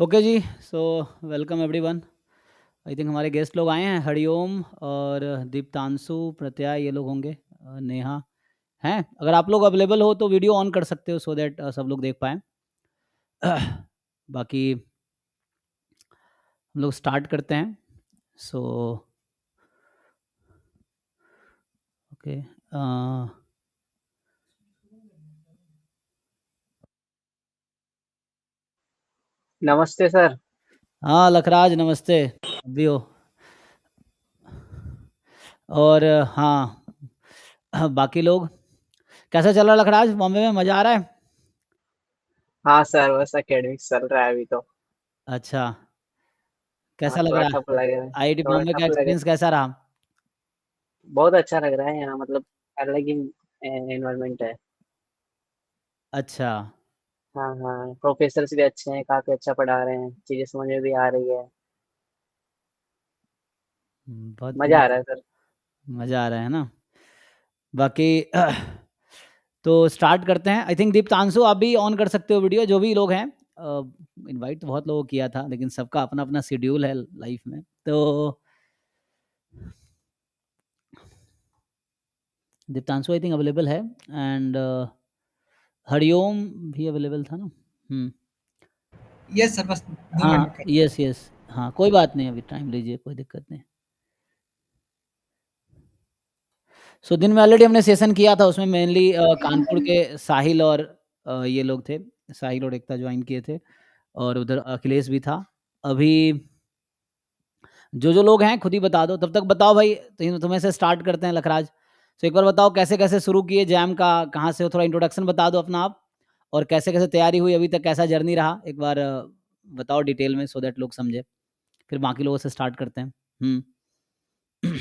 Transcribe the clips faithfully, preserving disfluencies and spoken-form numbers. Okay जी, so welcome everyone. I think हमारे guest लोग आए हैं, हरिओम और दीपांशु, प्रत्या, ये लोग होंगे, नेहा हैं। अगर आप लोग अवेलेबल हो तो वीडियो ऑन कर सकते हो सो दैट सब लोग देख पाएँ। बाकी हम लोग स्टार्ट करते हैं। सो ओके okay, uh, नमस्ते सर। हाँ लखराज नमस्ते, अभी हो। और हाँ बाकी लोग कैसा चल रहा है लखराज, बॉम्बे में मजा आ रहा है? हाँ सर, बस एकेडमिक्स चल रहा है अभी तो। अच्छा, कैसा लग रहा है आईआईटी बॉम्बे का एक्सपीरियंस, कैसा रहा? बहुत अच्छा लग रहा है यहाँ, मतलब अलग ही एनवायरनमेंट है। अच्छा। हाँ हाँ प्रोफेसर्स भी अच्छे हैं, काफी अच्छा पढ़ा रहे हैं, चीजें समझ में भी आ रही है, बहुत मजा आ रहा है सर, मजा आ रहा है ना। बाकी तो स्टार्ट करते हैं। आई थिंक दीपांशु आप भी ऑन कर सकते हो वीडियो, जो भी लोग हैं। इनवाइट तो बहुत लोगों को किया था लेकिन सबका अपना अपना शेड्यूल है लाइफ में, तो दीपांशु आई थिंक अवेलेबल है एंड हरिओम भी अवेलेबल था ना। हम्म यस सर, बस दो मिनट का। यस यस हाँ कोई बात नहीं, अभी टाइम लीजिए, कोई दिक्कत नहीं। सो so, दिन में ऑलरेडी हमने सेशन किया था, उसमें मेनली कानपुर के साहिल और आ, ये लोग थे, साहिल और एकता ज्वाइन किए थे और उधर अखिलेश भी था। अभी जो जो लोग हैं खुद ही बता दो, तब तक बताओ भाई। तो तुम्हें से स्टार्ट करते हैं लखराज। तो एक बार बताओ कैसे कैसे शुरू किए जैम का, कहाँ से हो, थोड़ा इंट्रोडक्शन बता दो अपना आप, और कैसे कैसे तैयारी हुई, अभी तक कैसा जर्नी रहा, एक बार बताओ डिटेल में सो दैट लोग समझे। फिर बाकी लोगों से स्टार्ट करते हैं। हम्म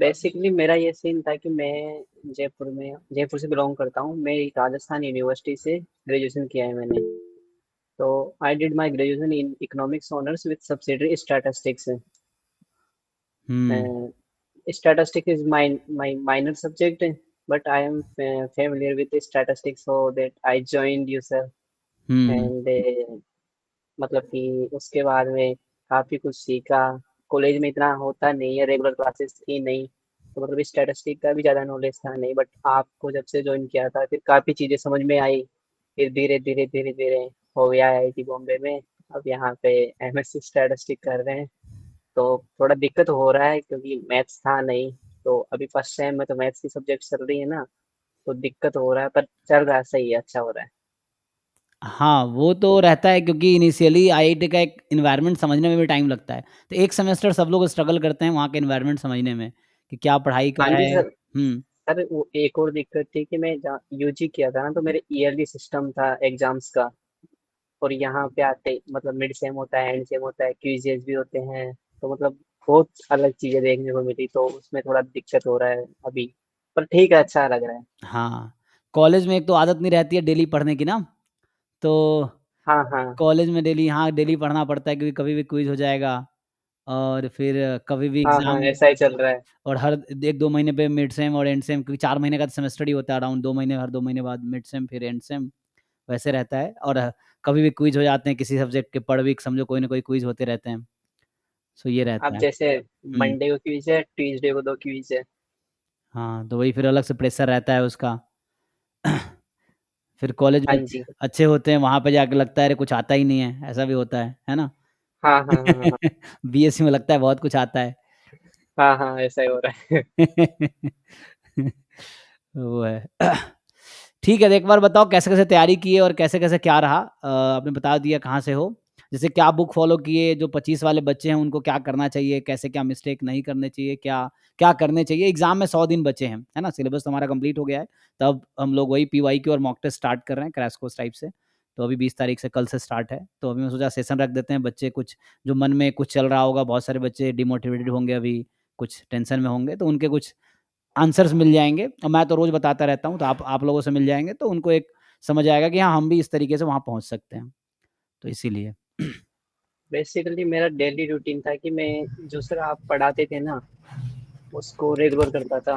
बेसिकली मेरा ये सीन था कि मैं जयपुर में जयपुर से बिलोंग करता हूँ। मैं राजस्थान यूनिवर्सिटी से ग्रेजुएशन किया है मैंने, तो I did my graduation in economics honours with subsidiary statistics. Statistics is my my minor subject, but I am uh, familiar with the statistics, so that I joined you sir. Hmm. And uh, मतलब कि उसके बाद में काफी कुछ सीखा। College में इतना होता नहीं है, रेगुलर क्लासेस थी नहीं, तो मतलब स्टैटिस्टिक्स का भी ज्यादा नॉलेज था नहीं। बट आपको जब से ज्वाइन किया था फिर काफी चीजें समझ में आई, फिर धीरे धीरे धीरे धीरे हो गया आई आई टी बॉम्बे में। अब यहाँ पे एम एस सी स्टैटिस्टिक्स कर रहे हैं, तो थोड़ा दिक्कत हो रहा है क्योंकि मैथ्स था नहीं, तो अभी फर्स्ट सेम में तो मैथ्स की सब्जेक्ट चल रही है ना, तो दिक्कत हो रहा है, पर चल रहा है, सही है, अच्छा हो रहा है। हाँ वो तो रहता है क्योंकि इनिशियली आईआईटी का एक इन्वायरमेंट समझने में भी टाइम लगता है, तो एक सेमेस्टर सब लोग स्ट्रगल करते हैं वहाँ के इन्वायरमेंट समझने में कि क्या पढ़ाई का है। सर वो एक और दिक्कत थी कि मैं यूजी किया था ना, तो मेरे ईयरली सिस्टम था एग्जाम्स का, और यहाँ पे आते मतलब मिड सेम होता है, एंड सेम होता है, क्विज़ेस भी होते हैं, तो मतलब बहुत अलग चीजें देखने को मिली, तो उसमें थोड़ा दिक्कत हो रहा है अभी, पर ठीक है, अच्छा लग रहा है। हाँ कॉलेज में एक तो आदत नहीं रहती है डेली पढ़ने की ना, तो हाँ हाँ कॉलेज में डेली हाँ डेली पढ़ना पड़ता है क्योंकि कभी भी क्विज हो जाएगा और फिर कभी भी एग्जाम। हाँ, हाँ, ऐसा ही चल रहा है। और हर एक दो महीने पे मिड सेम और एंड सेम, क्योंकि चार महीने का सेमेस्टर ही होता है, अराउंड दो महीने, हर दो महीने बाद मिड सेम फिर एंड सेम, वैसे रहता है। और कभी भी क्विज हो जाते हैं किसी सब्जेक्ट के, पर वीक समझो कोई ना कोई क्विज होते रहते हैं, तो ये रहता है। अब जैसे मंडे को क्विज है, ट्यूसडे को दो क्विज है। हाँ तो वही फिर अलग से प्रेशर रहता है उसका। फिर कॉलेज में अच्छे होते हैं, वहां पे जाके लगता है कुछ आता ही नहीं है, ऐसा भी होता है, है ना? हाँ हाँ, हाँ, हाँ। बीएससी में लगता है बहुत कुछ आता है। हाँ हाँ ऐसा ही हो रहा है। वो है। ठीक है, एक बार बताओ कैसे कैसे तैयारी की है और कैसे कैसे क्या रहा। आपने बता दिया कहाँ से हो, जैसे क्या बुक फॉलो किए, जो पच्चीस वाले बच्चे हैं उनको क्या करना चाहिए, कैसे क्या मिस्टेक नहीं करने चाहिए, क्या क्या करने चाहिए। एग्जाम में सौ दिन बचे हैं, है ना, सिलेबस तो हमारा कंप्लीट हो गया है, तब हम लोग वही पीवाई की और मॉक टेस्ट स्टार्ट कर रहे हैं क्रैश कोर्स टाइप से। तो अभी बीस तारीख से, कल से स्टार्ट है, तो अभी मैं सोचा सेशन रख देते हैं। बच्चे कुछ जो मन में कुछ चल रहा होगा, बहुत सारे बच्चे डिमोटिवेटेड होंगे, अभी कुछ टेंशन में होंगे, तो उनके कुछ आंसर्स मिल जाएंगे। और मैं तो रोज़ बताता रहता हूँ, तो आप आप लोगों से मिल जाएंगे, तो उनको एक समझ आएगा कि हाँ हम भी इस तरीके से वहाँ पहुँच सकते हैं। तो इसीलिए बेसिकली मेरा डेली रूटीन था कि मैं जो सर आप पढ़ाते थे ना उसको रेगुलर करता था,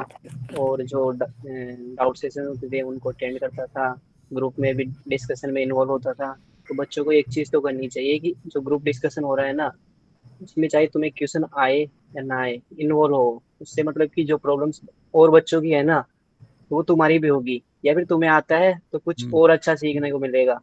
और जो डाउट सेशन होते थे उनको अटेंड करता था, ग्रुप में भी डिस्कशन में इन्वॉल्व होता था, तो बच्चों को एक चीज़ तो करनी चाहिए कि जो ग्रुप डिस्कशन हो रहा है ना, उसमें चाहे तुम्हें क्वेश्चन आए या ना आए, इन्वॉल्व हो। उससे मतलब कि जो प्रॉब्लम्स और बच्चों की है ना, वो तुम्हारी भी होगी, या फिर तुम्हें आता है तो कुछ और अच्छा सीखने को मिलेगा।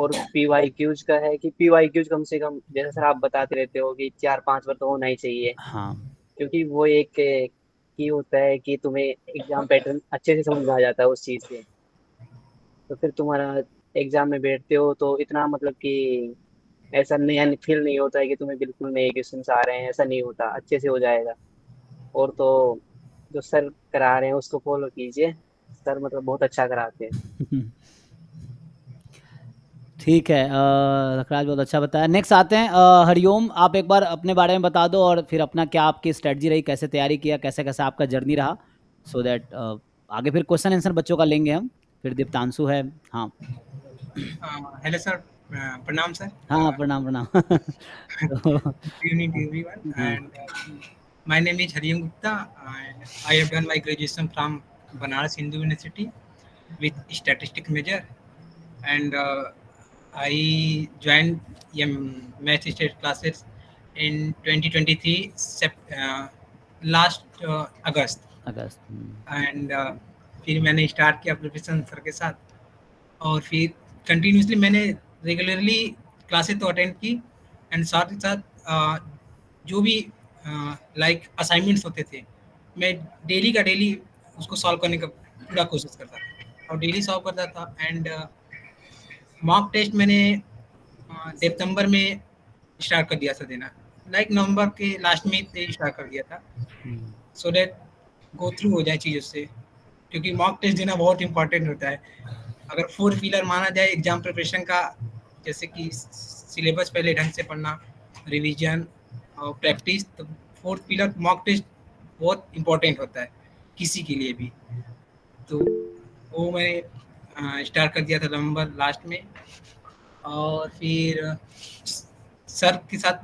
और पी वाई क्यूज का है कि पी वाई क्यूज कम से कम, जैसे सर आप बताते रहते हो कि चार पांच बार तो होना ही चाहिए। हाँ। क्योंकि वो एक की होता है कि तुम्हें एग्जाम पैटर्न अच्छे से समझ आ जाता है उस चीज से, तो फिर तुम्हारा एग्जाम में बैठते हो तो इतना मतलब कि ऐसा नहीं फील नहीं होता है कि तुम्हें बिल्कुल नए क्वेश्चन आ रहे हैं, ऐसा नहीं होता, अच्छे से हो जाएगा। और तो जो सर करा रहे हैं उसको फॉलो कीजिए, सर मतलब बहुत अच्छा कराते हैं। ठीक है, लखराज बहुत अच्छा बताया। नेक्स्ट आते हैं हरिओम, आप एक बार अपने बारे में बता दो और फिर अपना क्या आपकी स्ट्रेटजी रही, कैसे तैयारी किया, कैसे कैसे आपका जर्नी रहा, सो so दैट uh, आगे फिर क्वेश्चन आंसर बच्चों का लेंगे हम। फिर दीप्तांशु है। हाँ हेलो सर, प्रणाम सर। हाँ प्रणाम प्रणाम। My name is Hariom Gupta and I have done my graduation from Banaras Hindu University with statistics major, and uh, I joined um, Mathstats Classes in twenty twenty-three uh, last uh, August. August. Hmm. And uh, फिर मैंने start किया profession sir के साथ, और फिर continuously मैंने regularly classes तो attend की, and साथ ही साथ जो भी लाइक uh, असाइनमेंट्स like, होते थे, मैं डेली का डेली उसको सॉल्व करने का पूरा कोशिश करता था और डेली सॉल्व करता था। एंड मॉक टेस्ट मैंने सितंबर uh, में स्टार्ट कर दिया था देना, लाइक like, नवंबर के लास्ट में स्टार्ट कर दिया था, सो डैट गो थ्रू हो जाए चीज़ उससे, क्योंकि मॉक टेस्ट देना बहुत इंपॉर्टेंट होता है। अगर फोर पिलर माना जाए एग्जाम प्रिपरेशन का, जैसे कि सिलेबस पहले ढंग से पढ़ना, रिविजन और प्रैक्टिस, तो फोर्थ पिलर मॉक टेस्ट बहुत इम्पोर्टेंट होता है किसी के लिए भी। तो वो मैंने स्टार्ट कर दिया था नवंबर लास्ट में, और फिर सर के साथ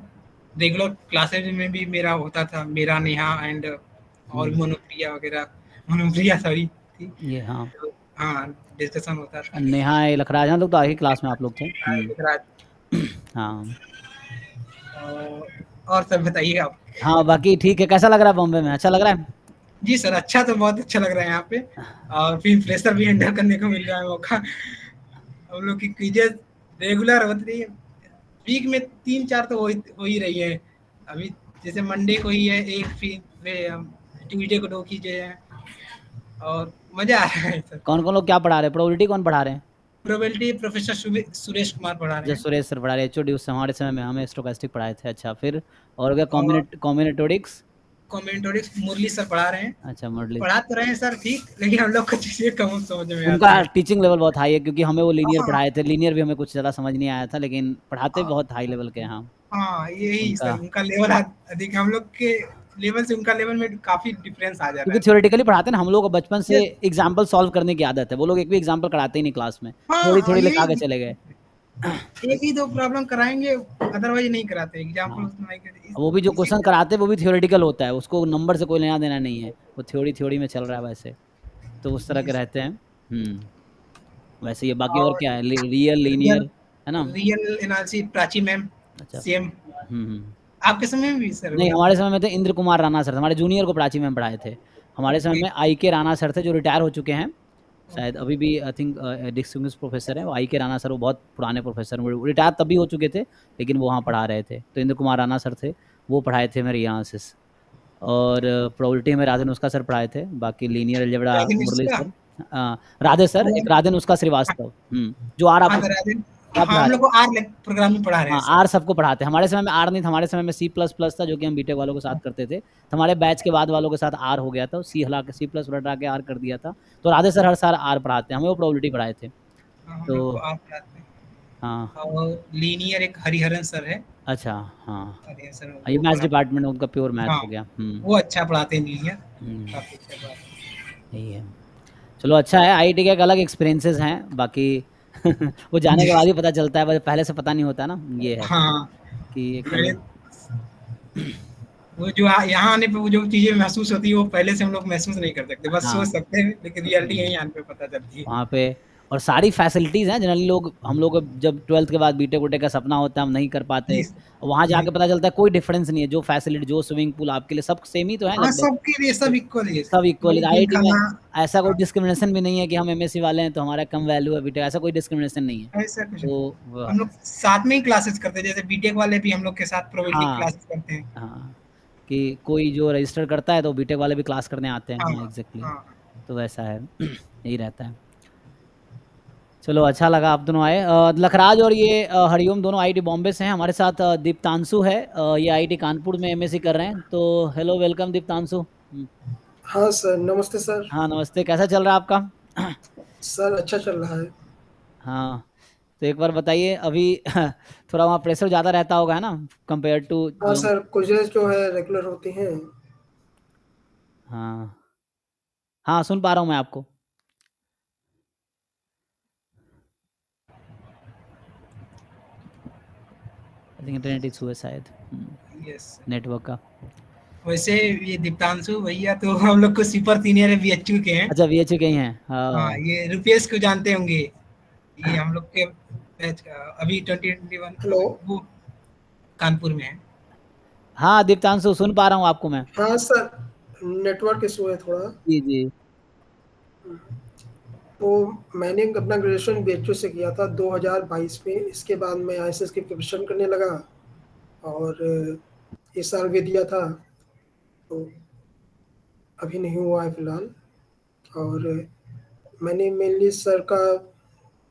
रेगुलर क्लासेज में भी मेरा होता था, मेरा नेहा एंड और मनोप्रिया वगैरह, मनोप्रिया सॉरी थी ये। हाँ तो, हाँ डिस्कशन होता था। नेहा लखराज हाँ लोग तो आगे क्लास में आप लोग थे। हाँ और सब बताइए आप। हाँ बाकी ठीक है, कैसा लग रहा है बॉम्बे में, अच्छा लग रहा है? जी सर अच्छा तो बहुत अच्छा लग रहा है यहाँ पे, और फिर प्रेशर भी हैंडल करने को मिल रहा है मौका। हम लोग की क्विजेस रेगुलर होती रही है, वीक में तीन चार तो हो ही रही है अभी, जैसे मंडे को ही है एक, फिर ट्यूजडे को दो कीजिए, और मज़ा आ रहा है सर। कौन कौन लोग क्या पढ़ा रहे हैं? प्रोबेबिलिटी कौन पढ़ा रहे हैं? प्रोबेबिलिटी प्रोफेसर सुरेश कुमार पढ़ा रहे हैं। जो सुरेश सर पढ़ा रहे हैं एचओडी, उस हमारे समय में हमें स्टोकास्टिक पढ़ाए थे। अच्छा फिर और क्या? कॉम्बिनेटोरिक्स कॉम्बिनेटोरिक्स मुरली सर पढ़ा रहे हैं। अच्छा मुरली पढ़ा तो रहे हैं सर ठीक, लेकिन हम लोग को चीजें कम समझ में आता है। उनका टीचिंग लेवल बहुत हाई है, क्योंकि हमें वो लीनियर पढ़ाए थे, लीनियर भी हमें कुछ ज्यादा समझ नहीं आया था, लेकिन पढ़ाते बहुत हाई लेवल के। हाँ हाँ यही सर, उनका लेवल अधिक हम लोग के लेवल से, उनका लेवल में काफी डिफरेंस आ जा रहा है, क्योंकि थ्योरेटिकली पढ़ाते हैं हम लोग, बचपन से एग्जांपल सॉल्व करने की आदत है। वो लोग एक भी एग्जांपल कराते ही नहीं क्लास में, थोड़ी थोड़ी लेके आगे चले गए, एक ही दो प्रॉब्लम कराएंगे, अदरवाइज नहीं कराते एग्जांपल नहीं कराते। वो भी जो क्वेश्चन कराते हैं वो भी थ्योरेटिकल होता है, उसको नंबर से कोई लेना देना नहीं है, वो थ्योरी थ्योरी में चल रहा है, वैसे तो उस तरह के रहते हैं वैसे ये। बाकी और क्या है? रियल लीनियर है ना, real analysis Prachi ma'am same. आपके समय में भी सर? नहीं हमारे समय में थे इंद्र कुमार राणा सर, हमारे जूनियर को प्राची में पढ़ाए थे। हमारे समय में आई के राणा सर थे, जो रिटायर हो चुके हैं शायद, अभी भी आई थिंक डिस्टिंग्विश प्रोफेसर है वो आई के राणा सर। वो बहुत पुराने प्रोफेसर, रिटायर तभी हो चुके थे, लेकिन वो वहाँ पढ़ा रहे थे। तो इंद्र कुमार राणा सर थे, वो पढ़ाए थे मेरे यहाँ से। और प्रोबेबिलिटी में राधे नुस्खा सर पढ़ाए थे, बाकी linear algebra Murali sir, Radhe sir, एक राधे नुस्खा श्रीवास्तव जो आर आप हम लोग को आर प्रोग्राम में पढ़ा रहे हैं। आर सबको पढ़ाते हैं, हमारे समय में आर नहीं था, हमारे समय में सी प्लस प्लस था, जो कि हम बीटेक वालों के साथ करते थे। हमारे बैच के बाद वालों के साथ आर हो गया था, सी हला के सी प्लस हटा के आर कर दिया था। तो राधे सर हर साल आर पढ़ाते हैं, हमें वो प्रोबेबिलिटी पढ़ाए थे। तो हाँ लीनियर एक हरिहरन सर है। अच्छा हाँ ये मैथ्स डिपार्टमेंट, उनका प्योर मैथ्स हो गया, वो अच्छा पढ़ाते हैं लीनियर। चलो अच्छा है, आईआईटी के अलग एक्सपीरियंसेस हैं, बाकी वो जाने के बाद ही पता चलता है, पहले से पता नहीं होता ना, ये है। हाँ। कि वो जो यहाँ आने पे वो जो चीजें महसूस होती है, वो पहले से हम लोग महसूस नहीं कर सकते, बस हाँ। सोच सकते हैं, लेकिन रियलिटी यहीं आने पे पता चलती है। वहाँ पे और सारी फैसिलिटीज़ हैं। जनरली लोग हम लोग जब ट्वेल्थ के बाद बीटेक वोटेक का सपना होता है हम नहीं कर पाते, वहाँ जाके पता चलता है कोई डिफरेंस नहीं है, जो फैसिलिटी जो स्विमिंग पूल आपके लिए सब सेम ही तो है ना, सबके लिए सब इक्वल है, सब इक्वल है। आईआईटी में ऐसा कोई डिस्क्रिमिनेशन भी नहीं है कि हम एमएससी वाले हैं तो हमारा कम वैल्यू है बीटेक, ऐसा कोई डिस्क्रिमिनेशन नहीं है। तो हम लोग साथ में ही क्लासेस करते हैं, जैसे बीटेक वाले भी हम लोग के साथ प्रोबेबिलिटी क्लासेस करते हैं। हाँ, कि कोई जो रजिस्टर करता है तो बीटेक वाले भी क्लास करने आते हैं। एग्जैक्टली, तो वैसा है, यही रहता है। चलो अच्छा लगा आप दोनों आए। लखराज और ये हरिओम दोनों आईआईटी बॉम्बे से हैं। हमारे साथ दीप्तांशु है, ये आईआईटी कानपुर में एमएससी कर रहे हैं। तो हेलो, वेलकम दीप्तांशु। हाँ सर, नमस्ते सर। हाँ नमस्ते, कैसा चल रहा है आपका? सर अच्छा चल रहा है। हाँ तो एक बार बताइए, अभी थोड़ा वहाँ प्रेशर ज़्यादा रहता होगा है ना कंपेयर टू? हाँ सर, क्विजेस जो है रेगुलर होती हैं। हाँ हाँ सुन पा रहा हूँ मैं आपको। इंटरनेट इशू है शायद, यस नेटवर्क का। वैसे ये दीप्तांशु भैया तो हम लोग को सुपर सीनियर है, बीएचयू के हैं। अच्छा बीएचयू के ही हैं। हाँ ये रुपेश को जानते होंगे, ये हम लोग के बैच का, अभी ट्वेंटी ट्वेंटी वन वो कानपुर में है। हाँ दीप्तांशु सुन पा रहा हूँ आपको मैं। हाँ सर नेटवर्क इशू है थोड़ा। जी जी, तो मैंने अपना ग्रेजुएशन बीएचयू से किया था दो हज़ार बाईस में। इसके बाद मैं आईएसएस की प्रिपरेशन करने लगा और इस साल भी दिया था, तो अभी नहीं हुआ है फिलहाल। और मैंने मेनली सर का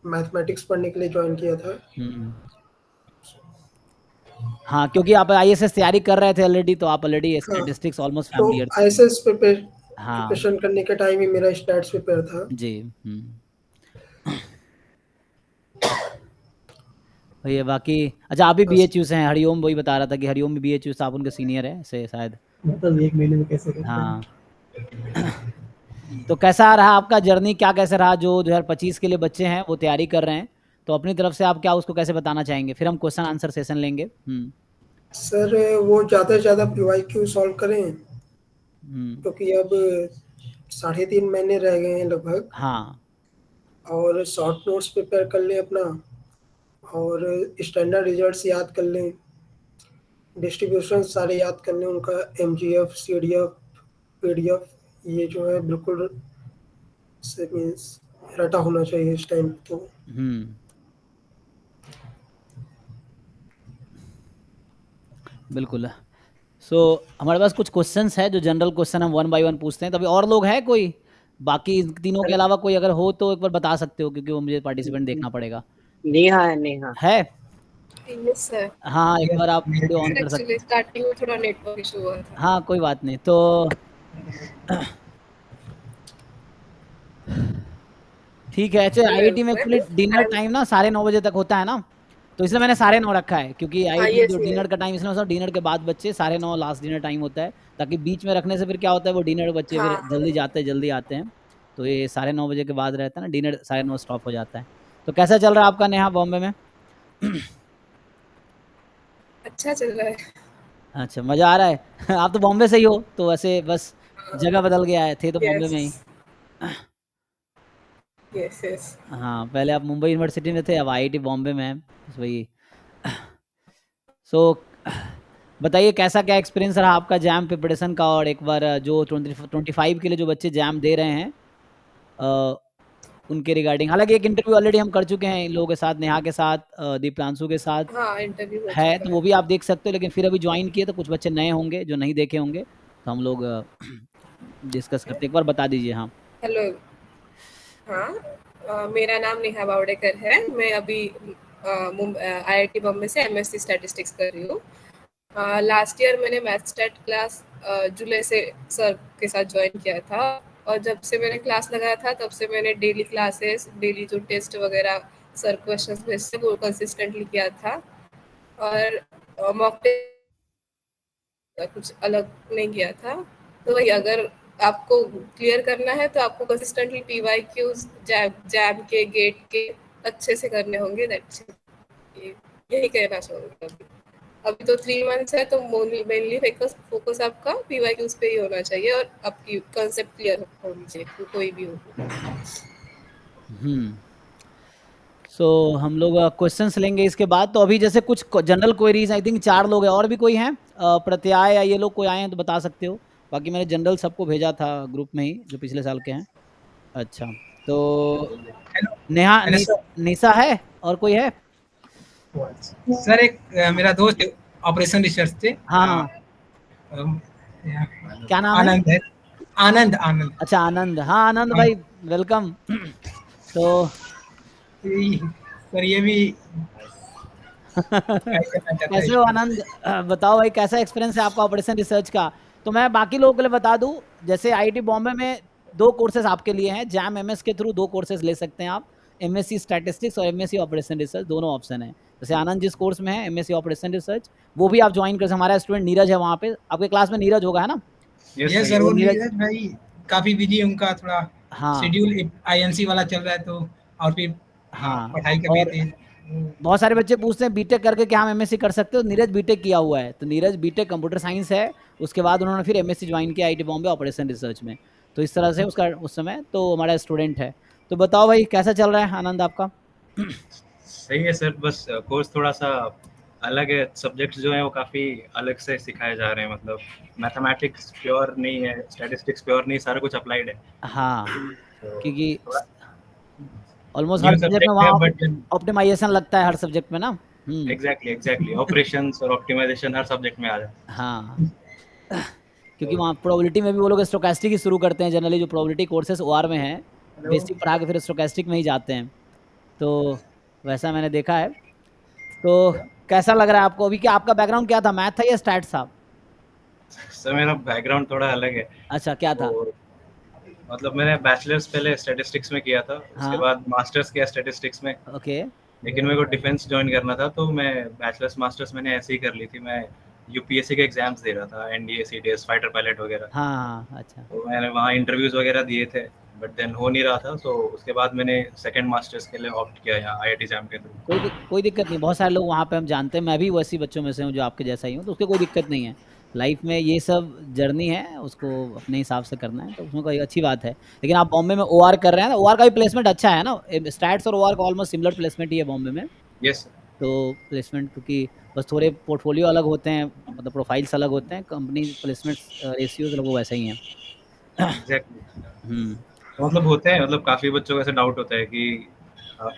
मैथमेटिक्स पढ़ने के लिए ज्वाइन किया था। हाँ क्योंकि आप आईएसएस तैयारी कर रहे थे ऑलरेडी, तो आप ऑलरेडी स्टैटिस्टिक्स ऑलमोस्ट फैमिलियर थे। आईएसएस प्रिपेयर प्रिपरेशन हाँ। करने के टाइम ही मेरा स्टैट्स पेपर था जी। भैया बाकी अच्छा आप भी बीएचयू से हैं। हरिओम वही बता रहा था कि हरिओम भी बीएचयू से, आप उनके सीनियर हैं से शायद, मतलब एक महीने में कैसे करते हाँ। हैं। तो कैसा रहा आपका जर्नी, क्या कैसे रहा? जो दो हज़ार पच्चीस के लिए बच्चे हैं वो तैयारी कर रहे हैं, तो अपनी तरफ से आप क्या उसको कैसे बताना चाहेंगे? फिर हम क्वेश्चन आंसर सेशन लेंगे। सर वो ज़्यादा से ज़्यादा पीवाईक्यू सॉल्व करें क्योंकि अब साढ़े तीन महीने रह गए हैं लगभग। हाँ और शॉर्ट नोट्स प्रिपेयर कर लें अपना, और स्टैंडर्ड रिजल्ट्स याद कर लें, डिस्ट्रीब्यूशन सारे याद कर लें उनका, एमजीएफ, सीडीएफ, पीडीएफ, ये जो है बिल्कुल से मींस रटा होना चाहिए इस टाइम तो। बिल्कुल। सो so, हमारे पास कुछ क्वेश्चंस है जो जनरल क्वेश्चन हम वन बाय वन पूछते हैं। तभी और लोग हैं कोई बाकी तीनों के अलावा कोई अगर हो तो एक बार बता सकते हो, क्योंकि वो मुझे पार्टिसिपेंट देखना पड़ेगा। नेहा है, नेहा है सर। हाँ एक बार आप वीडियो ऑन कर सकते हैं। स्टार्टिंग में थोड़ा नेटवर्क इशू हुआ था। हाँ कोई बात नहीं। तो ठीक है, अच्छा आईआईटी में डिनर टाइम ना साढ़े नौ बजे तक होता है ना, तो इसलिए मैंने साढ़े नौ रखा है क्योंकि आई जो डिनर का टाइम इसलिए डिनर के बाद बच्चे साढ़े नौ लास्ट डिनर टाइम होता है, ताकि बीच में रखने से फिर क्या होता है वो डिनर बच्चे हाँ। फिर जल्दी जाते हैं जल्दी आते हैं, तो ये साढ़े नौ बजे के बाद रहता है ना डिनर, साढ़े नौ स्टॉप हो जाता है। तो कैसा चल रहा है आपका नेहा बॉम्बे में? अच्छा चल रहा है। अच्छा मज़ा आ रहा है। आप तो बॉम्बे से ही हो तो वैसे बस जगह बदल गया है, थे तो बॉम्बे में ही। Yes yes, yes yes. हाँ पहले आप मुंबई यूनिवर्सिटी में थे, अब आईआईटी बॉम्बे में हैं वही। सो so, बताइए कैसा क्या एक्सपीरियंस रहा आपका जैम प्रिपरेशन का, और एक बार जो ट्वेंटी ट्वेंटी फाइव के लिए जो बच्चे जैम दे रहे हैं आ, उनके रिगार्डिंग। हालांकि एक इंटरव्यू ऑलरेडी हम कर चुके हैं इन लोगों के साथ, नेहा के साथ, दीप्तांशु के साथ हाँ, इंटरव्यू है तो वो भी आप देख सकते हो, लेकिन फिर अभी ज्वाइन किए तो कुछ बच्चे नए होंगे जो नहीं देखे होंगे, तो हम लोग डिस्कस करते। एक बार बता दीजिए। हाँ हेलो, हाँ मेरा नाम नेहा बावड़ेकर है। मैं अभी आईआईटी बॉम्बे से एमएससी स्टैटिस्टिक्स कर रही हूँ। लास्ट ईयर मैंने मैथस्टैट क्लास जुलाई से सर के साथ ज्वाइन किया था, और जब से मैंने क्लास लगाया था तब से मैंने डेली क्लासेस, डेली जो टेस्ट वगैरह सर क्वेश्चंस भेजते वो कंसिस्टेंटली किया था, और मॉक टेस्ट कुछ अलग नहीं किया था। तो वही अगर आपको क्लियर करना है तो आपको कंसिस्टेंटली पीवाईक्यूज जैम के, गेट के अच्छे से करने होंगे। दैट्स यही कहना चाहूँगा। अभी अभी तो थ्री मंथ्स है तो मेनली फोकस फोकस आपका पीवाईक्यूज पे ही होना चाहिए, और आपकी कंसेप्ट क्लियर होनी चाहिए कोई भी हो। हम्म सो so, हम लोग क्वेश्चंस uh, लेंगे इसके बाद। तो अभी जैसे कुछ जनरल क्वेरीज आई थिंक चार लोग हैं, और भी कोई हैं uh, प्रत्याय या ये लोग कोई आए हैं तो बता सकते हो। बाकी मैंने जनरल सबको भेजा था ग्रुप में ही जो पिछले साल के हैं। अच्छा तो नेहा निशा है और कोई है? सर एक मेरा दोस्त ऑपरेशन रिसर्च से। हाँ क्या नाम? आनंद है। आनंद आनंद अच्छा आनंद। हाँ आनंद भाई वेलकम। तो सर ये भी कैसे हो आनंद? बताओ भाई कैसा एक्सपीरियंस है आपका ऑपरेशन रिसर्च का? तो मैं बाकी लोगों के लिए बता दूं, जैसे आईआईटी बॉम्बे में दो कोर्सेज आपके लिए हैं, जैम एमएस के थ्रू दो कोर्सेज ले सकते हैं आप, एमएससी स्टैटिस्टिक्स और एमएससी ऑपरेशन रिसर्च, दोनों ऑप्शन है। जैसे आनंद जिस कोर्स में है एमएससी ऑपरेशन रिसर्च, वो भी आप ज्वाइन कर सकते हैं। हमारा स्टूडेंट नीरज है वहाँ पे, आपके क्लास में नीरज होगा है ना? यस सर वो नीरज भाई काफी बिजी उनका थोड़ा शेड्यूल आईएनसी वाला चल रहा है तो, और फिर हाँ पढ़ाई कर रहे थे। बहुत सारे बच्चे पूछते हैं बीटेक करके क्या हम एमएससी कर सकते हो? नीरज बीटेक किया हुआ है, तो नीरज बीटेक कंप्यूटर साइंस है, उसके बाद उन्होंने फिर एमएससी ज्वाइन किया आईआईटी बॉम्बे ऑपरेशन रिसर्च में। तो इस तरह से उसका उस समय तो हमारा स्टूडेंट है। तो बताओ भाई कैसा चल रहा है आनंद आपका? सही है सर, बस कोर्स थोड़ा सा अलग है, सब्जेक्ट्स जो हैं वो काफ़ी अलग से सिखाए जा रहे हैं, मतलब मैथमेटिक्स प्योर नहीं है, स्टैटिस्टिक्स प्योर नहीं, सारा कुछ अप्लाइड है। हाँ तो क्योंकि ऑलमोस्ट हर सब्जेक्ट में वहाँ ऑप्टिमाइजेशन लगता है हर सब्जेक्ट में ना। एग्जैक्टली एग्जैक्टली ऑपरेशंस और ऑप्टिमाइजेशन हर सब्जेक्ट में आ जाता है। हाँ क्योंकि वहाँ प्रोबेबिलिटी में भी वो लोग स्टोकैस्टिक ही शुरू करते हैं जनरली, जो प्रोबेबिलिटी कोर्सेज ओआर में हैं बेसिक पढ़ा के फिर स्टोकैस्टिक में ही जाते हैं, तो वैसा मैंने देखा है। तो कैसा लग रहा है आपको अभी? क्या आपका बैकग्राउंड क्या था, मैथ था या स्टैट साहब? सर मेरा बैकग्राउंड थोड़ा अलग है। अच्छा क्या था? मतलब मैंने बैचलर्स पहले स्टैटिस्टिक्स में किया था, उसके बाद मास्टर्स किया स्टैटिस्टिक्स में। ओके लेकिन मेरे को डिफेंस ज्वाइन करना था तो मैं बैचलर्स मास्टर्स मैंने ऐसे ही कर ली थी। मैं यूपीएससी के एग्जाम्स दे रहा था, एनडीए सीडीएस फाइटर पायलट वगैरह। हाँ अच्छा। तो मैंने वहाँ इंटरव्यूज वगैरह दिए थे बट देन हो नहीं रहा था, तो उसके बाद मैंने सेकंड मास्टर्स के लिए ऑप्ट किया यहाँ आईआईटी जैम के थ्रू। कोई दिक, कोई दिक्कत नहीं, बहुत सारे लोग वहाँ पे हम जानते हैं, मैं भी वैसे बच्चों में से हूँ जो आपके जैसा ही हूँ, तो उसके कोई दिक्कत नहीं है। लाइफ में ये सब जर्नी है, उसको अपने हिसाब से करना है, तो उसमें कोई अच्छी बात है। लेकिन आप बॉम्बे में ओआर कर रहे हैं, ओआर का भी प्लेसमेंट अच्छा है ना? स्टैट्स और ओआर का ऑलमोस्ट सिमिलर प्लेसमेंट ही है बॉम्बे में। यस तो प्लेसमेंट क्योंकि बस थोड़े पोर्टफोलियो अलग होते हैं, मतलब प्रोफाइल्स अलग होते हैं, कंपनी प्लेसमेंट रेशियोज लोगों वैसे ही हैं। एग्जैक्टली मतलब होते हैं, मतलब काफ़ी बच्चों का ऐसा डाउट होता है कि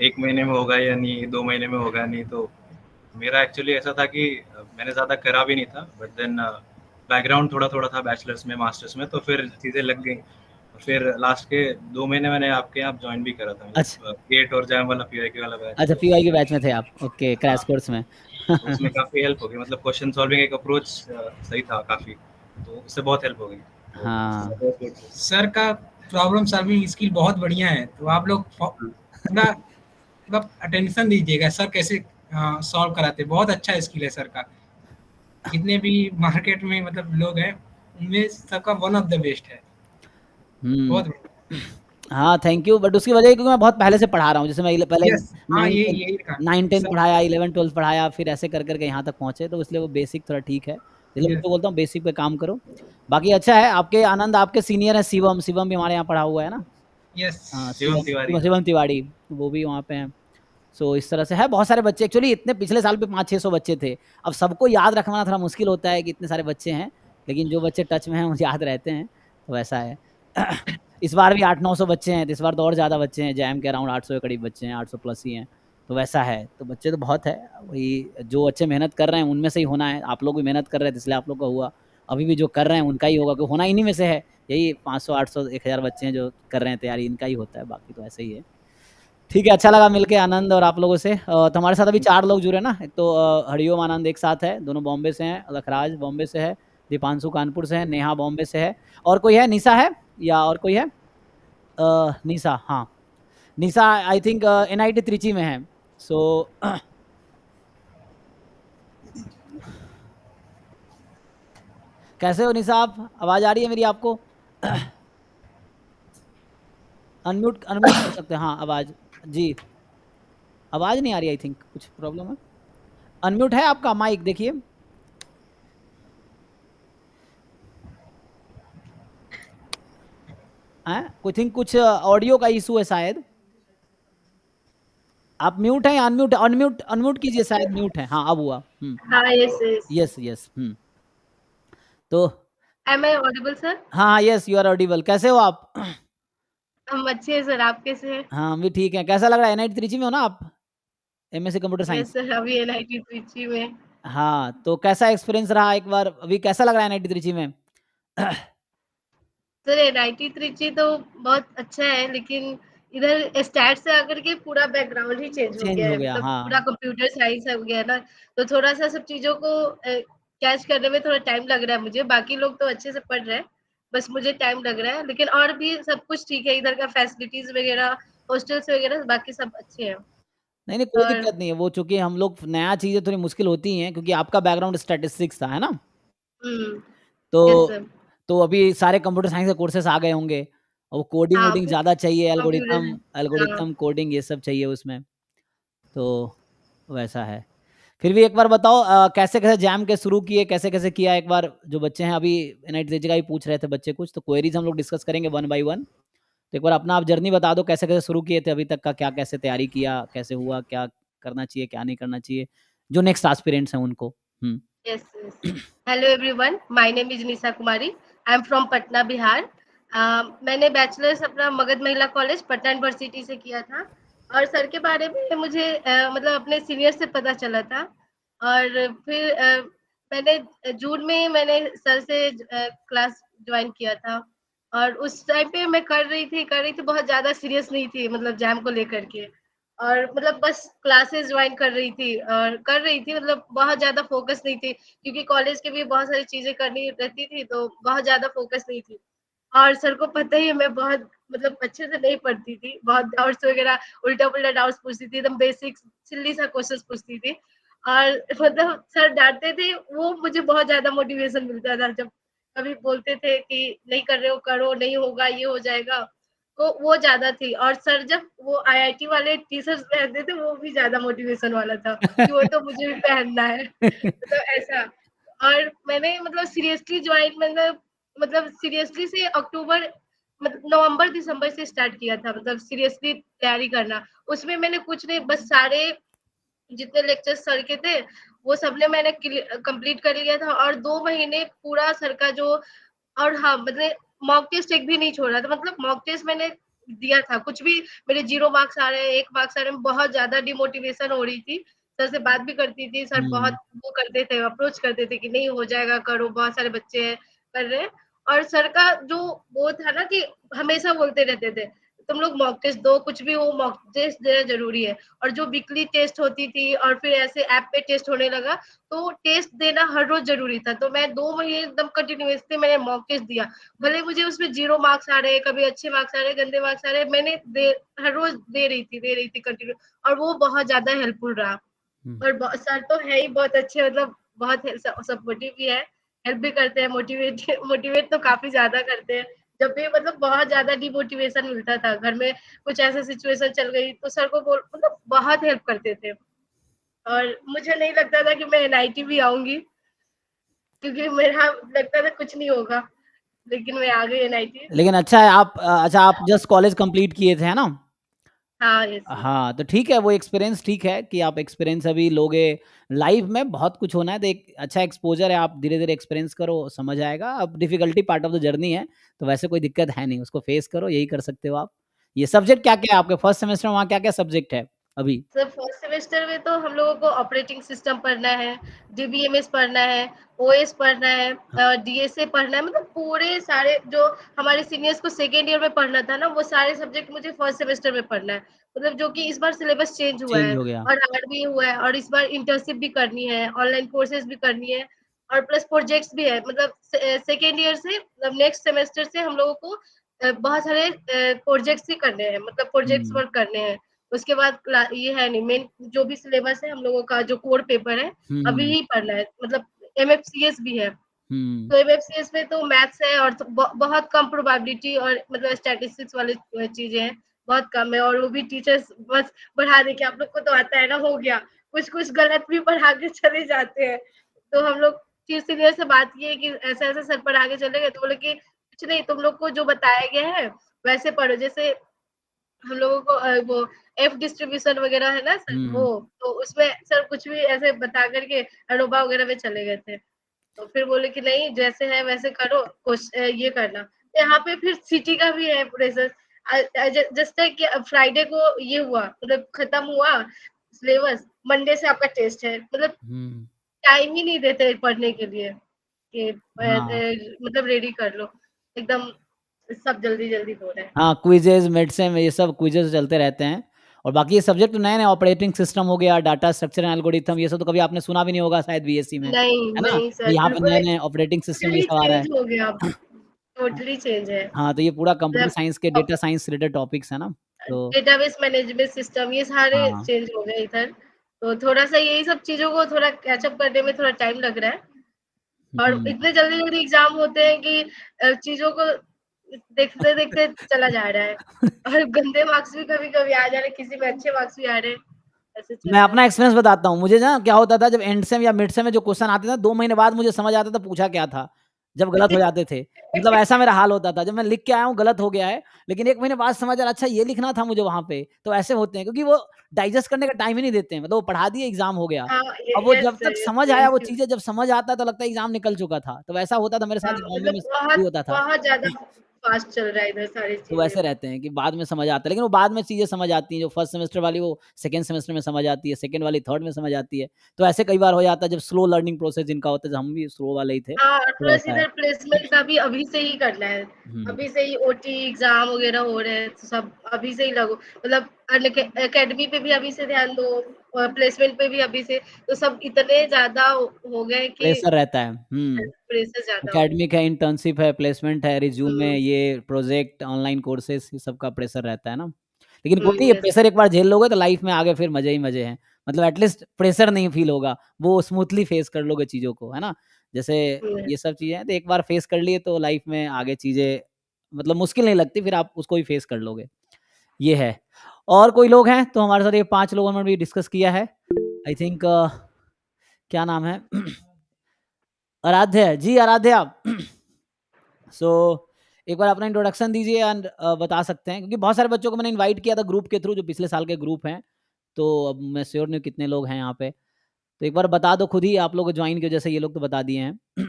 एक महीने में होगा या नहीं, दो महीने में होगा नहीं। तो मेरा एक्चुअली ऐसा था कि मैंने ज़्यादा करा भी नहीं था बट देन बैकग्राउंड थोड़ा थोड़ा था बैचलर्स में मास्टर्स में, तो फिर चीज़ें लग गई। फिर लास्ट के दो महीने मैंने आपके यहाँ ज्वाइन भी करा था। अच्छा गेट और जैम वाला पीवाईक्यू वाला बैच। अच्छा पीवाईक्यू बैच में थे आप? ओके क्रैश कोर्स में। उसमें काफ़ी हेल्प हो गई, मतलब क्वेश्चन सॉल्विंग एक अप्रोच सही था काफ़ी, तो उससे बहुत हेल्प हो गई। हाँ सर का प्रॉब्लम सॉल्विंग स्किल बहुत बढ़िया है, तो आप लोग थोड़ा मतलब अटेंशन दीजिएगा सर कैसे सॉल्व कराते, बहुत अच्छा स्किल है सर का। जितने भी मार्केट में मतलब लोग हैं उनमें सबका वन ऑफ द बेस्ट है। बहुत हाँ थैंक यू। बट उसकी वजह क्योंकि मैं बहुत पहले से पढ़ा रहा हूँ, जैसे मैं पहले नाइन टेन पढ़ाया, इलेवन ट्वेल्थ पढ़ाया, फिर ऐसे कर करके यहाँ तक पहुँचे, तो इसलिए वो बेसिक थोड़ा ठीक है। इसलिए मैं तो बोलता हूँ बेसिक पे काम करो, बाकी अच्छा है। आपके आनंद आपके सीनियर हैं शिवम, शिवम भी हमारे यहाँ पढ़ा हुआ है ना? यस हाँ शिवम तिवारी, शिवम तिवारी वो भी वहाँ पे हैं। सो इस तरह से है, बहुत सारे बच्चे एक्चुअली इतने पिछले साल पे पाँच छः सौ बच्चे थे, अब सबको याद रखना थोड़ा मुश्किल होता है कि इतने सारे बच्चे हैं, लेकिन जो बच्चे टच में हैं वो याद रहते हैं, तो वैसा है। इस बार भी आठ नौ सौ बच्चे हैं, तो इस बार तो और ज़्यादा बच्चे हैं, जैम के अराउंड आठ सौ के करीब बच्चे हैं, आठ सौ प्लस ही हैं, तो वैसा है। तो बच्चे तो बहुत है, वही जो अच्छे मेहनत कर रहे हैं उनमें से ही होना है। आप लोग भी मेहनत कर रहे थे इसलिए आप लोग का हुआ, अभी भी जो कर रहे हैं उनका ही होगा, क्योंकि होना इन्हीं में से है। यही पाँच सौ आठ सौ एक हज़ार बच्चे हैं जो कर रहे हैं तैयारी, इनका ही होता है, बाकी तो ऐसे ही है। ठीक है, अच्छा लगा मिलके आनंद और आप लोगों से। तो हमारे साथ अभी चार लोग जुड़े ना, एक तो हरिओम आनंद एक साथ है, दोनों बॉम्बे से हैं, लखराज बॉम्बे से है, दीपांशु कानपुर से है, नेहा बॉम्बे से है, और कोई है? निशा है या और कोई है? निशा हाँ Nisha I think N I T Trichy में है। सो so, कैसे हो निशा आप? आवाज़ आ रही है मेरी आपको? अनम्यूट अनम्यूट कर सकते हैं? हाँ आवाज़ जी आवाज़ नहीं आ रही, आई थिंक कुछ प्रॉब्लम है। अनम्यूट है आपका माइक? देखिए आई थिंक कुछ ऑडियो का इशू है शायद। आप म्यूट हैं अनम्यूट अनम्यूट अनम्यूट कीजिए, शायद म्यूट है। हाँ अब हुआ। हाँ यस यस यस हम्म तो am I audible sir? हाँ यस यू आर ऑडिबल। कैसे हो आप? हम अच्छे हैं सर, आप कैसे हैं? हाँ हम भी ठीक हैं। कैसा लग रहा है? एनआईटी त्रिची में हो ना आप, एमएससी कंप्यूटर साइंस। सर अभी एनआईटी त्रिची में। हाँ तो कैसा एक्सपीरियंस रहा एक बार, अभी कैसा लग रहा है एनआईटी त्रिची में? सर एनआईटी त्रिची तो बहुत अच्छा है, लेकिन इधर स्टैट से आकर के पूरा बैकग्राउंड ही चेंज हो गया, हो गया तो हाँ। पूरा कंप्यूटर साइंस हो गया ना, तो थोड़ा सा सब चीजों को कैच करने में थोड़ा टाइम लग रहा है मुझे। बाकी लोग तो अच्छे से पढ़ रहे हैं, बस मुझे टाइम लग रहा है। लेकिन और भी सब कुछ ठीक है, इधर का फैसिलिटीज वगैरह, हॉस्टल्स वगैरह बाकी सब अच्छे हैं। नहीं नहीं कोई दिक्कत नहीं है वो, चूंकि हम लोग नया चीजें थोड़ी मुश्किल होती है, क्योंकि आपका बैकग्राउंड स्टैटिस्टिक्स था है ना, तो तो अभी सारे कंप्यूटर साइंस के कोर्सेस आ गए होंगे, और कोडिंग कोडिंग ज्यादा चाहिए, एल्गोरिथम एल्गोरिथम कोडिंग ये सब चाहिए उसमें, तो वैसा है। फिर भी एक बार बताओ आ, कैसे कैसे जैम के शुरू किए, कैसे कैसे किया, एक बार जो बच्चे हैं अभी एनआईटी का भी पूछ रहे थे बच्चे कुछ, तो क्वेरीज हम लोग डिस्कस करेंगे वन बाई वन। तो एक बार अपना आप जर्नी बता दो, कैसे कैसे शुरू किए थे अभी तक का, क्या कैसे तैयारी किया, कैसे हुआ, क्या करना चाहिए क्या नहीं करना चाहिए जो नेक्स्ट एस्पिरेंट्स हैं उनको। Yes hello everyone, my name is Nisha Kumari, I am from Patna Bihar. Uh, मैंने बैचलर्स अपना मगध महिला कॉलेज पटना यूनिवर्सिटी से किया था, और सर के बारे में मुझे uh, मतलब अपने सीनियर से पता चला था, और फिर uh, मैंने जून में मैंने सर से uh, क्लास ज्वाइन किया था, और उस टाइम पे मैं कर रही थी कर रही थी बहुत ज़्यादा सीरियस नहीं थी मतलब जैम को लेकर के, और मतलब बस क्लासेस ज्वाइन कर रही थी और कर रही थी मतलब बहुत ज़्यादा फोकस नहीं थी, क्योंकि कॉलेज के भी बहुत सारी चीज़ें करनी रहती थी, तो बहुत ज़्यादा फोकस नहीं थी। और सर को पता ही है मैं बहुत मतलब अच्छे से नहीं पढ़ती थी, बहुत डाउट्स वगैरह उल्टा पुल्टा डाउट्स पूछती थी, एकदम बेसिक सिल्ली सा क्वेश्चंस पूछती थी, और मतलब सर डांटते थे, वो मुझे बहुत ज्यादा मोटिवेशन मिलता था जब कभी बोलते थे कि नहीं कर रहे हो करो, नहीं होगा ये हो जाएगा, तो वो ज्यादा थी। और सर जब वो आईआईटी वाले टीशर्ट्स पहनते थे वो भी ज्यादा मोटिवेशन वाला था कि वो तो मुझे भी पहनना है, तो ऐसा। और मैंने मतलब सीरियसली ज्वाइन मतलब मतलब सीरियसली से अक्टूबर मतलब नवंबर दिसंबर से स्टार्ट किया था, मतलब सीरियसली तैयारी करना। उसमें मैंने कुछ नहीं, बस सारे जितने लेक्चर्स सर के थे वो सबने मैंने कंप्लीट कर लिया था, और दो महीने पूरा सर का जो, और हाँ मतलब मॉक टेस्ट एक भी नहीं छोड़ा था, मतलब मॉक टेस्ट मैंने दिया था, कुछ भी मेरे जीरो मार्क्स आ रहे हैं, एक मार्क्स आ रहे हैं, बहुत ज्यादा डिमोटिवेशन हो रही थी। सर से बात भी करती थी, सर बहुत वो करते थे, अप्रोच करते थे कि नहीं हो जाएगा करो, बहुत सारे बच्चे हैं कर रहे हैं। और सर का जो वो था ना कि हमेशा बोलते रहते थे तुम लोग मॉक टेस्ट दो, कुछ भी हो मॉक टेस्ट देना जरूरी है, और जो वीकली टेस्ट होती थी और फिर ऐसे ऐप पे टेस्ट होने लगा, तो टेस्ट देना हर रोज जरूरी था। तो मैं दो महीने एकदम कंटिन्यूअसली मैंने मॉक टेस्ट दिया, भले मुझे उसमें जीरो मार्क्स आ रहे, कभी अच्छे मार्क्स आ रहे, गंदे मार्क्स आ रहे, मैंने हर रोज दे रही थी दे रही थी कंटिन्यू, और वो बहुत ज्यादा हेल्पफुल रहा। और सर तो है ही बहुत अच्छे, मतलब बहुत सपोर्टिव भी है, हेल्प भी करते हैं, मोटिवेट मोटिवेट तो काफी ज्यादा करते हैं। जब भी मतलब बहुत ज्यादा डिमोटिवेशन मिलता था, घर में कुछ ऐसा सिचुएशन चल गई, तो सर को बोल मतलब बहुत हेल्प करते थे। और मुझे नहीं लगता था कि मैं एनआईटी भी आऊंगी, क्योंकि मेरा लगता था कुछ नहीं होगा, लेकिन मैं आ गई एनआईटी। लेकिन अच्छा है आप, अच्छा आप जस्ट कॉलेज कंप्लीट किए थे है ना? हाँ हाँ तो ठीक है, वो एक्सपीरियंस ठीक है कि आप एक्सपीरियंस अभी लोगे, लाइफ में बहुत कुछ होना है, तो एक अच्छा एक्सपोजर है, आप धीरे धीरे एक्सपीरियंस करो, समझ आएगा। अब difficulty part of the journey है, तो वैसे कोई दिक्कत है नहीं, उसको फेस करो, यही कर सकते हो आप। ये सब्जेक्ट क्या क्या है आपके फर्स्ट सेमेस्टर में, वहाँ क्या क्या सब्जेक्ट है अभी? सर फर्स्ट सेमेस्टर में तो हम लोगों को ऑपरेटिंग सिस्टम पढ़ना है, डीबीएमएस पढ़ना है, ओएस पढ़ना है, डीएसए पढ़ना है, मतलब पूरे सारे जो हमारे सीनियर्स को सेकेंड ईयर में पढ़ना था ना, वो सारे सब्जेक्ट मुझे फर्स्ट सेमेस्टर में पढ़ना है, मतलब जो कि इस बार सिलेबस चेंज हुआ है और हार्ड भी हुआ है, और इस बार इंटर्नशिप भी करनी है, ऑनलाइन कोर्सेज भी करनी है, और प्लस प्रोजेक्ट्स भी है। मतलब सेकेंड ईयर से मतलब नेक्स्ट सेमेस्टर से हम लोगों को बहुत सारे प्रोजेक्ट्स ही करने हैं, मतलब प्रोजेक्ट्स वर्क करने हैं। उसके बाद ये है नहीं, मेन जो भी सिलेबस है हम लोगों का जो कोर पेपर है अभी ही पढ़ना है, मतलब एमएफसीएस भी है, तो एमएफसीएस में तो मैथ्स है और तो बहुत कम प्रोबेबिलिटी और मतलब स्टैटिस्टिक्स वाली चीजें हैं, बहुत कम है, और वो भी टीचर्स बस बढ़ा दे के आप लोग को तो आता है ना, हो गया, कुछ कुछ गलत भी पढ़ा के चले जाते हैं। तो हम लोग फिर सीनियर से बात की कि ऐसा ऐसा सर पढ़ा के चले गए, तो बोले कि कुछ नहीं, तुम लोग को जो बताया गया है वैसे पढ़ो। जैसे हम लोगों को वो एफ डिस्ट्रीब्यूशन वगैरह है ना सर, वो तो उसमें सर कुछ भी ऐसे बता करके अनोबा वगैरह में चले गए थे। तो फिर बोले कि नहीं जैसे है वैसे करो, कुछ ये करना। यहाँ पे फिर सिटी का भी है प्रेशर, जस्ट है कि फ्राइडे को ये हुआ मतलब खत्म हुआ सिलेबस, मंडे से आपका टेस्ट है, मतलब टाइम ही नहीं देते पढ़ने के लिए कि मतलब रेडी कर लो एकदम, सब जल्दी जल्दी हो रहा है। हाँ, क्विजेज मिडसेम ये सब क्विजेज चलते रहते हैं। और बाकी ये सब्जेक्ट नए नए, ऑपरेटिंग सिस्टम हो गया, डाटा स्ट्रक्चर एंड एल्गोरिथम, ये सब तो कभी आपने सुना भी नहीं होगा शायद बीएससी में, नहीं, नहीं सर, यहाँ पे नए नए ऑपरेटिंग सिस्टम ये सब आ रहा है, टोटली चेंज है। हाँ, तो ये पूरा कंप्यूटर साइंस के डेटा साइंस रिलेटेड टॉपिक्स है ना, तो डेटाबेस मैनेजमेंट सिस्टम ये सारे चेंज हो गए इधर। तो थोड़ा सा यही सब चीजों को थोड़ा कैचअप करने में थोड़ा टाइम लग रहा है, और इतने जल्दी जल्दी एग्जाम होते हैं कि चीजों को देखते देखते चला जा रहा है, और गंदे मार्क्स भी कभी कभी आ जा रहे, किसी में अच्छे मार्क्स भी आ रहे। मैं अपना एक्सपीरियंस बताता हूँ, मुझे ना क्या होता था जब एंड सेम या मिड सेम में जो क्वेश्चन आते थे दो महीने बाद मुझे समझ आता था पूछा क्या था, जब गलत हो जाते थे, मतलब ऐसा मेरा हाल होता था। जब मैं लिख के आया हूँ गलत हो गया है, लेकिन एक महीने बाद समझ आ रहा अच्छा ये लिखना था मुझे वहाँ पे। तो ऐसे होते हैं क्योंकि वो डाइजेस्ट करने का टाइम ही नहीं देते हैं, मतलब वो पढ़ा दिए एग्जाम हो गया, अब वो जब तक समझ आया वो चीजें जब समझ आता तो लगता है एग्जाम निकल चुका था। तो वैसा होता था मेरे साथ, होता था फास्ट चल रहा है इधर सारी चीजें, तो ऐसे रहते हैं कि बाद में समझ आता है, लेकिन वो बाद में चीजें समझ आती हैं, जो फर्स्ट सेमेस्टर वाली वो सेकंड सेमेस्टर में समझ आती है, सेकंड वाली थर्ड में समझ आती है। तो ऐसे कई बार हो जाता है जब स्लो लर्निंग प्रोसेस जिनका होता है, हम भी स्लो वाले ही थे। प्लस इधर प्लेसमेंट का भी अभी से ही करना है, अभी से ही ओटी एग्जाम वगैरह हो रहे हैं, सब अभी से ही लगो, मतलब अकेडमी पे भी अभी से ध्यान दो और प्लेसमेंट पे भी अभी से, तो सब इतने ज्यादा हो गए कि प्रेशर रहता है। हम्म, प्रेशर ज्यादा, एकेडमिक है, इंटर्नशिप है, प्लेसमेंट है, रिज्यूमे, ये प्रोजेक्ट, ऑनलाइन कोर्सेज, ये सब का प्रेशर रहता है ना। लेकिन कोई ये प्रेशर एक बार झेल लोगे तो लाइफ में आगे फिर मजे ही मजे हैं, मतलब एटलीस्ट प्रेशर नहीं फील होगा, वो स्मूथली फेस कर लोगे चीजों को, है ना। जैसे ये सब चीजें हैं तो एक बार फेस कर लिए तो लाइफ में आगे चीजें मतलब मुश्किल नहीं लगती, फिर आप उसको ही फेस कर लोगे, ये है। और कोई लोग हैं तो हमारे साथ ये पांच लोगों ने भी डिस्कस किया है, आई थिंक uh, क्या नाम है, आराध्या जी, आराध्या आप सो so, एक बार अपना इंट्रोडक्शन दीजिए एंड uh, बता सकते हैं, क्योंकि बहुत सारे बच्चों को मैंने इनवाइट किया था ग्रुप के थ्रू, जो पिछले साल के ग्रुप हैं, तो अब मैं श्योर नहीं कितने लोग हैं यहाँ पे, तो एक बार बता दो खुद ही, आप लोग ज्वाइन किए जैसे ये लोग तो बता दिए हैं।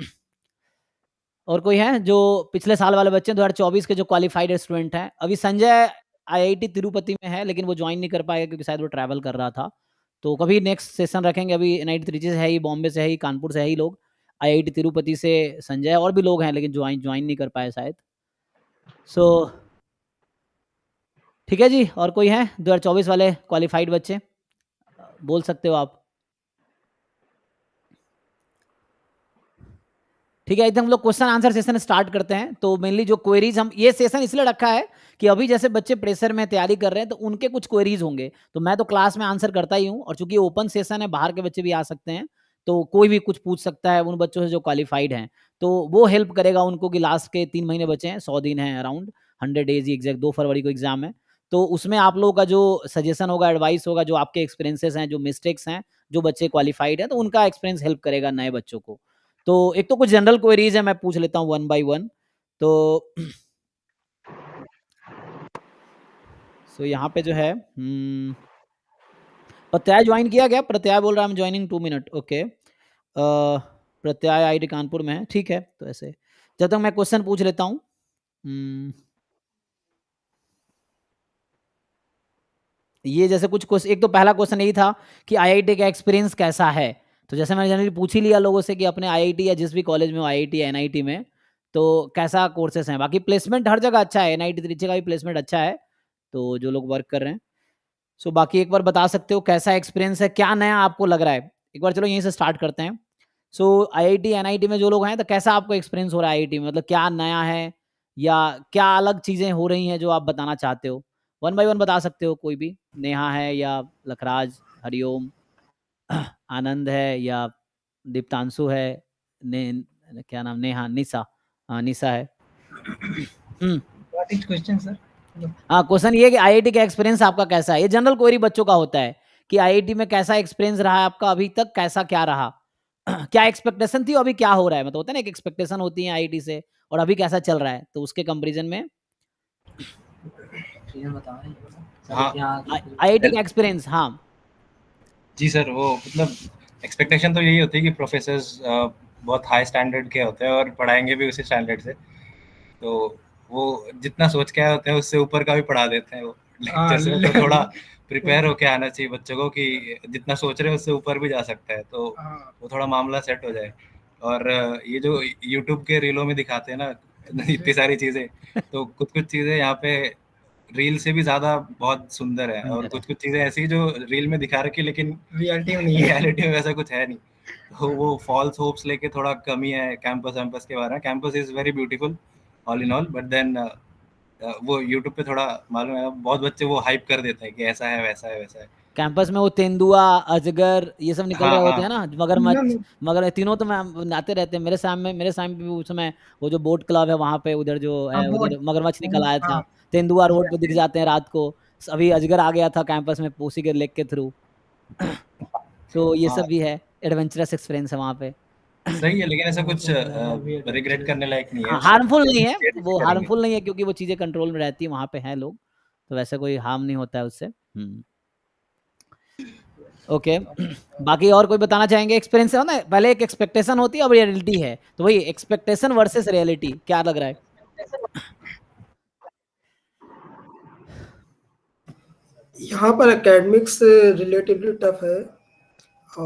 और कोई है जो पिछले साल वाले बच्चे दो हजार चौबीस के जो क्वालिफाइड स्टूडेंट हैं, अभी संजय आईआईटी तिरुपति में है लेकिन वो ज्वाइन नहीं कर पाएगा क्योंकि शायद वो ट्रैवल कर रहा था, तो कभी नेक्स्ट सेशन रखेंगे। अभी एनआईटी त्रिची से है ही, बॉम्बे से है ही, कानपुर से है ही लोग, आईआईटी तिरुपति से संजय और भी लोग हैं लेकिन ज्वाइन ज्वाइन नहीं कर पाए शायद। सो so, ठीक है जी। और कोई है दो हजार चौबीस वाले क्वालिफाइड बच्चे, बोल सकते हो आप। ठीक है, एकदम हम लोग क्वेश्चन आंसर सेशन स्टार्ट करते हैं। तो मेनली जो क्वेरीज, हम ये सेशन इसलिए रखा है कि अभी जैसे बच्चे प्रेशर में तैयारी कर रहे हैं तो उनके कुछ क्वेरीज होंगे, तो मैं तो क्लास में आंसर करता ही हूँ, और चूंकि ओपन सेशन है बाहर के बच्चे भी आ सकते हैं, तो कोई भी कुछ पूछ सकता है उन बच्चों से जो क्वालिफाइड हैं, तो वो हेल्प करेगा उनको कि लास्ट के तीन महीने बचे हैं, सौ दिन है, अराउंड हंड्रेड डेज ही एग्जैक्ट, दो फरवरी को एग्जाम है, तो उसमें आप लोगों का जो सजेशन होगा, एडवाइस होगा, जो आपके एक्सपीरियंसेस हैं, जो मिस्टेक्स हैं, जो बच्चे क्वालिफाइड हैं, तो उनका एक्सपीरियंस हेल्प करेगा नए बच्चों को। तो एक तो कुछ जनरल क्वेरीज है, मैं पूछ लेता हूँ वन बाय वन। तो सो so, यहाँ पे जो है प्रत्याय ज्वाइन किया गया, प्रत्याय बोल रहा है joining two minute, okay. Pratyay IIT Kanpur में है, ठीक है। तो ऐसे जब तक मैं क्वेश्चन पूछ लेता हूँ, ये जैसे कुछ क्वेश्चन, एक तो पहला क्वेश्चन यही था कि आईआईटी का एक्सपीरियंस कैसा है, तो जैसे मैंने जनरली पूछ ही लिया लोगों से कि अपने आईआईटी या जिस भी कॉलेज में हो, आईआईटी या एनआईटी में, तो कैसा कोर्सेस हैं। बाकी प्लेसमेंट हर जगह अच्छा है, एनआईटी त्रिची का भी प्लेसमेंट अच्छा है, तो जो लोग वर्क कर रहे हैं। सो so, बाकी एक बार बता सकते हो कैसा एक्सपीरियंस है, क्या नया आपको लग रहा है, एक बार चलो यहीं से स्टार्ट करते हैं। सो आईआईटी एनआईटी में जो लोग हैं, तो कैसा आपको एक्सपीरियंस हो रहा है आईआईटी में, मतलब क्या नया है या क्या अलग चीज़ें हो रही हैं जो आप बताना चाहते हो, वन बाई वन बता सकते हो। कोई भी, नेहा है या लखराज, हरिओम, आनंद है या दीपांशु है, ने क्या नाम, नेहा, निशा, हाँ निशा है। What is question sir? हाँ, क्वेश्चन ये कि आईआईटी का एक्सपीरियंस आपका कैसा है, ये जनरल क्वेरी बच्चों का होता है कि आईआईटी में कैसा एक्सपीरियंस रहा है आपका अभी तक, कैसा क्या रहा, क्या एक्सपेक्टेशन थी, अभी क्या हो रहा है, मतलब होता है ना एक एक्सपेक्टेशन होती है आईआईटी से और अभी कैसा चल रहा है, तो उसके कंपेरिजन में आईआईटी का एक्सपीरियंस। हाँ जी सर, वो मतलब एक्सपेक्टेशन तो यही होती है कि प्रोफेसर्स बहुत हाई स्टैंडर्ड के होते हैं और पढ़ाएंगे भी उसी स्टैंडर्ड से, तो वो जितना सोच के आए होते हैं उससे ऊपर का भी पढ़ा देते हैं वो लेक्चर से। तो थोड़ा प्रिपेयर होके आना चाहिए बच्चों को कि जितना सोच रहे हैं उससे ऊपर भी जा सकता है, तो वो थोड़ा मामला सेट हो जाए। और ये जो यूट्यूब के रीलों में दिखाते हैं ना इतनी सारी चीज़ें, तो कुछ कुछ चीज़ें यहाँ पे रील से भी ज्यादा बहुत सुंदर है और कुछ कुछ चीजें ऐसी जो रील में दिखा रखी लेकिन रियलिटी में नहीं है, रियलिटी में वैसा कुछ है नहीं। तो वो फॉल्स होप्स लेके थोड़ा कमी है कैंपस कैंपस के बारे में। Campus is very beautiful all in all, but then वो यूट्यूब पे थोड़ा मालूम है बहुत बच्चे वो हाइप कर देते हैं कि ऐसा है वैसा है वैसा है। कैंपस में वो तेंदुआ अजगर ये सब निकल हाँ, रहे होते हैं ना, मगरमच्छ मगर तीनों तो मैं आते रहते हैं। मेरे सामने मेरे सामने उस समय वो जो बोट क्लब है वहाँ पे उधर जो है मगरमच्छ निकल आया था, तेंदुआ रोड पे दिख जाते हैं रात को, अभी अजगर आ गया था कैंपस में पोसी के लेक के थ्रू। तो ये सब भी है, एडवेंचरस एक्सपीरियंस है वहाँ पे। सही है, लेकिन ऐसा कुछ रिग्रेट करने लायक नहीं है, हार्मफुल नहीं है वो, हार्मफुल नहीं है क्योंकि वो चीजें कंट्रोल में रहती है, वहाँ पे है लोग तो वैसा कोई हार्म नहीं होता है उससे। Okay okay. बाकी और कोई बताना चाहेंगे एक्सपीरियंस है ना? पहले एक एक्सपेक्टेशन होती है और रियलिटी है, तो वही एक्सपेक्टेशन वर्सेस रियलिटी क्या लग रहा है? यहाँ पर एकेडमिक्स रिलेटिवली टफ है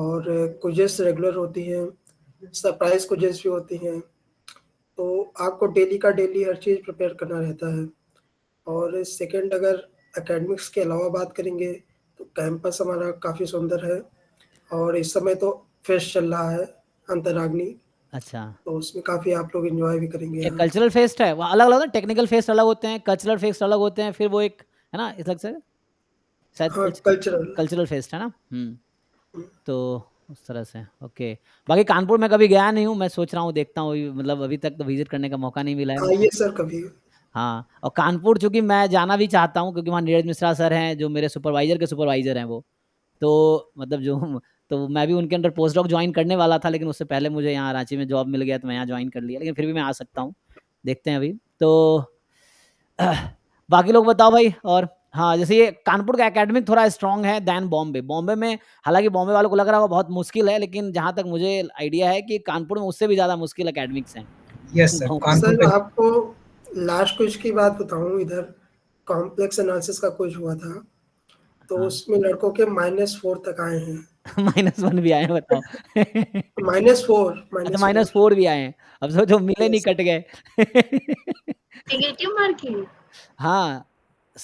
और क्विजेस रेगुलर होती हैं, सरप्राइज क्विजेस भी होती हैं, तो आपको डेली का डेली हर चीज़ प्रिपेयर करना रहता है। और सेकंड, अगर एकेडमिक्स के अलावा बात करेंगे तो कैंपस हमारा काफ़ी सुंदर है और इस समय तो फेस्ट चल रहा है अंतराग्नि, अच्छा, तो उसमें काफ़ी आप लोग एंजॉय भी करेंगे। कल्चरल फेस्ट है, वह अलग अलग टेक्निकल फेस्ट अलग होते हैं, कल्चरल फेस्ट अलग होते हैं, फिर वो एक है ना इस लग से कल्चरल कल्चरल फेस्ट है ना। हम्म तो उस तरह से ओके। बाकी कानपुर में कभी गया नहीं हूँ, मैं सोच रहा हूँ, देखता हूँ, मतलब अभी तक तो विजिट करने का मौका नहीं मिला है। आइए सर कभी। हाँ, और कानपुर चूँकि मैं जाना भी चाहता हूँ क्योंकि वहाँ नीरज मिश्रा सर हैं जो मेरे सुपरवाइजर के सुपरवाइजर हैं वो, तो मतलब जो तो मैं भी उनके अंडर पोस्ट डॉक ज्वाइन करने वाला था, लेकिन उससे पहले मुझे यहाँ रांची में जॉब मिल गया तो मैं यहाँ ज्वाइन कर लिया, लेकिन फिर भी मैं आ सकता हूँ, देखते हैं अभी। तो बाकी लोग बताओ भाई। और हाँ, जैसे ये कानपुर का एकेडमिक थोड़ा स्ट्रांग है दैन बॉम्बे। बॉम्बे में हालांकि बॉम्बे वालों को लग रहा होगा बहुत मुश्किल है, लेकिन जहाँ तक मुझे आइडिया है कि कानपुर में उससे भी ज़्यादा मुश्किल एकेडमिक्स हैं। यस सर, कानपुर में आपको लास्ट क्विज की बात बताऊँ, इधर कॉम्प्लेक्स एनालिसिस का क्विज हुआ था तो हाँ। उसमें लड़कों के माइनस फोर तक आए हैं माइनस वन भी आए हैं, बताओ माइनस फोर माइनस फोर भी आए हैं। अब सोचो मिले नहीं, कट गए। हाँ,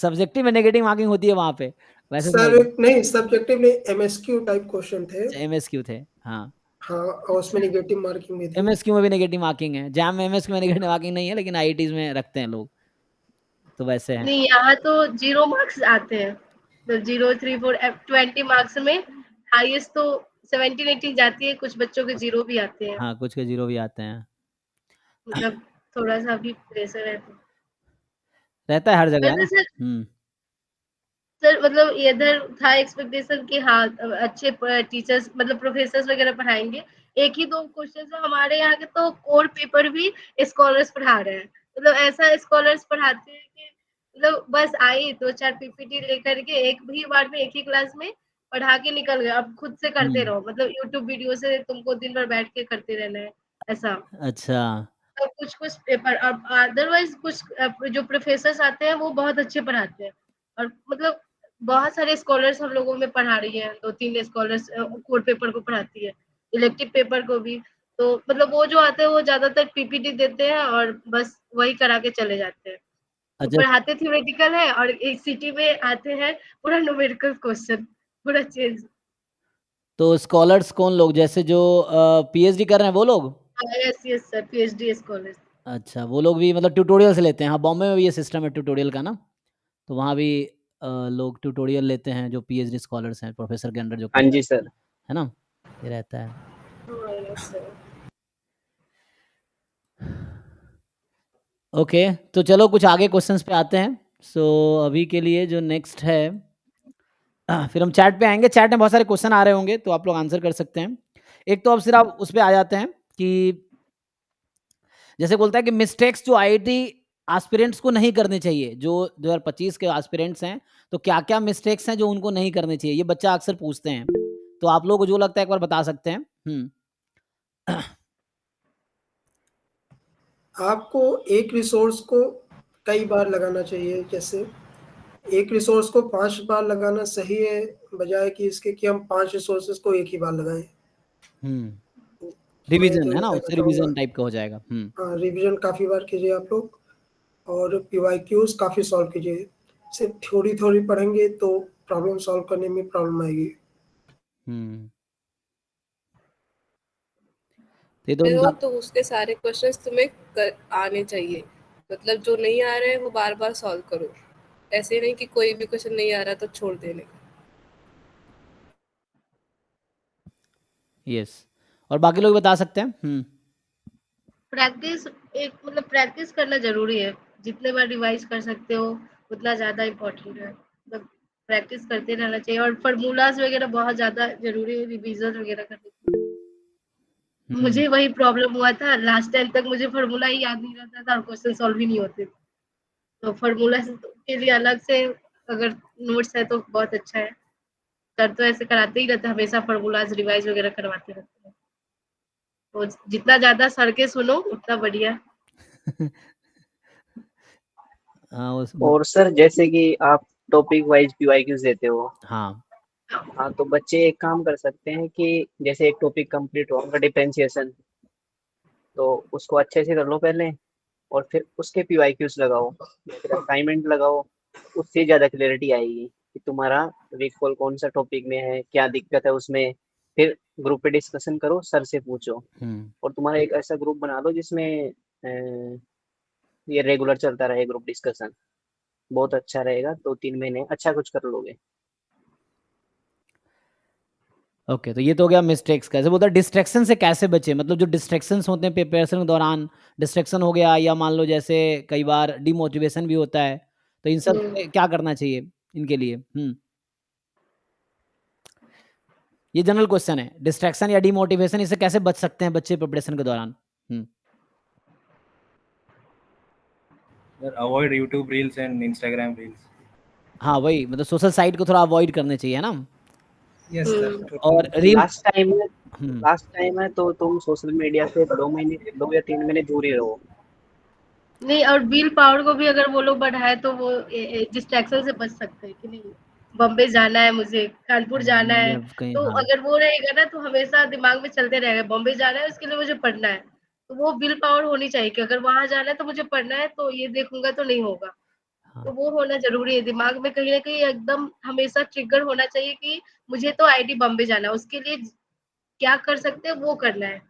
सब्जेक्टिव में नेगेटिव मार्किंग होती है वहाँ पे वैसे सर, नहीं सब्जेक्टिव में एमएसक्यू टाइप क्वेश्चन थे, एमएसक्यू थे हाँ हाँ, और उसमें नेगेटिव मार्किंग भी थी। एमएसक्यू में भी नेगेटिव मार्किंग है, जैम में एमएसक्यू में नेगेटिव मार्किंग नहीं है लेकिन आईआईटीज में रखते हैं लोग, तो वैसे है नहीं। यहाँ तो जीरो मार्क्स आते हैं, तो zero three four twenty marks में हाईएस्ट तो सेवेंटीन एटीन जाती है, कुछ बच्चों के जीरो भी आते हैं। हाँ, कुछ के जीरो भी आते हैं, मतलब थोड़ा सा भी प्रेशर है रहता है हर जगह। मतलब सर, सर मतलब इधर था एक्सपेक्टेशन कि हाँ अच्छे टीचर्स मतलब प्रोफेसर्स वगैरह पढ़ाएंगे, एक ही दो क्वेश्चन हमारे यहाँ के तो कोर पेपर भी स्कॉलर्स पढ़ा रहे हैं, मतलब ऐसा स्कॉलर्स पढ़ाते हैं कि मतलब बस आई दो चार पीपीटी लेकर के एक ही बार में एक ही क्लास में पढ़ा के निकल गए, अब खुद से करते रहो, मतलब यूट्यूब वीडियो से तुमको दिन भर बैठ के करते रहना है ऐसा। अच्छा, तो कुछ कुछ पेपर, अब अदरवाइज कुछ जो प्रोफेसर्स आते हैं वो बहुत अच्छे पढ़ाते हैं और मतलब बहुत सारे स्कॉलर्स हम लोगों में पढ़ा रही हैं, दो तीन स्कॉलर्स कोर पेपर को पढ़ाती है, इलेक्टिव पेपर को भी, तो मतलब वो जो आते हैं वो ज्यादातर पीपीटी देते हैं और बस वही करा के चले जाते हैं। तो पढ़ाते थियोरेटिकल है और एक सिटी में आते हैं पूरा न्यूमेरिकल क्वेश्चन, पूरा चेंज। तो स्कॉलर्स कौन लोग, जैसे जो पीएचडी कर रहे हैं वो लोग? Yes yes sir, PhD scholars. अच्छा, वो लोग भी मतलब ट्यूटोरियल से लेते हैं। हाँ, बॉम्बे में भी ये सिस्टम है ट्यूटोरियल का ना, तो वहाँ भी आ, लोग ट्यूटोरियल लेते हैं जो पीएचडी स्कॉलर्स हैं, प्रोफेसर के अंडर जो। हाँ जी सर, है ना, ये रहता है। ओके okay, तो चलो कुछ आगे क्वेश्चंस पे आते हैं। सो so, अभी के लिए जो नेक्स्ट है, फिर हम चैट पे आएंगे, चैट में बहुत सारे क्वेश्चन आ रहे होंगे तो आप लोग आंसर कर सकते हैं। एक तो अब सिर्फ उस पर आ जाते हैं कि जैसे बोलता है कि मिस्टेक्स जो आईआईटी एस्पिरेंट्स को नहीं करने चाहिए, जो दो हज़ार पच्चीस के एस्पिरेंट्स हैं, तो क्या क्या मिस्टेक्स हैं जो उनको नहीं करने चाहिए, ये बच्चा अक्सर पूछते हैं, तो आप लोगों को जो लगता है एक बार बता सकते हैं। हम्म, आपको एक रिसोर्स को कई बार लगाना चाहिए, जैसे एक रिसोर्स को पांच बार लगाना सही है बजाय कि इसके कि हम पांच रिसोर्सेस को एक ही बार लगाएं। हम्म, रिवीजन है ना, उससे रिवीजन टाइप का हो जाएगा। हम्म, रिवीजन काफी बार कीजिए आप लोग, और पीवाईक्यूज काफी सॉल्व कीजिए। सिर्फ थ्योरी थ्योरी पढ़ेंगे तो प्रॉब्लम सॉल्व करने में प्रॉब्लम आएगी। हम्म, तो तो उसके सारे क्वेश्चंस तुम्हें कर, आने चाहिए, मतलब जो नहीं आ रहे हैं वो बार बार सॉल्व करो, ऐसे नहीं कि कोई भी क्वेश्चन नहीं आ रहा तो छोड़ देने। यस, और बाकी लोग बता सकते हैं। हम्म, प्रैक्टिस एक मतलब प्रैक्टिस करना जरूरी है, जितने बार रिवाइज कर सकते हो उतना ज्यादा इम्पोर्टेंट है, मतलब प्रैक्टिस करते रहना चाहिए, और फार्मूलाज वगैरह बहुत ज्यादा जरूरी है, रिवीजन वगैरह करने। मुझे वही प्रॉब्लम हुआ था, लास्ट टाइम तक मुझे फार्मूला ही याद नहीं रहता था और क्वेश्चन सॉल्व भी नहीं होते, तो फार्मूला के लिए अलग से अगर नोट्स है तो बहुत अच्छा है। सर तो ऐसे कराते ही रहते, हमेशा फार्मूलाज रिवाइज वगैरह करवाते रहते हैं, तो जितना ज्यादा सर के सुनो उतना बढ़िया। और सर जैसे कि आप टॉपिक वाइज पीवाईक्यूज देते हो, हाँ हाँ तो बच्चे एक काम कर सकते हैं कि जैसे एक टॉपिक कंप्लीट हो उनका डिफरेंशिएशन, तो उसको अच्छे से कर लो पहले, और फिर उसके पीवाईक्यूज लगाओ, फिर असाइनमेंट लगाओ, उससे ज़्यादा क्लियरिटी आएगी कि तुम्हारा रिकॉल कौन सा टॉपिक में है, क्या दिक्कत है उसमें। फिर ग्रुप पे डिस्कशन करो, सर से पूछो, और तुम्हारा एक ऐसा ग्रुप बना लो जिसमें ये रेगुलर चलता रहे ग्रुप डिस्कशन, बहुत अच्छा रहेगा। दो तीन महीने अच्छा कुछ कर लोगे। ओके okay, तो ये तो हो गया मिस्टेक्स का। जैसे बोलता है डिस्ट्रैक्शन से कैसे बचे, मतलब जो डिस्ट्रैक्शंस होते हैं प्रिपरेशन के दौरान, डिस्ट्रैक्शन हो गया या मान लो जैसे कई बार डिमोटिवेशन भी होता है, तो इन सब क्या करना चाहिए इनके लिए। हम्म, ये जनरल क्वेश्चन है, डिस्ट्रैक्शन या डिमोटिवेशन, इससे कैसे बच सकते हैं बच्चे प्रिपरेशन के दौरान। Avoid YouTube reels and Instagram reels. हाँ वही, मतलब सोशल साइट को थोड़ा अवॉइड करने चाहिए ना। Yes, sir. और लास्ट टाइम लास्ट टाइम है तो तुम सोशल मीडिया से दो महीने दो या तीन महीने दूर ही रहो। नहीं, और बिल पावर को भी अगर वो लोग बढ़ाए तो वो डिस्ट्रैक्शन से बच सकते हैं कि नहीं। बॉम्बे जाना है मुझे, कानपुर जाना है, तो हाँ। अगर वो रहेगा ना तो हमेशा दिमाग में चलते रहेगा, बॉम्बे जाना है उसके लिए मुझे पढ़ना है, तो वो बिल पावर होनी चाहिए कि अगर वहाँ जाना है तो मुझे पढ़ना है, तो ये देखूंगा तो नहीं होगा, तो वो होना जरूरी है। दिमाग में कहीं ना कहीं एकदम हमेशा ट्रिगर होना चाहिए कि मुझे तो आईआईटी बॉम्बे जाना है, उसके लिए क्या कर सकते हैं वो करना है,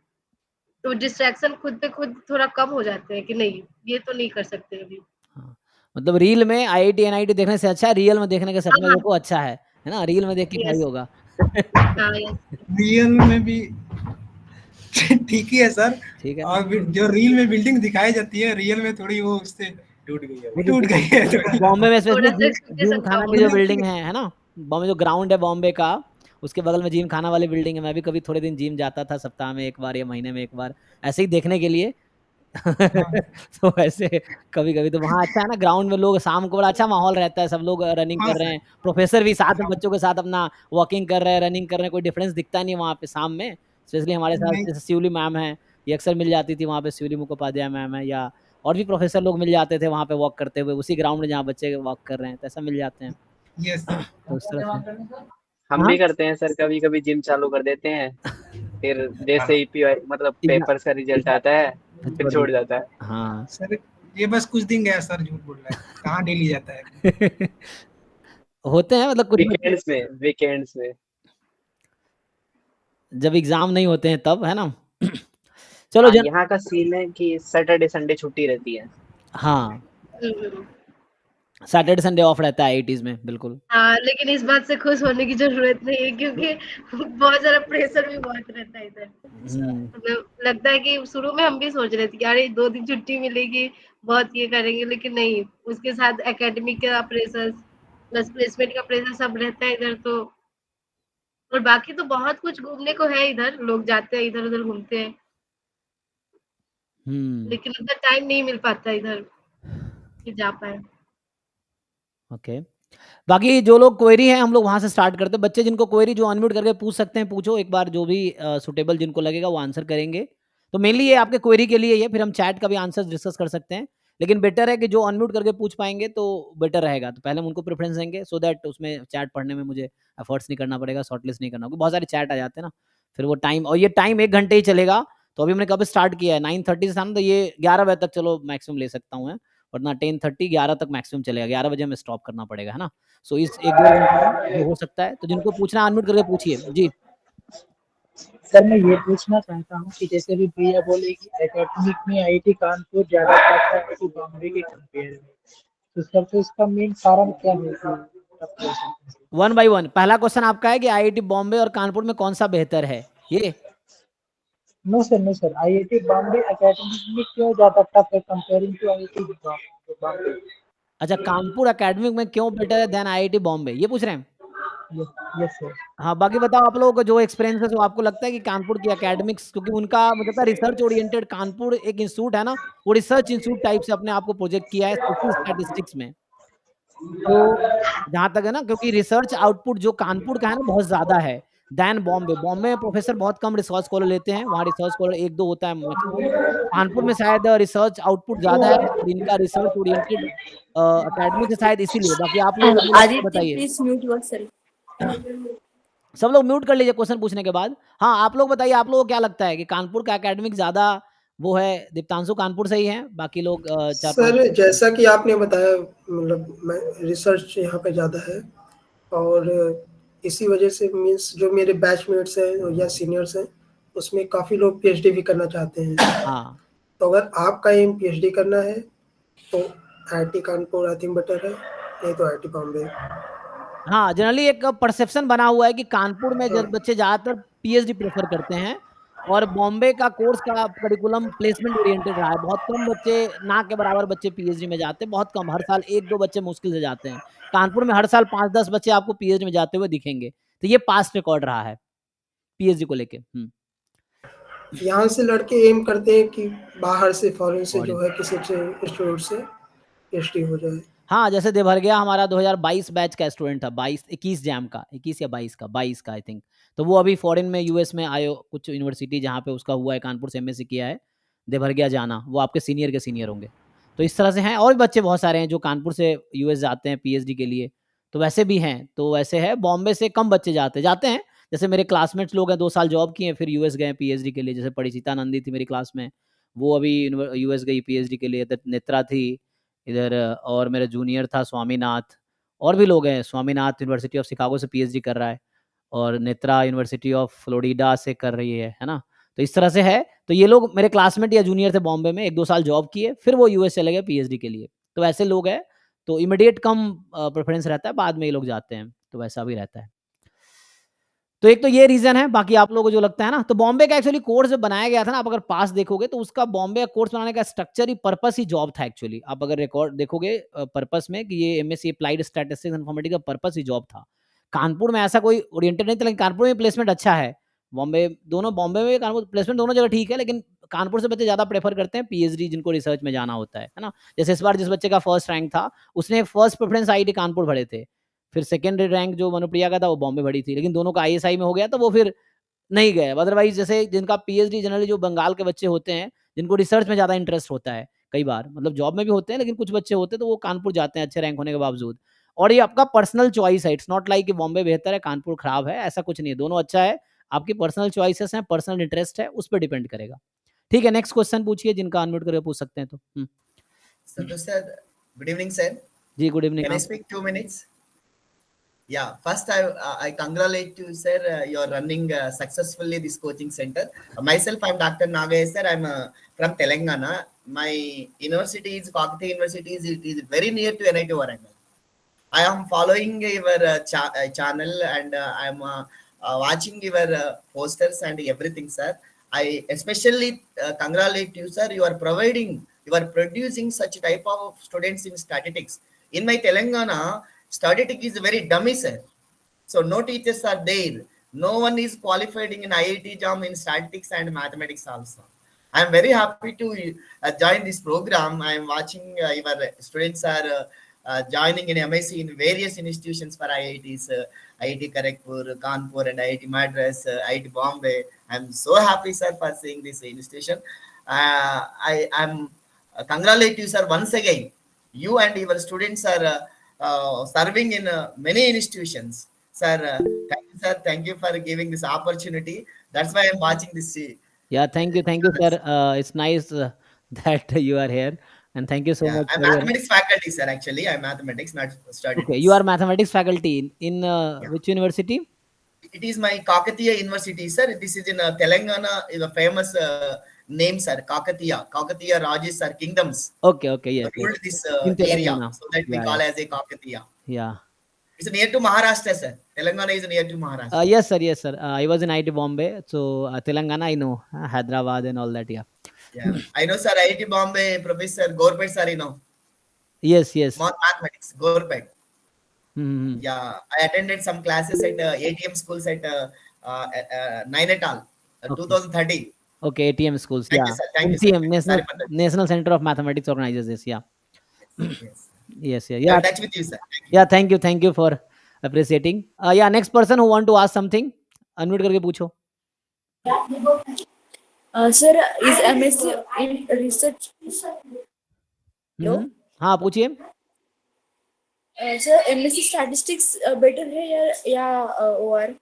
तो डिस्ट्रैक्शन खुद पे खुद थोड़ा कम हो जाते हैं कि नहीं ये तो नहीं कर सकते अभी। हाँ, मतलब रील में आईआईटी एनआईटी देखने से अच्छा है रियल में देखने के सपने देखो। हाँ, अच्छा है है ना, रील में देख के भाई होगा। रियल में भी ठीक ही है सर, ठीक है, और जो रील में बिल्डिंग दिखाई जाती है रियल में थोड़ी वो उससे टूट गई है, टूट गई है। बॉम्बे में जिम खाना की जो बिल्डिंग है है ना, बॉम्बे जो ग्राउंड है बॉम्बे का, उसके बगल में जिम खाना वाली बिल्डिंग है। मैं भी कभी थोड़े दिन जिम जाता था, सप्ताह में एक बार या महीने में एक बार, ऐसे ही देखने के लिए। तो ऐसे कभी कभी तो वहाँ अच्छा है ना, ग्राउंड में लोग शाम को बड़ा अच्छा माहौल रहता है, सब लोग रनिंग कर रहे हैं, प्रोफेसर भी साथ में बच्चों के साथ अपना वॉकिंग कर रहे हैं, रनिंग कर रहे हैं, कोई डिफरेंस दिखता नहीं वहाँ पे शाम में। स्पेशली हमारे साथ शिवली मैम है, ये अक्सर मिल जाती थी वहाँ पे, शिवली मुखोपाध्याय मैम है, या और भी प्रोफेसर लोग मिल जाते थे वहाँ पे वॉक करते हुए, उसी ग्राउंड में जहाँ बच्चे वॉक कर रहे हैं, तो ऐसा मिल जाते हैं। yes, तो है। हम भी करते हैं सर, कभी कभी जिम चालू कर देते हैं, फिर जैसे ही पीवाई मतलब पेपर्स का रिजल्ट आता है फिर छोड़ जाता है। हाँ सर, ये बस कुछ दिन गया सर, झूठ बोल रहा है, कहाँ डेली जाता है। होते हैं मतलब कुछ वीकेंड्स में, वीकेंड्स में जब एग्जाम नहीं होते हैं तब, है ना। चलो, यहाँ का सीन है कि सैटरडे संडे छुट्टी रहती है। हाँ, सैटरडे संडे ऑफ रहता है आईआईटीज में, बिल्कुल। हाँ, लेकिन इस बात से खुश होने की जरूरत नहीं है क्योंकि बहुत सारा प्रेशर भी बहुत रहता है इधर। मतलब लगता है कि शुरू में हम भी सोच रहे थे कि यार दो दिन छुट्टी मिलेगी, बहुत ये करेंगे, लेकिन नहीं, उसके साथ एकेडमिक का प्रेशर प्लस प्लेसमेंट का प्रेशर सब रहता है इधर तो। और बाकी तो बहुत कुछ घूमने को है इधर, लोग जाते हैं इधर उधर घूमते हैं, लेकिन उतना टाइम नहीं मिल पाता इधर। जा पाए। Okay okay. बाकी जो लोग क्वेरी है हम लोग वहां से स्टार्ट करते हैं। बच्चे जिनको क्वेरी जो अनम्यूट करके पूछ सकते हैं पूछो, एक बार जो भी सुटेबल uh, जिनको लगेगा वो आंसर करेंगे। तो मेनली ये आपके क्वेरी के लिए है, फिर हम चैट का भी आंसर डिस्कस कर सकते हैं, लेकिन बेटर है कि जो अनम्यूट करके पूछ पाएंगे तो बेटर रहेगा। तो पहले हम उनको प्रेफरेंस देंगे सो so दैट उसमें चैट पढ़ने में मुझे एफर्ट्स नहीं करना पड़ेगा, शॉर्टलिस्ट नहीं करना होगा, बहुत सारे चैट आ जाते हैं ना, फिर वो टाइम, और ये टाइम एक घंटे ही चलेगा। तो अभी हमने कब स्टार्ट किया है, नाइन थर्टी से था ना, तो ये ग्यारह बजे तक चलो मैक्सिमम ले सकता हूँ मैं, वरना टेन थर्टी ग्यारह तक मैक्सिमम चलेगा, ग्यारह बजे हमें स्टॉप करना पड़ेगा, है ना। सो so, इस एक दो घंटे हो सकता है। तो जिनको पूछना अनम्यूट करके पूछिए। जी सर, मैं ये पूछना चाहता हूँ कि जैसे भी भैया बोले कि एकेडमिक में आईआईटी कानपुर ज्यादा टफ है आईआईटी बॉम्बे के कंपेयर में, तो सर तो इसका मेन कारण क्या है? वन बाय वन पहला क्वेश्चन आपका है कि आईआईटी बॉम्बे और कानपुर में कौन सा बेहतर है, ये? No sir, no sir, IIT Bombay academic में क्यों ज्यादा टफ है कंपेयरिंग टू आईआईटी बॉम्बे? अच्छा, कानपुर एकेडमिक में क्यों बेटर है देन आईआईटी बॉम्बे, ये पूछ रहे हैं? Yes sir. हाँ, बाकी बताओ आप लोगों का जो एक्सपीरियंस है, तो आपको लगता है कि कानपुर की एकेडमिक्स, क्योंकि उनका मतलब रिसर्च ओरिएंटेड, कानपुर एक इंस्टीट्यूट है ना, वो रिसर्च इंस्टीट्यूट टाइप से अपने आप को प्रोजेक्ट किया है स्टैटिस्टिक्स में, तो जहाँ तक है ना, क्योंकि रिसर्च आउटपुट जो कानपुर का है ना बहुत ज्यादा है दैन बॉम्बे। बॉम्बे में प्रोफेसर बहुत कम रिसर्च स्कॉलर लेते हैं, वहाँ रिसर्च स्कॉलर एक दो होता है मैक्सिमम। कानपुर में शायद रिसर्च आउटपुट ज्यादा है और इनका रिसर्च ओरिएंटेड अकेडमी से शायद इसीलिए। बाकी आप लोग बताइए, सब लोग म्यूट कर लीजिए क्वेश्चन पूछने के बाद। हाँ, आप लोग बताइए, आप लोगों को क्या लगता है कि कानपुर का एकेडमिक ज्यादा वो है? दीप्तांशु कानपुर से ही है, बाकी लोग सर जैसा कि आपने बताया, मतलब रिसर्च यहाँ पे ज्यादा है और इसी वजह से मींस जो मेरे बैचमेट्स हैं या सीनियर्स हैं उसमें काफी लोग पीएचडी भी करना चाहते हैं। हाँ, तो अगर आपका एम पीएचडी करना है तो IIT Kanpur I think better है, नहीं तो आईआईटी बॉम्बे। हाँ, जनरली एक परसेप्शन बना हुआ है कि कानपुर में बच्चे ज़्यादातर पीएचडी प्रेफर करते हैं और बॉम्बे का कोर्स का करिकुलम प्लेसमेंट ओरिएंटेड रहा है। बहुत कम बच्चे, ना के बराबर बच्चे पीएचडी में जाते हैं, बहुत कम, हर साल एक दो बच्चे मुश्किल से जाते हैं। कानपुर में हर साल पाँच दस बच्चे आपको पीएचडी में जाते हुए दिखेंगे, तो ये पास्ट रिकॉर्ड रहा है पीएचडी को लेके। यहाँ से लड़के एम करते हैं कि बाहर से, फॉरेन से जो है किसी इंस्टीट्यूट से पीएचडी हो जाए। हाँ, जैसे देवरगया हमारा दो हज़ार बाईस बैच का स्टूडेंट था, बाईस इक्कीस जैम का, इक्कीस या बाईस का, बाईस का आई थिंक। तो वो अभी फॉरेन में, यूएस में आयो कुछ यूनिवर्सिटी जहाँ पे उसका हुआ है, कानपुर से एमएससी किया है, देवरगया जाना, वो आपके सीनियर के सीनियर होंगे। तो इस तरह से हैं, और बच्चे बहुत सारे हैं जो कानपुर से यूएस जाते हैं पीएचडी के लिए, तो वैसे भी हैं। तो वैसे है, बॉम्बे से कम बच्चे जाते जाते हैं। जैसे मेरे क्लासमेट्स लोग हैं, दो साल जॉब किए फिर यूएस गए पीएचडी के लिए, जैसे परिचिता नंदी थी मेरी क्लास में, वो अभी यूएस गई पीएचडी के लिए, नेत्रा थी इधर, और मेरा जूनियर था स्वामीनाथ, और भी लोग हैं। स्वामीनाथ यूनिवर्सिटी ऑफ शिकागो से पीएचडी कर रहा है और नेत्रा यूनिवर्सिटी ऑफ फ्लोरिडा से कर रही है, है ना। तो इस तरह से है। तो ये लोग मेरे क्लासमेट या जूनियर थे बॉम्बे में, एक दो साल जॉब किए फिर वो यूएस चले गए पीएचडी के लिए। तो ऐसे लोग हैं, तो इमीडिएट कम प्रेफरेंस रहता है, बाद में ये लोग जाते हैं, तो वैसा भी रहता है। तो एक तो ये रीजन है। बाकी आप लोगों को जो लगता है ना, तो बॉम्बे का एक्चुअली कोर्स जो बनाया गया था ना, आप अगर पास देखोगे तो उसका बॉम्बे का कोर्स बनाने का स्ट्रक्चर ही पर्पस ही जॉब था एक्चुअली। आप अगर रिकॉर्ड देखोगे पर्पस में कि ये एमएससी अप्लाइड स्टैटिस्टिक्स इन्फॉर्मेटिक्स का पर्पस ही जॉब था। कानपुर में ऐसा कोई ओरिएंटेड नहीं था, लेकिन कानपुर में प्लेसमेंट अच्छा है। बॉम्बे दोनों, बॉम्बे में कानपुर प्लेसमेंट दोनों जगह ठीक है, लेकिन कानपुर से बच्चे ज़्यादा प्रेफर करते हैं पीएचडी, जिनको रिसर्च में जाना होता है, है ना। जैसे इस बार जिस बच्चे का फर्स्ट रैंक था उसने फर्स्ट प्रेफरेंस आईआईटी कानपुर भरे थे, फिर सेकेंडरी रैंक जो मनुप्रिया का था वो बॉम्बे भरी थी, लेकिन दोनों का आईएसआई में हो गया तो वो फिर नहीं गए। अदरवाइज जैसे जिनका पीएचडी, जनरली जो बंगाल के बच्चे होते हैं जिनको रिसर्च में ज़्यादा इंटरेस्ट होता है, कई बार मतलब जॉब में भी होते हैं, लेकिन कुछ बच्चे होते हैं तो वो कानपुर जाते हैं अच्छे रैंक होने के बावजूद। और ये आपका पर्सनल चॉइस है, इट्स नॉट लाइक कि बॉम्बे बेहतर है कानपुर खराब है, ऐसा कुछ नहीं है, दोनों अच्छा है। आपकी पर्सनल चॉइसेस हैं, पर्सनल इंटरेस्ट है, उस पर डिपेंड करेगा। ठीक है, नेक्स्ट क्वेश्चन पूछिए जिनका अनम्यूट करके पूछ सकते हैं। तो sir sir good evening sir. Ji good evening. Yeah, first I uh, I congratulate you, sir. Uh, you are running uh, successfully this coaching center. Uh, myself, I'm Doctor Nagesh, sir. I'm uh, from Telangana. My university is Kakatiya University. It is very near to N I T Warangal. I am following your uh, cha uh, channel and uh, I'm uh, uh, watching your uh, posters and everything, sir. I especially uh, congratulate you, sir. You are providing, you are producing such type of students in statistics. In my Telangana, statistics is very dummy, sir. So no teachers are there, no one is qualified in I I T JAM in statistics and mathematics also. I am very happy to uh, join this program. I am watching uh, your students are uh, uh, joining in M I C in various institutions for I I Ts, uh, I I T Kanpur, Kanpur, and I I T Madras, uh, I I T Bombay. I am so happy, sir, for seeing this institution. Uh, I am uh, congratulate you, sir, once again. You and your students are uh, uh, serving in uh, many institutions, sir. Uh, thank you, sir. Thank you for giving this opportunity. That's why I am watching this. Yeah, thank you, thank you, sir. Uh, it's nice uh, that you are here, and thank you so yeah, much. I'm mathematics your... faculty, sir. Actually, I'm mathematics, not studying. Okay, you are mathematics faculty in uh, yeah. which university? It is my Kakatiya University, sir. This is in uh, Telangana. Is a famous uh, name, sir. Kakatiya, Kakatiya Rajas are kingdoms. Okay, okay, yes. Ruled yes. this uh, area, so that we yeah, call yeah. as a Kakatiya. Yeah. It's near to Maharashtra, sir. Telangana is near to Maharashtra. Uh, yes, sir. Yes, sir. Uh, I was in I I T Bombay, so uh, Telangana I know, uh, Hyderabad and all that. Yeah. Yeah, I know, sir. I I T Bombay Professor Gorpet, sir, you know. Yes, yes. More mathematics, Gorpet. Mm-hmm. Yeah, I attended some classes at uh, A T M schools at uh, uh, uh, nine et al. Uh, okay. twenty thirteen. Okay, A T M schools. Thank yeah. You, sir. Thank A T M, you, National National Center of Mathematics organizes this. Yeah. Yes. Yes, yeah, yeah. Touch with you, sir. Thank you. Yeah, thank you, thank you for appreciating. Uh, yeah, next person who want to ask something, unmute करके पूछो. Uh, sir, is M S c in research? No. हाँ पूछिए. Sir, M S c Statistics better है या या O R?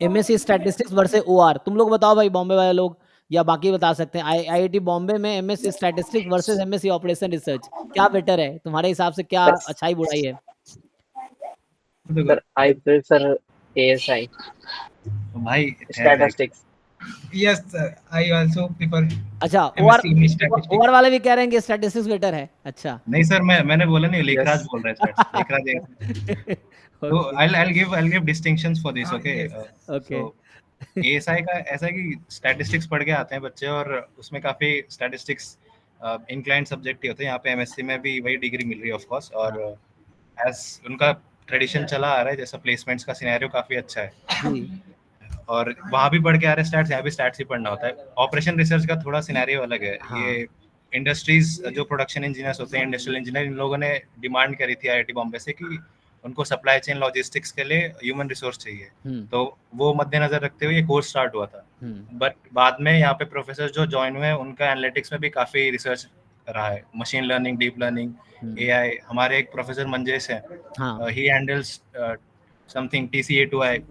M S c Statistics versus O R. तुम लोग बताओ भाई, बॉम्बे वाले लोग या बाकी बता सकते हैं. आई आई टी बॉम्बे में MSc statistics versus MSc operation research क्या बेटर है तुम्हारे हिसाब से, क्या अच्छाई बुराई है? Sir I prefer sir ASI भाई statistics. Yes sir, I also prefer. अच्छा, और और वाले भी कह रहे हैं कि स्टैटिस्टिक्स बेटर है. अच्छा, नहीं सर, मैं मैंने बोला नहीं, लेखराज बोल रहे हैं सर. लेखराज. तो I I give I give distinctions for this. Okay okay. A S I का ऐसा है कि स्टैटिस्टिक्स पढ़ के आते हैं बच्चे और उसमें काफी स्टैटिस्टिक्स इंक्लाइंड सब्जेक्ट ही होते हैं. यहाँ पे एमएससी में भी वही डिग्री मिल रही है ऑफ कोर्स, और एज उनका ट्रेडिशन चला आ रहा है, जैसा प्लेसमेंट्स का सिनेरियो काफी अच्छा है और वहाँ भी पढ़ के आ रहे हैं स्टैट्स, यहाँ भी स्टैट्स ही पढ़ना होता है. ऑपरेशन रिसर्च का थोड़ा सिनेरियो अलग है. ये इंडस्ट्रीज जो प्रोडक्शन इंजीनियर्स होते हैं, इंडस्ट्रियल इंजीनियर, इन लोगों ने डिमांड करी थी आई आई टी बॉम्बे से कि उनको सप्लाई चेन लॉजिस्टिक्स के लिए ह्यूमन रिसोर्स चाहिए. तो वो मद्देनजर रखते हुए ये कोर्स स्टार्ट हुआ था. बट बाद में यहाँ पे प्रोफेसर जो ज्वाइन हुए उनका एनालिटिक्स में भी काफी रिसर्च रहा है, machine learning, deep learning, AI. हमारे एक प्रोफेसर मंजेश है, ही handles something T C A two I,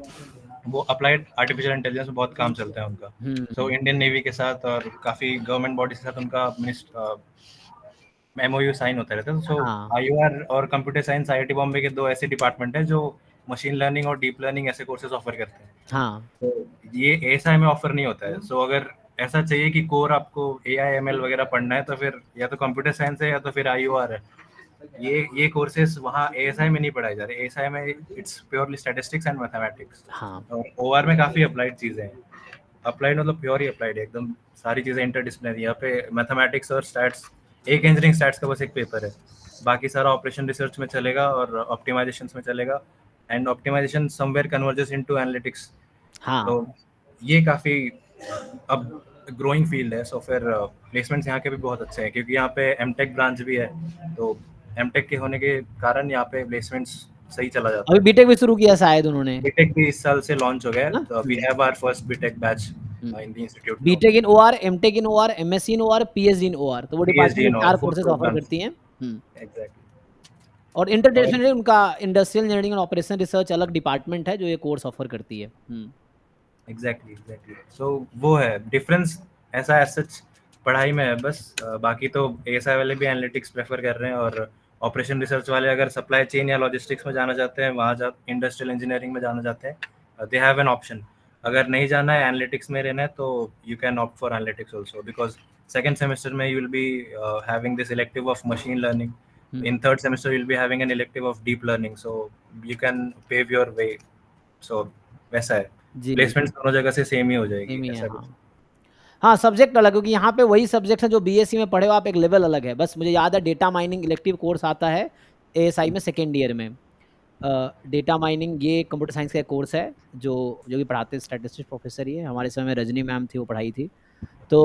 वो अप्लाइड आर्टिफिशियल इंटेलिजेंस में बहुत काम चलता है उनका. सो इंडियन नेवी के साथ और काफी गवर्नमेंट बॉडीज के साथ उनका एमओयू साइन होता रहता है. सो आईओआर और कंप्यूटर साइंस आईआईटी बॉम्बे के दो ऐसे डिपार्टमेंट हैं जो मशीन लर्निंग और डीप लर्निंग ऐसे कोर्सेज ऑफर करते हैं. हाँ. तो ये एएसआई में ऑफर नहीं होता है. सो so, अगर ऐसा चाहिए कि कोर आपको एआई एमएल वगैरह पढ़ना है तो फिर या तो कंप्यूटर साइंस है या तो फिर आईओआर है. ये ये कोर्सेज वहाँ एएसआई में नहीं पढ़ाए जा रहे. एएसआई में it's purely statistics and mathematics. हाँ. और ओआर में काफी अप्लाइड चीजें हैं. अप्लाइड मतलब प्योर ही अप्लाइड है एकदम, सारी चीजें इंटरडिसिप्लिनरी. यहाँ पे मैथमेटिक्स और स्टैट्स, एक इंजीनियरिंग स्टैट्स का बस एक पेपर है, बाकी सारा ऑपरेशन रिसर्च में चलेगा और ऑप्टिमाइजेशन में चलेगा. And optimisation somewhere converges into analytics. हाँ. तो ये काफी अब ग्रोइंग फील्ड है. सो फिर प्लेसमेंट्स यहाँ के भी बहुत अच्छे हैं क्योंकि यहाँ पे एमटेक ब्रांच भी है. तो एमटेक के होने के कारण यहाँ पे प्लेसमेंट्स सही चला जाता है. अभी बीटेक भी शुरू किया शायद उन्होंने. बीटेक भी इस साल से लॉन्च हो गया है. तो we have our first BTech batch. BTech in OR, MTech in OR, MSc in OR, PhD in OR. तो वो डिपार्टमेंट चार कोर्सेज ऑफर करती हैं. एग्जैक्टली. और इंटरडिसिप्लिनरी उनका इंडस्ट्रियल इंजीनियरिंग और ऑपरेशन रिसर्च अलग डिपार्टमेंट है जो ये कोर्स ऑफर करती है. Exactly exactly. सो वो है डिफरेंस, ऐसा एज सच पढ़ाई में है बस. बाकी तो एएसआई वाले भी एनालिटिक्स प्रेफर कर रहे हैं और ऑपरेशन रिसर्च वाले अगर सप्लाई चेन या लॉजिस्टिक्स में जाना चाहते हैं, वहाँ जा इंडस्ट्रियल इंजीनियरिंग में जाना चाहते हैं, दे हैव एन ऑप्शन. अगर नहीं जाना है, एनालिटिक्स में रहना है, तो you can opt for analytics also because second semester में you will be having this elective of machine learning. In third semester you will be having an elective of deep learning. So you can pave your way. So वैसा है, placements दोनों जगह से same ही हो जाएगी. हाँ, subject अलग, क्योंकि यहाँ पे वही सब्जेक्ट है जो बीएससी में पढ़े हो आप, एक लेवल अलग है बस. मुझे याद है डेटा माइनिंग इलेक्टिव कोर्स आता है एएसआई में सेकेंड ईयर में. डेटा uh, माइनिंग ये कंप्यूटर साइंस का कोर्स है जो जो कि पढ़ाते स्टैटिस्टिक्स प्रोफेसर ही है. हमारे समय में रजनी मैम थी, वो पढ़ाई थी. तो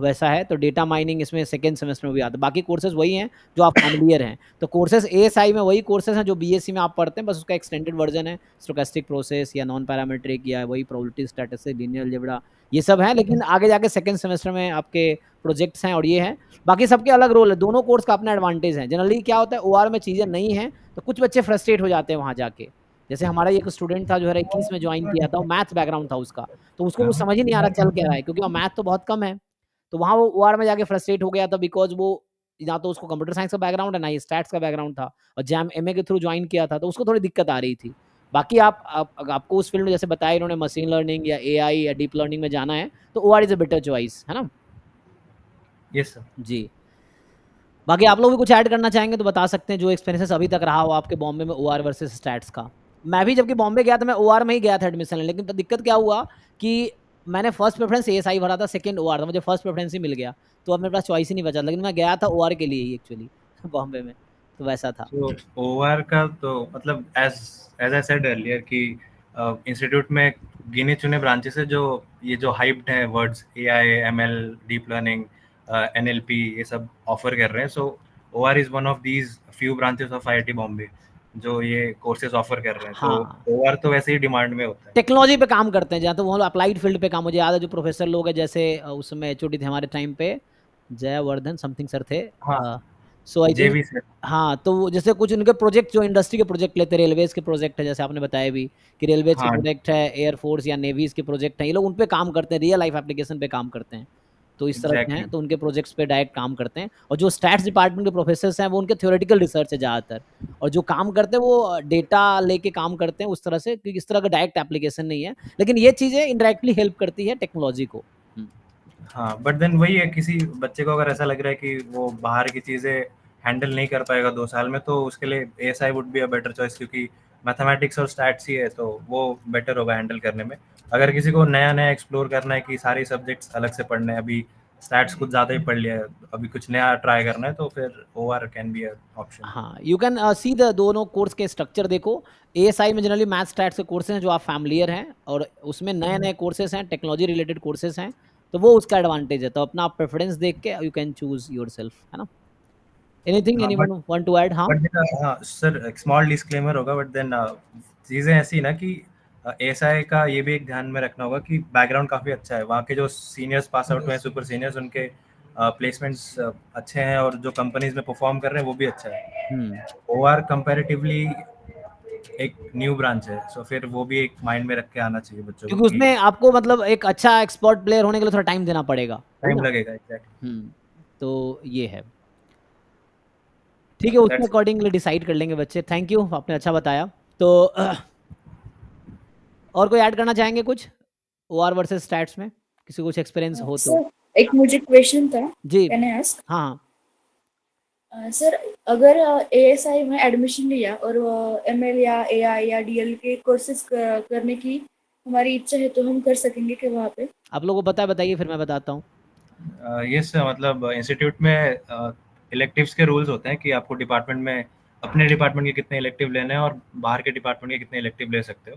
वैसा है। तो डेटा माइनिंग इसमें सेकेंड सेमेस्टर में भी आता है। बाकी कोर्सेज वही हैं जो आप फैमिलियर हैं। तो कोर्सेज एएसआई में वही कोर्सेज हैं जो बीएससी में आप पढ़ते हैं, बस उसका एक्सटेंडेड वर्जन है। स्टोकेस्टिक प्रोसेस या नॉन पैरामेट्रिक या वही प्रोबेबिलिटी स्टैटिस्टिक्स लीनियर अलजेब्रा ये सब है, लेकिन आगे जाके सेकेंड सेमेस्टर में आपके प्रोजेक्ट्स हैं और ये हैं। बाकी सबके अलग रोल है, दोनों कोर्स का अपना एडवांटेज है। जनरली क्या होता है, ओआर में चीज़ें नहीं हैं तो कुछ बच्चे फ्रस्ट्रेट हो जाते हैं वहाँ जाके। जैसे हमारा एक स्टूडेंट था जो है इक्कीस में ज्वाइन किया था, वो मैथ बैकग्राउंड था उसका, तो उसको कुछ समझ ही नहीं आ रहा चल क्या रहा है, क्योंकि वो मैथ तो बहुत कम है। तो वहाँ वो ओआर में जाके फ्रस्ट्रेट हो गया था, बिकॉज वो ना तो उसको कंप्यूटर साइंस का बैकग्राउंड है ना ही स्टैट्स का बैकग्राउंड था, और जैम एमए के थ्रू ज्वाइन किया था, तो उसको थोड़ी दिक्कत आ रही थी। बाकी आप, आप आपको उस फील्ड में जैसे बताया इन्होंने मशीन लर्निंग या एआई या डीप लर्निंग में जाना है तो OR is a better choice, है ना। Yes sir ji. बाकी आप लोग भी कुछ ऐड करना चाहेंगे तो बता सकते हैं, जो एक्सपीरियंसेस अभी तक रहा हो आपके बॉम्बे में ओआर वर्सेस स्टैट्स का। मैं भी जबकि बॉम्बे गया था, मैं ओआर में ही गया था एडमिशन, लेकिन तो दिक्कत क्या हुआ कि मैंने फर्स्ट प्रेफरेंस एएसआई भरा था, सेकंड ओआर था, मुझे फर्स्ट प्रेफरेंस ही मिल गया, तो अब मेरे पास चॉइस ही नहीं बचा। लेकिन मैं गया था ओआर के लिए ही एक्चुअली बॉम्बे में, तो वैसा था। तो ओआर का तो मतलब as as I said earlier कि इंस्टीट्यूट में गिने चुने ब्रांचेस है जो ये जो हाइप्ड है words AI ML deep learning NLP ये सब ऑफर कर रहे हैं। So OR is one of these few branches of IIT Bombay जो ये कोर्सेज ऑफर कर रहे हैं। हाँ। तो ओआर तो वैसे ही डिमांड में होता है, टेक्नोलॉजी पे काम करते हैं जहाँ, तो वो लोग अप्लाइड फील्ड पे काम। मुझे याद है जो प्रोफेसर लोग हैं, जैसे उसमें एचओडी थे हमारे टाइम पे, जयवर्धन समथिंग सर थे। हाँ। सो आई जेवी सर। हाँ, तो जैसे कुछ उनके प्रोजेक्ट जो इंडस्ट्री के प्रोजेक्ट लेते, रेलवेज के प्रोजेक्ट है जैसे आपने बताया भी कि रेलवेज के प्रोजेक्ट है, एयरफोर्स या नेवीज के प्रोजेक्ट हैं, ये लोग उन पे काम करते हैं, रियल लाइफ एप्लीकेशन पे काम करते हैं। तो इस तरह exactly. हैं तो उनके प्रोजेक्ट्स पे डायरेक्ट काम करते हैं। और जो स्टैट्स डिपार्टमेंट के प्रोफेसर्स हैं वो उनके थ्योरेटिकल रिसर्च है ज़्यादातर, और जो काम करते हैं वो डेटा लेके काम करते हैं उस तरह से, क्योंकि इस तरह का डायरेक्ट एप्लीकेशन नहीं है, लेकिन ये चीज़ें इंडायरेक्टली हेल्प करती है टेक्नोलॉजी को। हाँ, बट देन वही है, किसी बच्चे को अगर ऐसा लग रहा है कि वो बाहर की चीज़ें हैंडल नहीं कर पाएगा दो साल में, तो उसके लिए ASI would be a better choice, क्योंकि मैथमेटिक्स और स्टैट्स ही है, तो वो बेटर होगा हैंडल करने में। अगर किसी को नया नया एक्सप्लोर करना है कि सारे सब्जेक्ट्स अलग से पढ़ने हैं, अभी स्टैट्स कुछ ज़्यादा ही पढ़ लिया है, अभी कुछ नया ट्राई करना है, तो फिर OR can be an option. हाँ, यू कैन सी द दोनों कोर्स के स्ट्रक्चर देखो। एएसआई में जनरली मैथ स्टैट्स के कोर्सेज हैं जो आप फैमिलियर हैं, और उसमें नए नए कोर्सेज हैं, टेक्नोलॉजी रिलेटेड कोर्सेज हैं, तो वो उसका एडवांटेज है। तो अपना आप प्रेफरेंस देख के you can choose yourself, है ना। Anything uh, anyone but, want to add? हाँ हाँ सर, एक small disclaimer होगा, but then चीज़ें ऐसी ना कि एएसआई का ये भी एक ध्यान में रखना होगा कि बैकग्राउंड काफ़ी अच्छा है, वहाँ के जो सीनियर्स पास आउट हुए हैं सुपर सीनियर्स, उनके प्लेसमेंट्स uh, uh, अच्छे हैं, और जो कंपनीज में परफॉर्म कर रहे हैं वो भी अच्छा है। ओआर कंपैरेटिवली एक न्यू ब्रांच है, सो फिर वो भी एक माइंड में रख के आना चाहिए बच्चों को, क्योंकि उसमें आपको मतलब एक अच्छा एक्सपर्ट प्लेयर होने के लिए थोड़ा टाइम देना पड़ेगा, टाइम लगेगा। एग्जैक्टली, तो ये है, ठीक है, उसके अकॉर्डिंगली डिसाइड कर लेंगे बच्चे। थैंक यू, आपने अच्छा बताया। तो और कोई ऐड करना चाहेंगे कुछ ओआर वर्सेस स्टैट्स में, किसी को कुछ एक्सपीरियंस हो तो? सर एक मुझे क्वेश्चन था जी, कैन आई आस्क? हाँ सर, अगर एएसआई में एडमिशन लिया और एमएल या एआई या डीएल के कोर्सेज करने की हमारी इच्छा है, तो हम कर सकेंगे कि वहाँ पे? आप लोगों को पता है, बताइए फिर मैं बताता हूँ। यस सर, मतलब इंस्टीट्यूट में uh, इलेक्टिव्स के रूल्स होते हैं कि आपको डिपार्टमेंट में अपने डिपार्टमेंट के कितने इलेक्टिव लेने हैं और बाहर के डिपार्टमेंट के कितने इलेक्टिव ले सकते हो।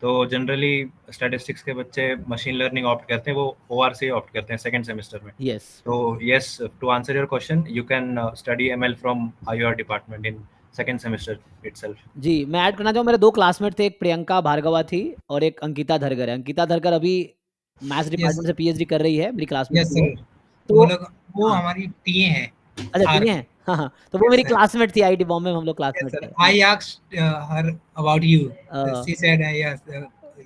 तो जनरली स्टैटिस्टिक्स के बच्चे मशीन लर्निंग ऑप्ट करते हैं, वो ओआर से ऑप्ट करते हैं सेकंड सेमेस्टर में। यस, तो yes, to answer your question, you can study ML from IOR department in second semester itself. जी, मैं ऐड करना चाहूँ, मेरे दो क्लासमेट थे, एक प्रियंका भार्गवा थी और एक अंकिता धरगर है। अंकिता धरगर अभी मैथ्स डिपार्टमेंट से पीएचडी कर रही है, मेरी क्लासमेट है, तो वो हमारी टीए है। अच्छा, ठीक है। हाँ हाँ, तो वो मेरी क्लासमेट थी, आईआईटी बॉम्बे में हम लोग क्लासमेट थे। I asked her about you, she said yes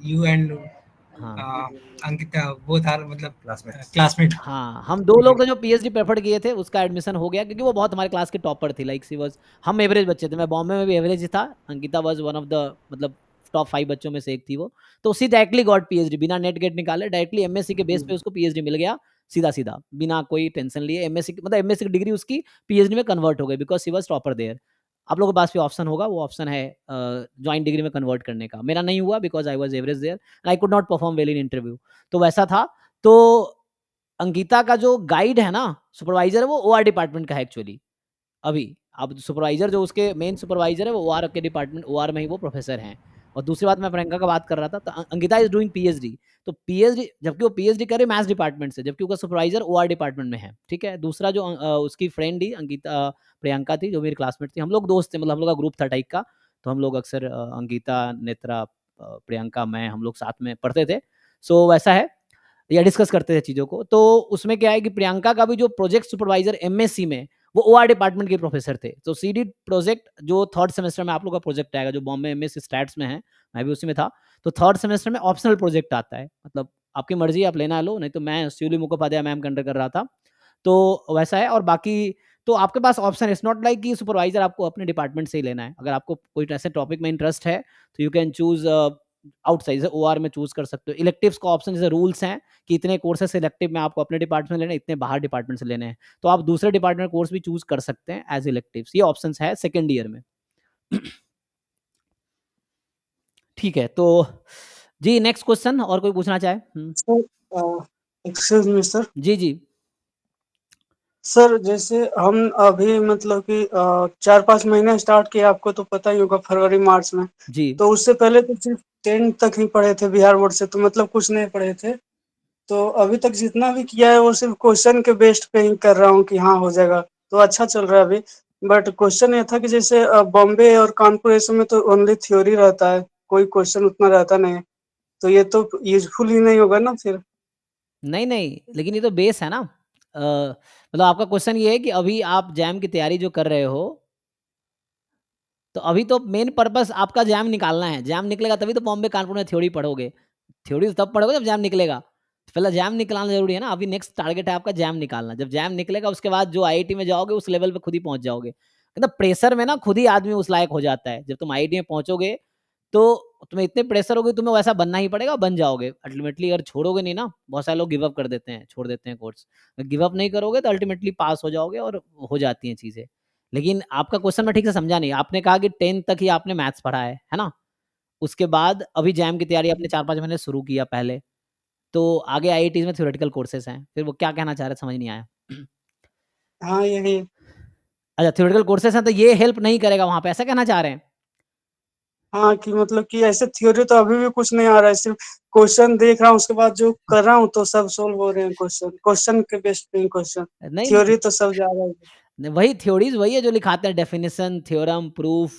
you and Ankita, both are मतलब क्लासमेट क्लासमेट। हाँ, हम दो लोग थे जो पीएचडी प्रेफर किए थे, उसका एडमिशन हो गया, क्योंकि वो बहुत हमारे क्लास के टॉपर थी, लाइक सी वाज, हम एवरेज बच्चे थे, मैं बॉम्बे में भी एवरेज था, Ankita was one of the मतलब टॉप फाइव बच्चों में से एक थी वो, तो उसी डायरेक्टली गॉट पीएचडी, बिना नेट गेट निकाले डायरेक्टली एमएससी के बेस पे उसको पीएचडी मिल गया, सीधा सीधा बिना कोई टेंशन लिए। एमएससी मतलब एमएससी की डिग्री उसकी पीएचडी में कन्वर्ट हो गई, because she was topper there. आप लोगों के पास भी ऑप्शन होगा, वो ऑप्शन है ज्वाइंट uh, डिग्री में कन्वर्ट करने का, मेरा नहीं हुआ because I was average there and I could not perform well in interview, तो वैसा था। तो अंकिता का जो गाइड है ना, सुपरवाइजर है, वो ओआर डिपार्टमेंट का है एक्चुअली। अभी आप सुपरवाइजर जो उसके मेन सुपरवाइजर है वो ओआर के डिपार्टमेंट, ओआर में ही वो प्रोफेसर हैं, और दूसरी बात मैं प्रियंका का बात कर रहा था, तो अंकिता इज डूइंग पीएचडी, तो पीएचडी जबकि वो पीएचडी करे मैथ्स डिपार्टमेंट से, जबकि उसका सुपरवाइजर ओआर डिपार्टमेंट में है, ठीक है। दूसरा जो उसकी फ्रेंड ही अंकिता प्रियंका थी जो मेरी क्लासमेट थी, हम लोग दोस्त थे, मतलब हम लोग का ग्रुप था टाइप का, तो हम लोग अक्सर अंकिता, नेत्रा, प्रियंका, मैं, हम लोग साथ में पढ़ते थे। सो वैसा है, या डिस्कस करते थे चीज़ों को। तो उसमें क्या है कि प्रियंका का भी जो प्रोजेक्ट सुपरवाइजर एमएससी में, वो ओआर डिपार्टमेंट के प्रोफेसर थे। तो सीडी प्रोजेक्ट जो थर्ड सेमेस्टर में आप लोग का प्रोजेक्ट आएगा, जो बॉम्बे एमएससी स्टैट्स में है, मैं भी उसी में था, तो थर्ड सेमेस्टर में ऑप्शनल प्रोजेक्ट आता है, मतलब आपकी मर्जी आप लेना लो, नहीं तो मैं शिवली मुखोपाध्याय मैम कंडक्ट कर रहा था, तो वैसा है। और बाकी तो आपके पास ऑप्शन, इट्स नॉट लाइक कि सुपरवाइजर आपको अपने डिपार्टमेंट से ही लेना है। अगर आपको कोई ऐसे टॉपिक में इंटरेस्ट है तो you can choose outside, OR में चूज कर सकते हो। इलेक्टिव्स का ऑप्शन, जैसे रूल्स हैं कि इतने कोर्सेस इलेक्टिव में आपको अपने डिपार्टमेंट से लेने, इतने बाहर डिपार्टमेंट से लेने हैं, तो आप दूसरे डिपार्टमेंट कोर्स भी चूज कर सकते हैं एज इलेक्टिव्स। ये ऑप्शंस है सेकेंड ईयर में, ठीक है। तो जी नेक्स्ट क्वेश्चन, और कोई पूछना चाहे? सर जी जी सर, जैसे हम अभी मतलब कि चार पाँच महीने स्टार्ट किया, आपको तो पता ही होगा फरवरी मार्च में जी, तो उससे पहले तो सिर्फ टेंथ तक ही पढ़े थे बिहार बोर्ड से, तो मतलब कुछ नहीं पढ़े थे। तो अभी तक जितना भी किया है वो सिर्फ क्वेश्चन के बेस्ड पे ही कर रहा हूँ कि हाँ हो जाएगा, तो अच्छा चल रहा है अभी। बट क्वेश्चन ये था कि जैसे बॉम्बे और कानपुर ऐसे में तो ओनली थ्योरी रहता है, कोई क्वेश्चन उतना रहता नहीं है, तो ये तो यूजफुल ही नहीं होगा ना फिर? नहीं नहीं, लेकिन ये तो बेस है ना, मतलब आपका क्वेश्चन ये है कि अभी आप जैम की तैयारी जो कर रहे हो, तो अभी तो मेन पर्पस आपका जैम निकालना है। जैम निकलेगा तभी तो बॉम्बे कानपुर में थ्योरी पढ़ोगे, थ्योरी तब पढ़ोगे जब जैम निकलेगा। पहले जैम निकालना जरूरी है ना, अभी नेक्स्ट टारगेट है आपका जैम निकालना। जब जैम निकलेगा उसके बाद जो आईआईटी में जाओगे उस लेवल पे खुद ही पहुंच जाओगे। मतलब तो प्रेशर में ना खुद ही आदमी उस लायक हो जाता है। जब तुम आईआईटी में पहुंचोगे तो तुम्हें इतने प्रेशर होगी, तुम्हें वैसा बनना ही पड़ेगा, बन जाओगे अल्टीमेटली। अगर छोड़ोगे नहीं ना, बहुत सारे लोग गिव अप कर देते हैं, छोड़ देते हैं कोर्स। गिव अप नहीं करोगे तो अल्टीमेटली पास हो जाओगे और हो जाती हैं चीज़ें। लेकिन आपका क्वेश्चन मैं ठीक से समझा नहीं। आपने कहा कि टेंथ तक ही आपने मैथ्स पढ़ा है, है ना? उसके बाद अभी जैम की तैयारी आपने चार पाँच महीने शुरू किया पहले, तो आगे आई आई टी में थ्योरेटिकल कोर्सेज हैं, फिर वो क्या कहना चाह रहे समझ नहीं आया। हाँ यही, अच्छा थ्योरेटिकल कोर्सेज हैं, तो ये हेल्प नहीं करेगा वहाँ पे, ऐसा कहना चाह रहे हैं? हाँ, कि मतलब कि ऐसे थ्योरी तो अभी भी कुछ नहीं आ रहा है, सिर्फ क्वेश्चन देख रहा हूँ, उसके बाद जो कर रहा हूँ तो सब सोल्व हो रहे हैं। क्वेश्चन क्वेश्चन के बेस पे क्वेश्चन, थ्योरी तो सब जा रहा है। वही थ्योरीज वही है जो लिखाते हैं, डेफिनेशन, थ्योरम, प्रूफ,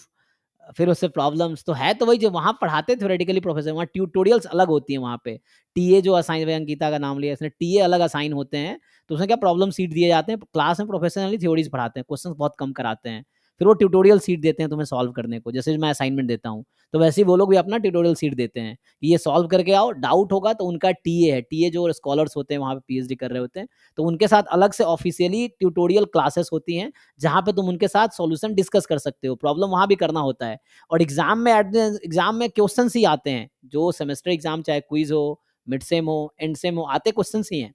फिर उससे प्रॉब्लम्स, तो है तो वही जो वहाँ पढ़ाते थ्योरेटिकली प्रोफेसर। वहाँ ट्यूटोरियल्स अलग होती है, वहाँ पे टीए जो असाइन, अंकिता का नाम लिया इसने, टीए अलग असाइन होते हैं, तो उसमें क्या प्रॉब्लम सीट दिए जाते हैं। क्लास में प्रोफेशनली थ्योरीज पढ़ाते हैं, क्वेश्चन बहुत कम कराते हैं, फिर वो ट्यूटोरियल सीट देते हैं तुम्हें सॉल्व करने को। जैसे मैं असाइनमेंट देता हूँ तो वैसे ही वो लोग भी अपना ट्यूटोरियल सीट देते हैं कि ये सॉल्व करके आओ। डाउट होगा तो उनका टीए है, टीए जो स्कॉलर्स होते हैं वहाँ पे पीएचडी कर रहे होते हैं, तो उनके साथ अलग से ऑफिशियली ट्यूटोरियल क्लासेस होती हैं जहाँ पे तुम उनके साथ सॉल्यूशन डिस्कस कर सकते हो। प्रॉब्लम वहाँ भी करना होता है, और एग्जाम में एग्जाम में क्वेश्चन ही आते हैं, जो सेमेस्टर एग्जाम चाहे क्विज हो, मिड सेम हो, एंड सेम हो, आते क्वेश्चन ही हैं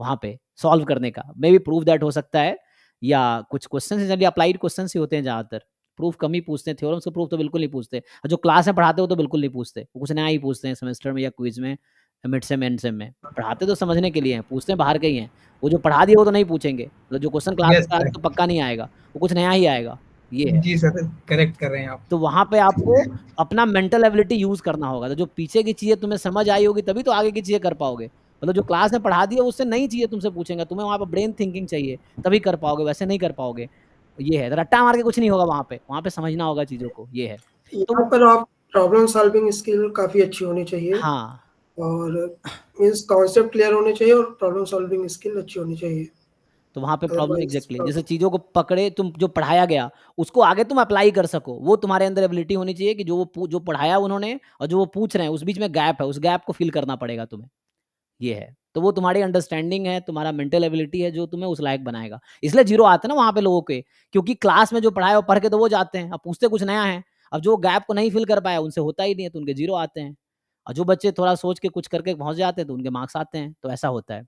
वहाँ पे सॉल्व करने का। मे बी प्रूफ दैट हो सकता है, या कुछ क्वेश्चन जनरली अप्लाइड क्वेश्चन ही होते हैं ज्यादातर। प्रूफ कम ही पूछते हैं, थ्योरम्स का प्रूफ तो बिल्कुल नहीं पूछते, जो क्लास में पढ़ाते हो तो बिल्कुल नहीं पूछते, कुछ नया ही पूछते हैं सेमेस्टर में या क्विज में, मिड सेम एंड सेम में। पढ़ाते तो समझने के लिए हैं, पूछते हैं बाहर के ही हैं, वो जो पढ़ा दिए वो तो नहीं पूछेंगे, जो क्वेश्चन क्लास में तो पक्का नहीं आएगा, वो कुछ नया ही आएगा। ये जी सर, करेक्ट कर रहे हैं आप। तो वहाँ पे आपको अपना मेंटल एबिलिटी यूज करना होगा, तो जो पीछे की चीज़ें तुम्हें समझ आई होगी तभी तो आगे की चीज़ें कर पाओगे। मतलब जो क्लास में पढ़ा दिया उससे नई चीज़ें तुमसे पूछेंगे, तुम्हें वहाँ पर ब्रेन थिंकिंग चाहिए तभी कर पाओगे, वैसे नहीं कर पाओगे। ये है, रट्टा मार के कुछ नहीं होगा वहाँ पे, वहाँ पे समझना होगा चीज़ों को। ये है, तो पर आप प्रॉब्लम सॉल्विंग स्किल काफ़ी अच्छी होनी चाहिए। हाँ, और मींस कॉन्सेप्ट क्लियर होने चाहिए और प्रॉब्लम सॉल्विंग स्किल अच्छी होनी चाहिए। तो वहाँ पे प्रॉब्लम एग्जैक्टली जैसे चीज़ों को पकड़े, तुम जो पढ़ाया गया उसको आगे तुम अप्लाई कर सको, वो तुम्हारे अंदर एबिलिटी होनी चाहिए कि जो वो जो पढ़ाया उन्होंने और जो वो पूछ रहे हैं उस बीच में गैप है, उस गैप को फिल करना पड़ेगा तुम्हें। ये है, तो वो तुम्हारी अंडरस्टैंडिंग है, तुम्हारा मेंटल एबिलिटी है जो तुम्हें उस लायक बनाएगा। इसलिए जीरो आते हैं ना वहाँ पे लोगों के, क्योंकि क्लास में जो पढ़ाया वो पढ़ के तो वो जाते हैं, अब पूछते कुछ नया है, अब जो गैप को नहीं फिल कर पाया उनसे होता ही नहीं है, तो उनके जीरो आते हैं। और जो बच्चे थोड़ा सोच के कुछ करके पहुँच जाते हैं तो उनके मार्क्स आते हैं। तो ऐसा होता है,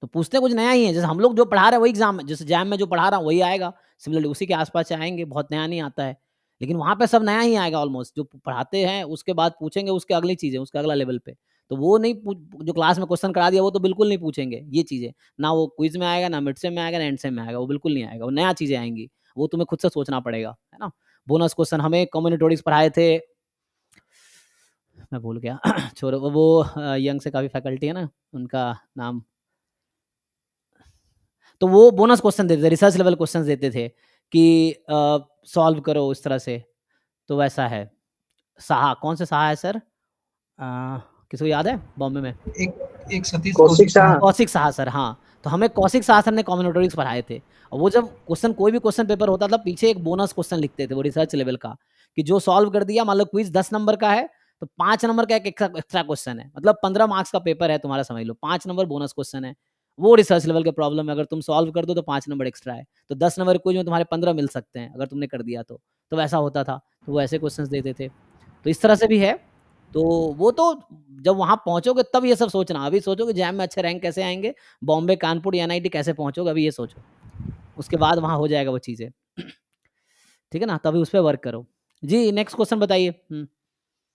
तो पूछते कुछ नया ही है। जैसे हम लोग जो पढ़ा रहे हैं वही एग्जाम में, जैसे जैम में जो पढ़ा रहा हूँ वही आएगा, सिमिलरली उसी के आसपास आएंगे, बहुत नया नहीं आता है। लेकिन वहाँ पे सब नया ही आएगा ऑलमोस्ट, जो पढ़ाते हैं उसके बाद पूछेंगे उसके अगली चीज़ें, उसके अगला लेवल पे। तो वो नहीं, जो क्लास में क्वेश्चन करा दिया वो तो बिल्कुल नहीं पूछेंगे ये चीज़ें, ना वो क्विज में आएगा, ना मिड सेम में आएगा, ना एंड सेम में आएगा, वो बिल्कुल नहीं आएगा, वो नया चीज़ें आएंगी, वो तुम्हें खुद से सोचना पड़ेगा, है ना। बोनस क्वेश्चन हमें कम्युनिटोरिक्स पढ़ाए थे, मैं भूल गया छोड़ो, वो यंग से काफ़ी फैकल्टी है ना उनका नाम, तो वो बोनस क्वेश्चन देते थे, रिसर्च लेवल क्वेश्चन देते थे कि सॉल्व करो इस तरह से, तो वैसा है। साहा, कौन से साहा है सर, किसको याद है बॉम्बे में? एक एक सतीश कौशिक साहा, कौशिक साहा सर, हाँ। तो हमें कौशिक साहा सर ने कॉम्बिनेटोरिक्स पढ़ाए थे, और वो जब क्वेश्चन कोई भी क्वेश्चन पेपर होता था पीछे एक बोनस क्वेश्चन लिखते थे, वो रिसर्च लेवल का, कि जो सॉल्व कर दिया, मान लो क्विज दस नंबर का है तो पाँच नंबर का एक एक्स्ट्रा क्वेश्चन है, मतलब पंद्रह मार्क्स का पेपर है तुम्हारा, समझ लो पाँच नंबर बोनस क्वेश्चन है, वो रिसर्च लेवल के प्रॉब्लम है, अगर तुम सॉल्व कर दो तो पाँच नंबर एक्स्ट्रा है, तो दस नंबर क्विज में तुम्हारे पंद्रह मिल सकते हैं अगर तुमने कर दिया तो, तो वैसा होता था, तो वो ऐसे क्वेश्चंस देते थे, तो इस तरह से भी है। तो वो तो जब वहाँ पहुँचोगे तब ये सब सोचना, अभी सोचो कि जैम में अच्छे रैंक कैसे आएंगे, Bombay Kanpur N I T कैसे पहुँचोगे, अभी ये सोचो, उसके बाद वहाँ हो जाएगा वो चीज़ें, ठीक है ना, तभी उस पर वर्क करो। जी नेक्स्ट क्वेश्चन बताइए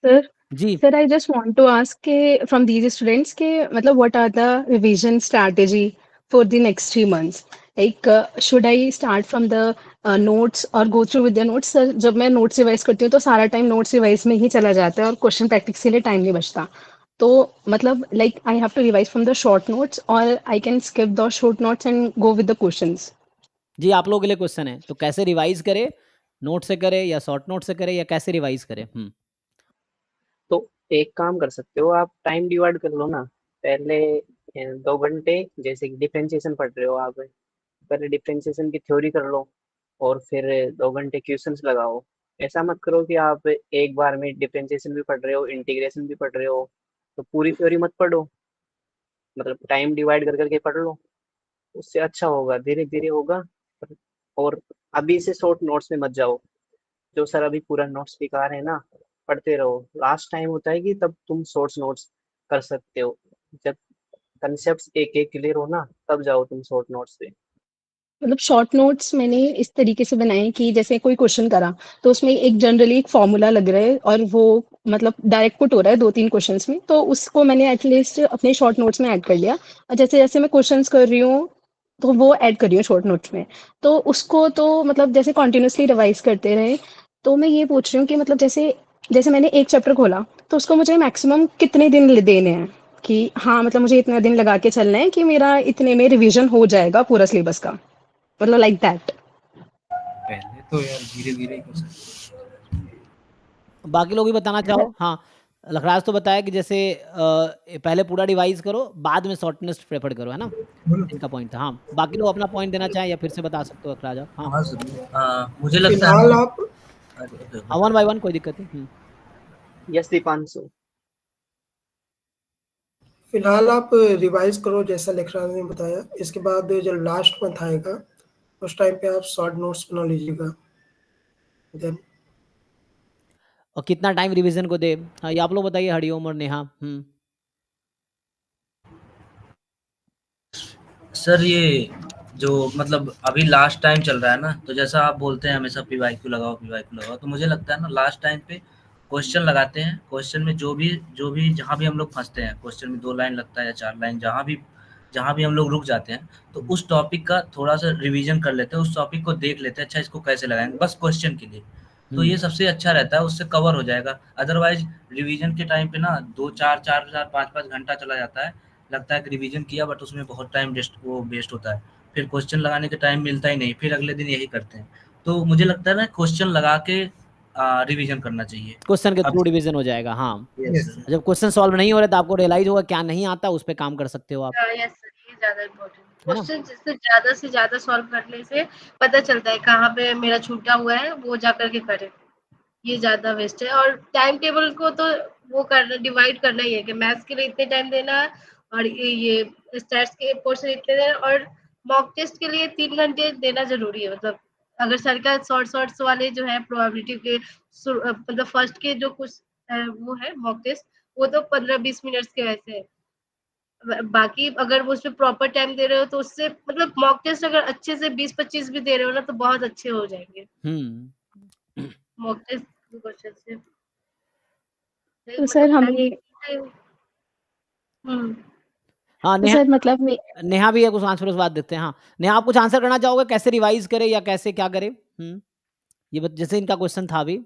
सर। जी sir, I just want to ask के फ्रॉम दीज स्टूडेंट्स के मतलब what are the revision strategy for the next three months, like should I start from the notes और go through with the notes? Sir जब मैं notes revise करती हूँ तो सारा टाइम नोट्स रिवाइज में ही चला जाता है और क्वेश्चन प्रैक्टिस के लिए टाइम नहीं बचता, तो मतलब like I have to revise from the short notes और I can skip the short notes and go with the questions. जी आप लोगों के लिए क्वेश्चन है, तो कैसे रिवाइज करे, नोट से करे या शॉर्ट नोट से करे या कैसे रिवाइज करे? हम्म तो एक काम कर सकते हो आप, टाइम डिवाइड कर लो ना, पहले दो घंटे जैसे कि डिफरेंशिएशन पढ़ रहे हो आप, पहले डिफरेंशिएशन की थ्योरी कर लो और फिर दो घंटे क्वेश्चंस लगाओ। ऐसा मत करो कि आप एक बार में डिफरेंशिएशन भी पढ़ रहे हो, इंटीग्रेशन भी पढ़ रहे हो, तो पूरी थ्योरी मत पढ़ो, मतलब टाइम डिवाइड कर करके पढ़ लो, उससे अच्छा होगा, धीरे धीरे होगा। और अभी से शॉर्ट नोट्स में मत जाओ, जो सर अभी पूरा नोट्स बेकार है ना, पढ़ते रहो, लास्ट टाइम होता है कि तब तुम शॉर्ट नोट्स कर सकते हो, जब कंसेप्ट्स एक एक क्लियर हो ना तब जाओ तुम शॉर्ट नोट्स पे। मतलब शॉर्ट नोट्स मैंने इस तरीके से बनाए कि जैसे कोई क्वेश्चन करा तो उसमें एक जनरली एक फॉर्मूला लग रहा है और वो मतलब डायरेक्ट पुट हो रहा है दो तीन क्वेश्चंस में, तो उसको मैंने एटलीस्ट अपने शॉर्ट नोट्स में ऐड कर लिया, और जैसे जैसे मैं क्वेश्चन कर रही हूँ तो वो ऐड कर रही हूँ शॉर्ट नोट्स में, तो उसको तो मतलब जैसे कंटिन्यूसली रिवाइज करते रहे। तो मैं ये पूछ रही हूँ कि मतलब जैसे जैसे मैंने एक चैप्टर खोला तो उसको मुझे मैक्सिमम कितने दिन देने हैं, कि हाँ मतलब मुझे इतना दिन लगा के चलना है कि मेरा इतने में रिवीजन हो जाएगा पूरा सिलेबस का, मतलब लाइक दैट। पहले तो यार धीरे धीरे ही कर सकते हो, बाकी लोग भी बताना चाहो। हाँ लखराज तो बताया कि जैसे पहले पूरा रिवाइज करो, बाद में शॉर्टनेस्ट प्रेफर करो, है ना, इनका पॉइंट था। हाँ बाकी लोग अपना पॉइंट देना चाहे या फिर से बता सकते हो लखराज आप। हाँ मुझे लगता है वन बाय वन कोई दिक्कत नहीं। यस दीपांशु, फिलहाल आप रिवाइज करो जैसा लेखराज ने बताया, इसके बाद जब लास्ट मंथ आएगा उस टाइम पे आप शॉर्ट नोट्स बना लीजिएगा। देन और कितना टाइम रिवीजन को दे, हाँ ये आप लोग बताइए हरिओम और नेहा। हम्म सर ये जो मतलब अभी लास्ट टाइम चल रहा है ना, तो जैसा आप बोलते हैं हमेशा पीवाईक्यू लगाओ पीवाईक्यू लगाओ, तो मुझे लगता है ना लास्ट टाइम पे क्वेश्चन लगाते हैं, क्वेश्चन में जो भी जो भी जहाँ भी हम लोग फंसते हैं, क्वेश्चन में दो लाइन लगता है या चार लाइन, जहाँ भी जहाँ भी हम लोग रुक जाते हैं तो उस टॉपिक का थोड़ा सा रिविजन कर लेते हैं, उस टॉपिक को देख लेते हैं, अच्छा इसको कैसे लगाएंगे, बस क्वेश्चन के लिए, तो ये सबसे अच्छा रहता है, उससे कवर हो जाएगा। अदरवाइज रिविजन के टाइम पे ना दो चार चार चार पाँच पाँच घंटा चला जाता है, लगता है कि रिविजन किया बट उसमें बहुत टाइम वो वेस्ट होता है, फिर क्वेश्चन लगाने का टाइम मिलता ही नहीं, फिर अगले दिन यही करते हैं। तो मुझे लगता है ना क्वेश्चन लगा के रिवीजन करना चाहिए, क्वेश्चन के थ्रू रिवीजन हो जाएगा। हाँ yes, जब क्वेश्चन सॉल्व नहीं हो रहे तो आपको रियलाइज होगा क्या नहीं आता, उस पे काम कर सकते हो आप। yes, ये ज्यादा इम्पोर्टेंट क्वेश्चन जिससे ज्यादा से ज्यादा सॉल्व करने से पता चलता है कहाँ पे मेरा छूटा हुआ है, वो जा करके करे, ये ज्यादा वेस्ट है। और टाइम टेबल को तो वो करना, डिवाइड करना ही है कि मैथ्स के लिए इतने टाइम देना और ये स्टैट्स के पोर्शन इतने देना, और मॉक टेस्ट के लिए तीन घंटे देना जरूरी है। मतलब अगर सर का शॉर्ट शॉर्ट्स वाले जो है प्रोबेबिलिटी के मतलब फर्स्ट के जो कुछ वो है मॉक टेस्ट, वो तो पंद्रह बीस मिनट्स के वैसे है, बाकी अगर वो उसमें प्रॉपर टाइम दे रहे हो तो उससे मतलब मॉक टेस्ट अगर अच्छे से बीस पच्चीस भी दे रहे हो ना तो बहुत अच्छे हो जाएंगे मॉक टेस्ट क्वेश्चन से। तो सर हमें हाँ नेहा, मतलब नेहा भी है कुछ आंसर उस बात देखते हैं। हाँ नेहा, आप कुछ आंसर करना चाहोगे कैसे रिवाइज करे या कैसे क्या करे? हम्म ये बत, जैसे इनका क्वेश्चन था अभी।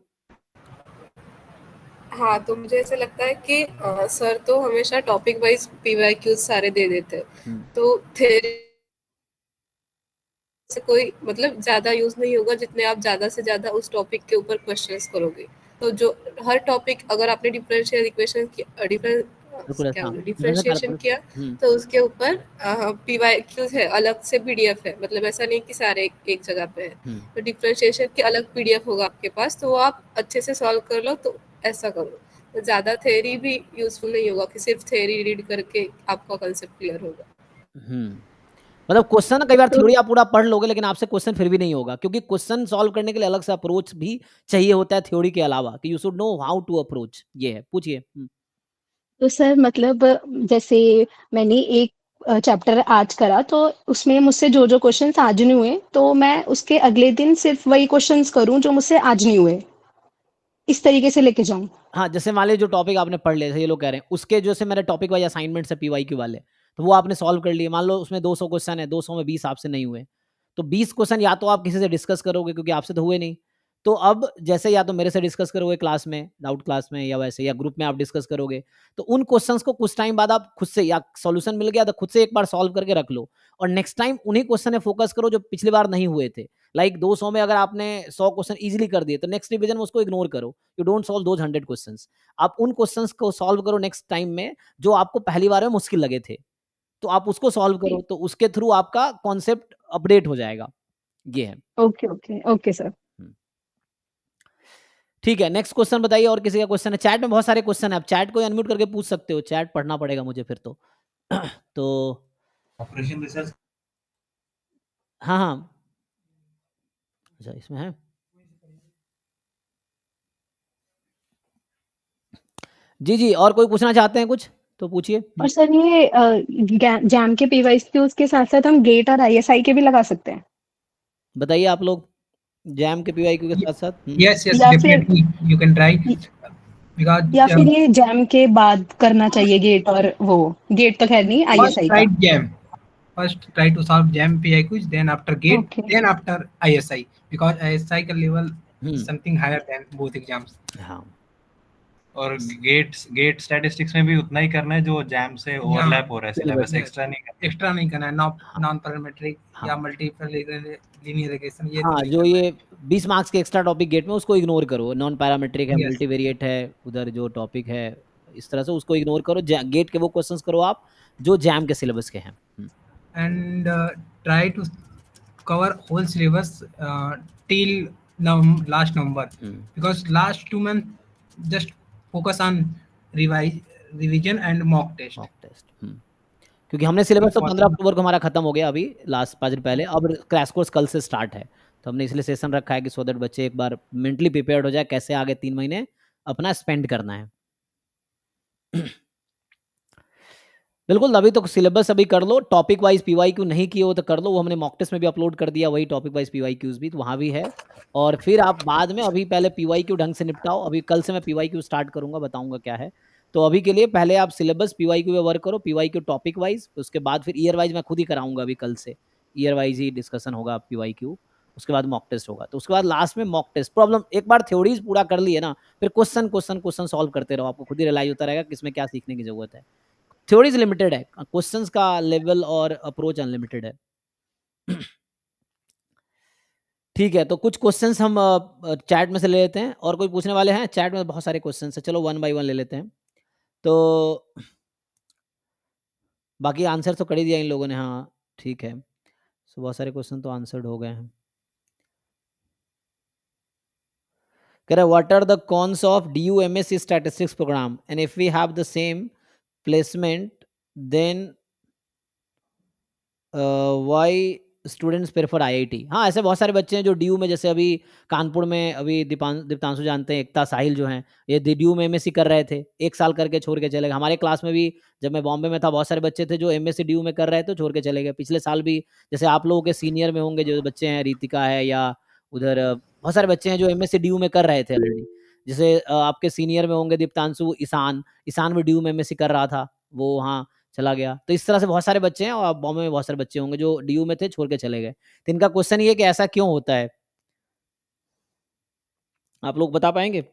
हाँ, तो मुझे ऐसा लगता है कि आ, सर तो हमेशा टॉपिक वाइज पीवाईक्यूज सारे दे देते हैं, तो थ्योरी से कोई मतलब ज्यादा यूज नहीं होगा जितने आप ज्यादा से ज्यादा उस टॉपिक के ऊपर क्वेश्चंस करोगे। तो जो हर टॉपिक अगर आपने डिफरेंशियल इक्वेशन की डिफरेंस क्या डिफरेंशिएशन किया तो उसके ऊपर पीवाईक्यूज है, अलग से पीडीएफ है, मतलब ऐसा नहीं कि सारे एक, एक जगह पे है। तो डिफरेंशिएशन की अलग पीडीएफ होगा आपके पास, तो वो आप अच्छे से सॉल्व कर लो। तो ऐसा करो, तो ज्यादा थ्योरी भी यूजफुल नहीं होगा कि सिर्फ थ्योरी रीड करके आपका कांसेप्ट क्लियर होगा। मतलब क्वेश्चन कई बार थ्योरी आप पूरा पढ़ लोगे लेकिन आपसे क्वेश्चन फिर भी नहीं होगा, क्योंकि क्वेश्चन सॉल्व करने के लिए अलग से अप्रोच भी चाहिए होता है थ्योरी के अलावा, कि you should know how to approach. ये है, पूछिए। तो सर मतलब जैसे मैंने एक चैप्टर आज करा तो उसमें मुझसे जो जो क्वेश्चंस आज नहीं हुए तो मैं उसके अगले दिन सिर्फ वही क्वेश्चंस करूं जो मुझसे आज नहीं हुए, इस तरीके से लेके जाऊं। हाँ, जैसे मान लीजिए जो टॉपिक आपने पढ़ लिया, ये लोग कह रहे हैं उसके जैसे मेरे टॉपिक वाइज असाइनमेंट से पीवाईक्यू वाले, तो वो आपने सॉल्व कर लिए। मान लो उसमें दो सौ क्वेश्चन है, दो सौ में बीस आपसे नहीं हुए, तो बीस क्वेश्चन या तो आप किसी से डिस्कस करोगे क्योंकि आपसे तो हुए नहीं, तो अब जैसे या तो मेरे से डिस्कस करोगे क्लास में, डाउट क्लास में, या वैसे या ग्रुप में आप डिस्कस करोगे, तो उन क्वेश्चंस को कुछ टाइम बाद आप खुद से, या सॉल्यूशन मिल गया तो खुद से एक बार सॉल्व करके रख लो, और नेक्स्ट टाइम उन्हीं क्वेश्चन में फोकस करो जो पिछली बार नहीं हुए थे। लाइक like दो सौ में अगर आपने सौ क्वेश्चन इजीली कर दिए तो नेक्स्ट रिवीजन में उसको इग्नोर करो, you don't solve those hundred question. आप उन क्वेश्चन को सॉल्व करो नेक्स्ट टाइम में जो आपको पहली बार में मुश्किल लगे थे, तो आप उसको सॉल्व करो, तो उसके थ्रू आपका कॉन्सेप्ट अपडेट हो जाएगा। ये है। ओके ओके ओके सर, ठीक है। नेक्स्ट क्वेश्चन बताइए, और किसी का क्वेश्चन है? चैट में बहुत सारे क्वेश्चन है, आप चैट को अनम्यूट करके पूछ सकते हो, चैट पढ़ना पड़ेगा मुझे फिर तो। तो ऑपरेशन रिसर्च, हाँ हाँ, अच्छा इसमें है। जी जी, और कोई पूछना चाहते हैं कुछ तो पूछिए। और सर ये जैम के पीवाईक्यूज के साथ साथ हम गेट और आईएसआई के भी लगा सकते हैं, बताइए आप लोग। जैम के पीवाईक्यू के साथ साथ yes yes definitely you can try, because या फिर ये जैम के बाद करना चाहिए गेट, और वो गेट तो खैर नहीं, आईएसआई का right. JAM first try to solve JAM PYQs, then after GATE, then after ISI, because ISI का level something higher than both exams. हां, और गेट गेट स्टैटिस्टिक्स में भी उतना ही करना है जो जैम से ओवरलैप हो रहा है सिलेबस, एक्स्ट्रा नहीं करना एक्स्ट्रा नहीं करना है। नॉन पैरामीट्रिक या मल्टीपल लीनियर रिग्रेशन, ये हां जो ये बीस मार्क्स के एक्स्ट्रा टॉपिक गेट में, उसको इग्नोर करो। नॉन पैरामीट्रिक है, मल्टीवेरिएट है, उधर जो टॉपिक है इस तरह से, उसको इग्नोर करो। गेट के वो क्वेश्चंस करो आप जो जैम के सिलेबस के हैं, and try to cover whole syllabus till last November, because last two month just focus on revise revision and mock test. Mock test क्योंकि हमने सिलेबस तो पंद्रह अक्टूबर को हमारा खत्म हो गया अभी, लास्ट पाँच दिन पहले। अब क्रैश कोर्स कल से स्टार्ट है, तो हमने इसलिए सेशन रखा है कि सो दैट बच्चे एक बार मेंटली प्रिपेयर्ड हो जाए कैसे आगे तीन महीने अपना स्पेंड करना है। बिल्कुल, अभी तो सिलेबस अभी कर लो। टॉपिक वाइज पीवाईक्यू नहीं किए हो तो कर लो, वो हमने मॉक टेस्ट में भी अपलोड कर दिया, वही टॉपिक वाइज पीवाईक्यूज भी, तो वहाँ भी है। और फिर आप बाद में, अभी पहले पीवाईक्यू ढंग से निपटाओ। अभी कल से मैं पीवाईक्यू स्टार्ट करूँगा, बताऊँगा क्या है। तो अभी के लिए पहले आप सिलेबस पीवाईक्यू पे वर्क करो, पीवाईक्यू टॉपिक वाइज, उसके बाद फिर ईयर वाइज मैं खुद ही कराऊंगा। अभी कल से ईयर वाइज ही डिस्कशन होगा पीवाईक्यू, उसके बाद मॉक टेस्ट होगा, तो उसके बाद लास्ट में मॉक टेस्ट प्रॉब्लम। एक बार थ्योरीज पूरा कर लिए ना, फिर क्वेश्चन क्वेश्चन क्वेश्चन सॉल्व करते रहो, आपको खुद ही रियलाइज होता रहेगा किसमें क्या सीखने की जरूरत है। थ्योरीज लिमिटेड है, क्वेश्चंस का लेवल और अप्रोच अनलिमिटेड है। ठीक है, तो कुछ क्वेश्चंस हम चैट में से ले लेते हैं, और कोई पूछने वाले हैं? चैट में बहुत सारे क्वेश्चंस हैं, चलो वन बाय वन ले लेते हैं। तो बाकी आंसर तो कर ही दिया इन लोगों ने। हाँ ठीक है, सो बहुत सारे क्वेश्चन तो आंसर्ड हो गए हैं। कह रहे what are the cons of D U M S statistics program and if we have the same placement then uh, why students prefer I I T? हाँ, ऐसे बहुत सारे बच्चे हैं जो डी यू में, जैसे अभी कानपुर में अभी दीपां दीप्तांशु जानते हैं, एकता साहिल जो हैं, ये डी यू में एमएससी कर रहे थे, एक साल करके छोड़ के चले गए। हमारे क्लास में भी जब मैं बॉम्बे में था बहुत सारे बच्चे थे जो एमएससी डी यू में कर रहे थे, छोड़ के चले गए। पिछले साल भी जैसे आप लोगों के सीनियर में होंगे जो बच्चे हैं, रीतिका है, या उधर बहुत सारे बच्चे हैं जो एमएससी डी यू में कर रहे थे ऑलरेडी। जैसे आपके सीनियर में होंगे दीप्तांशु, ईशान ईशान भी डी यू में एमएससी कर रहा था, वो वहाँ चला गया। तो इस तरह से बहुत सारे बच्चे हैं, और बॉम्बे में बहुत सारे बच्चे होंगे जो डी यू में थे, छोड़ के चले गए। तो इनका क्वेश्चन ये है कि ऐसा क्यों होता है। आप लोग बता पाएंगे?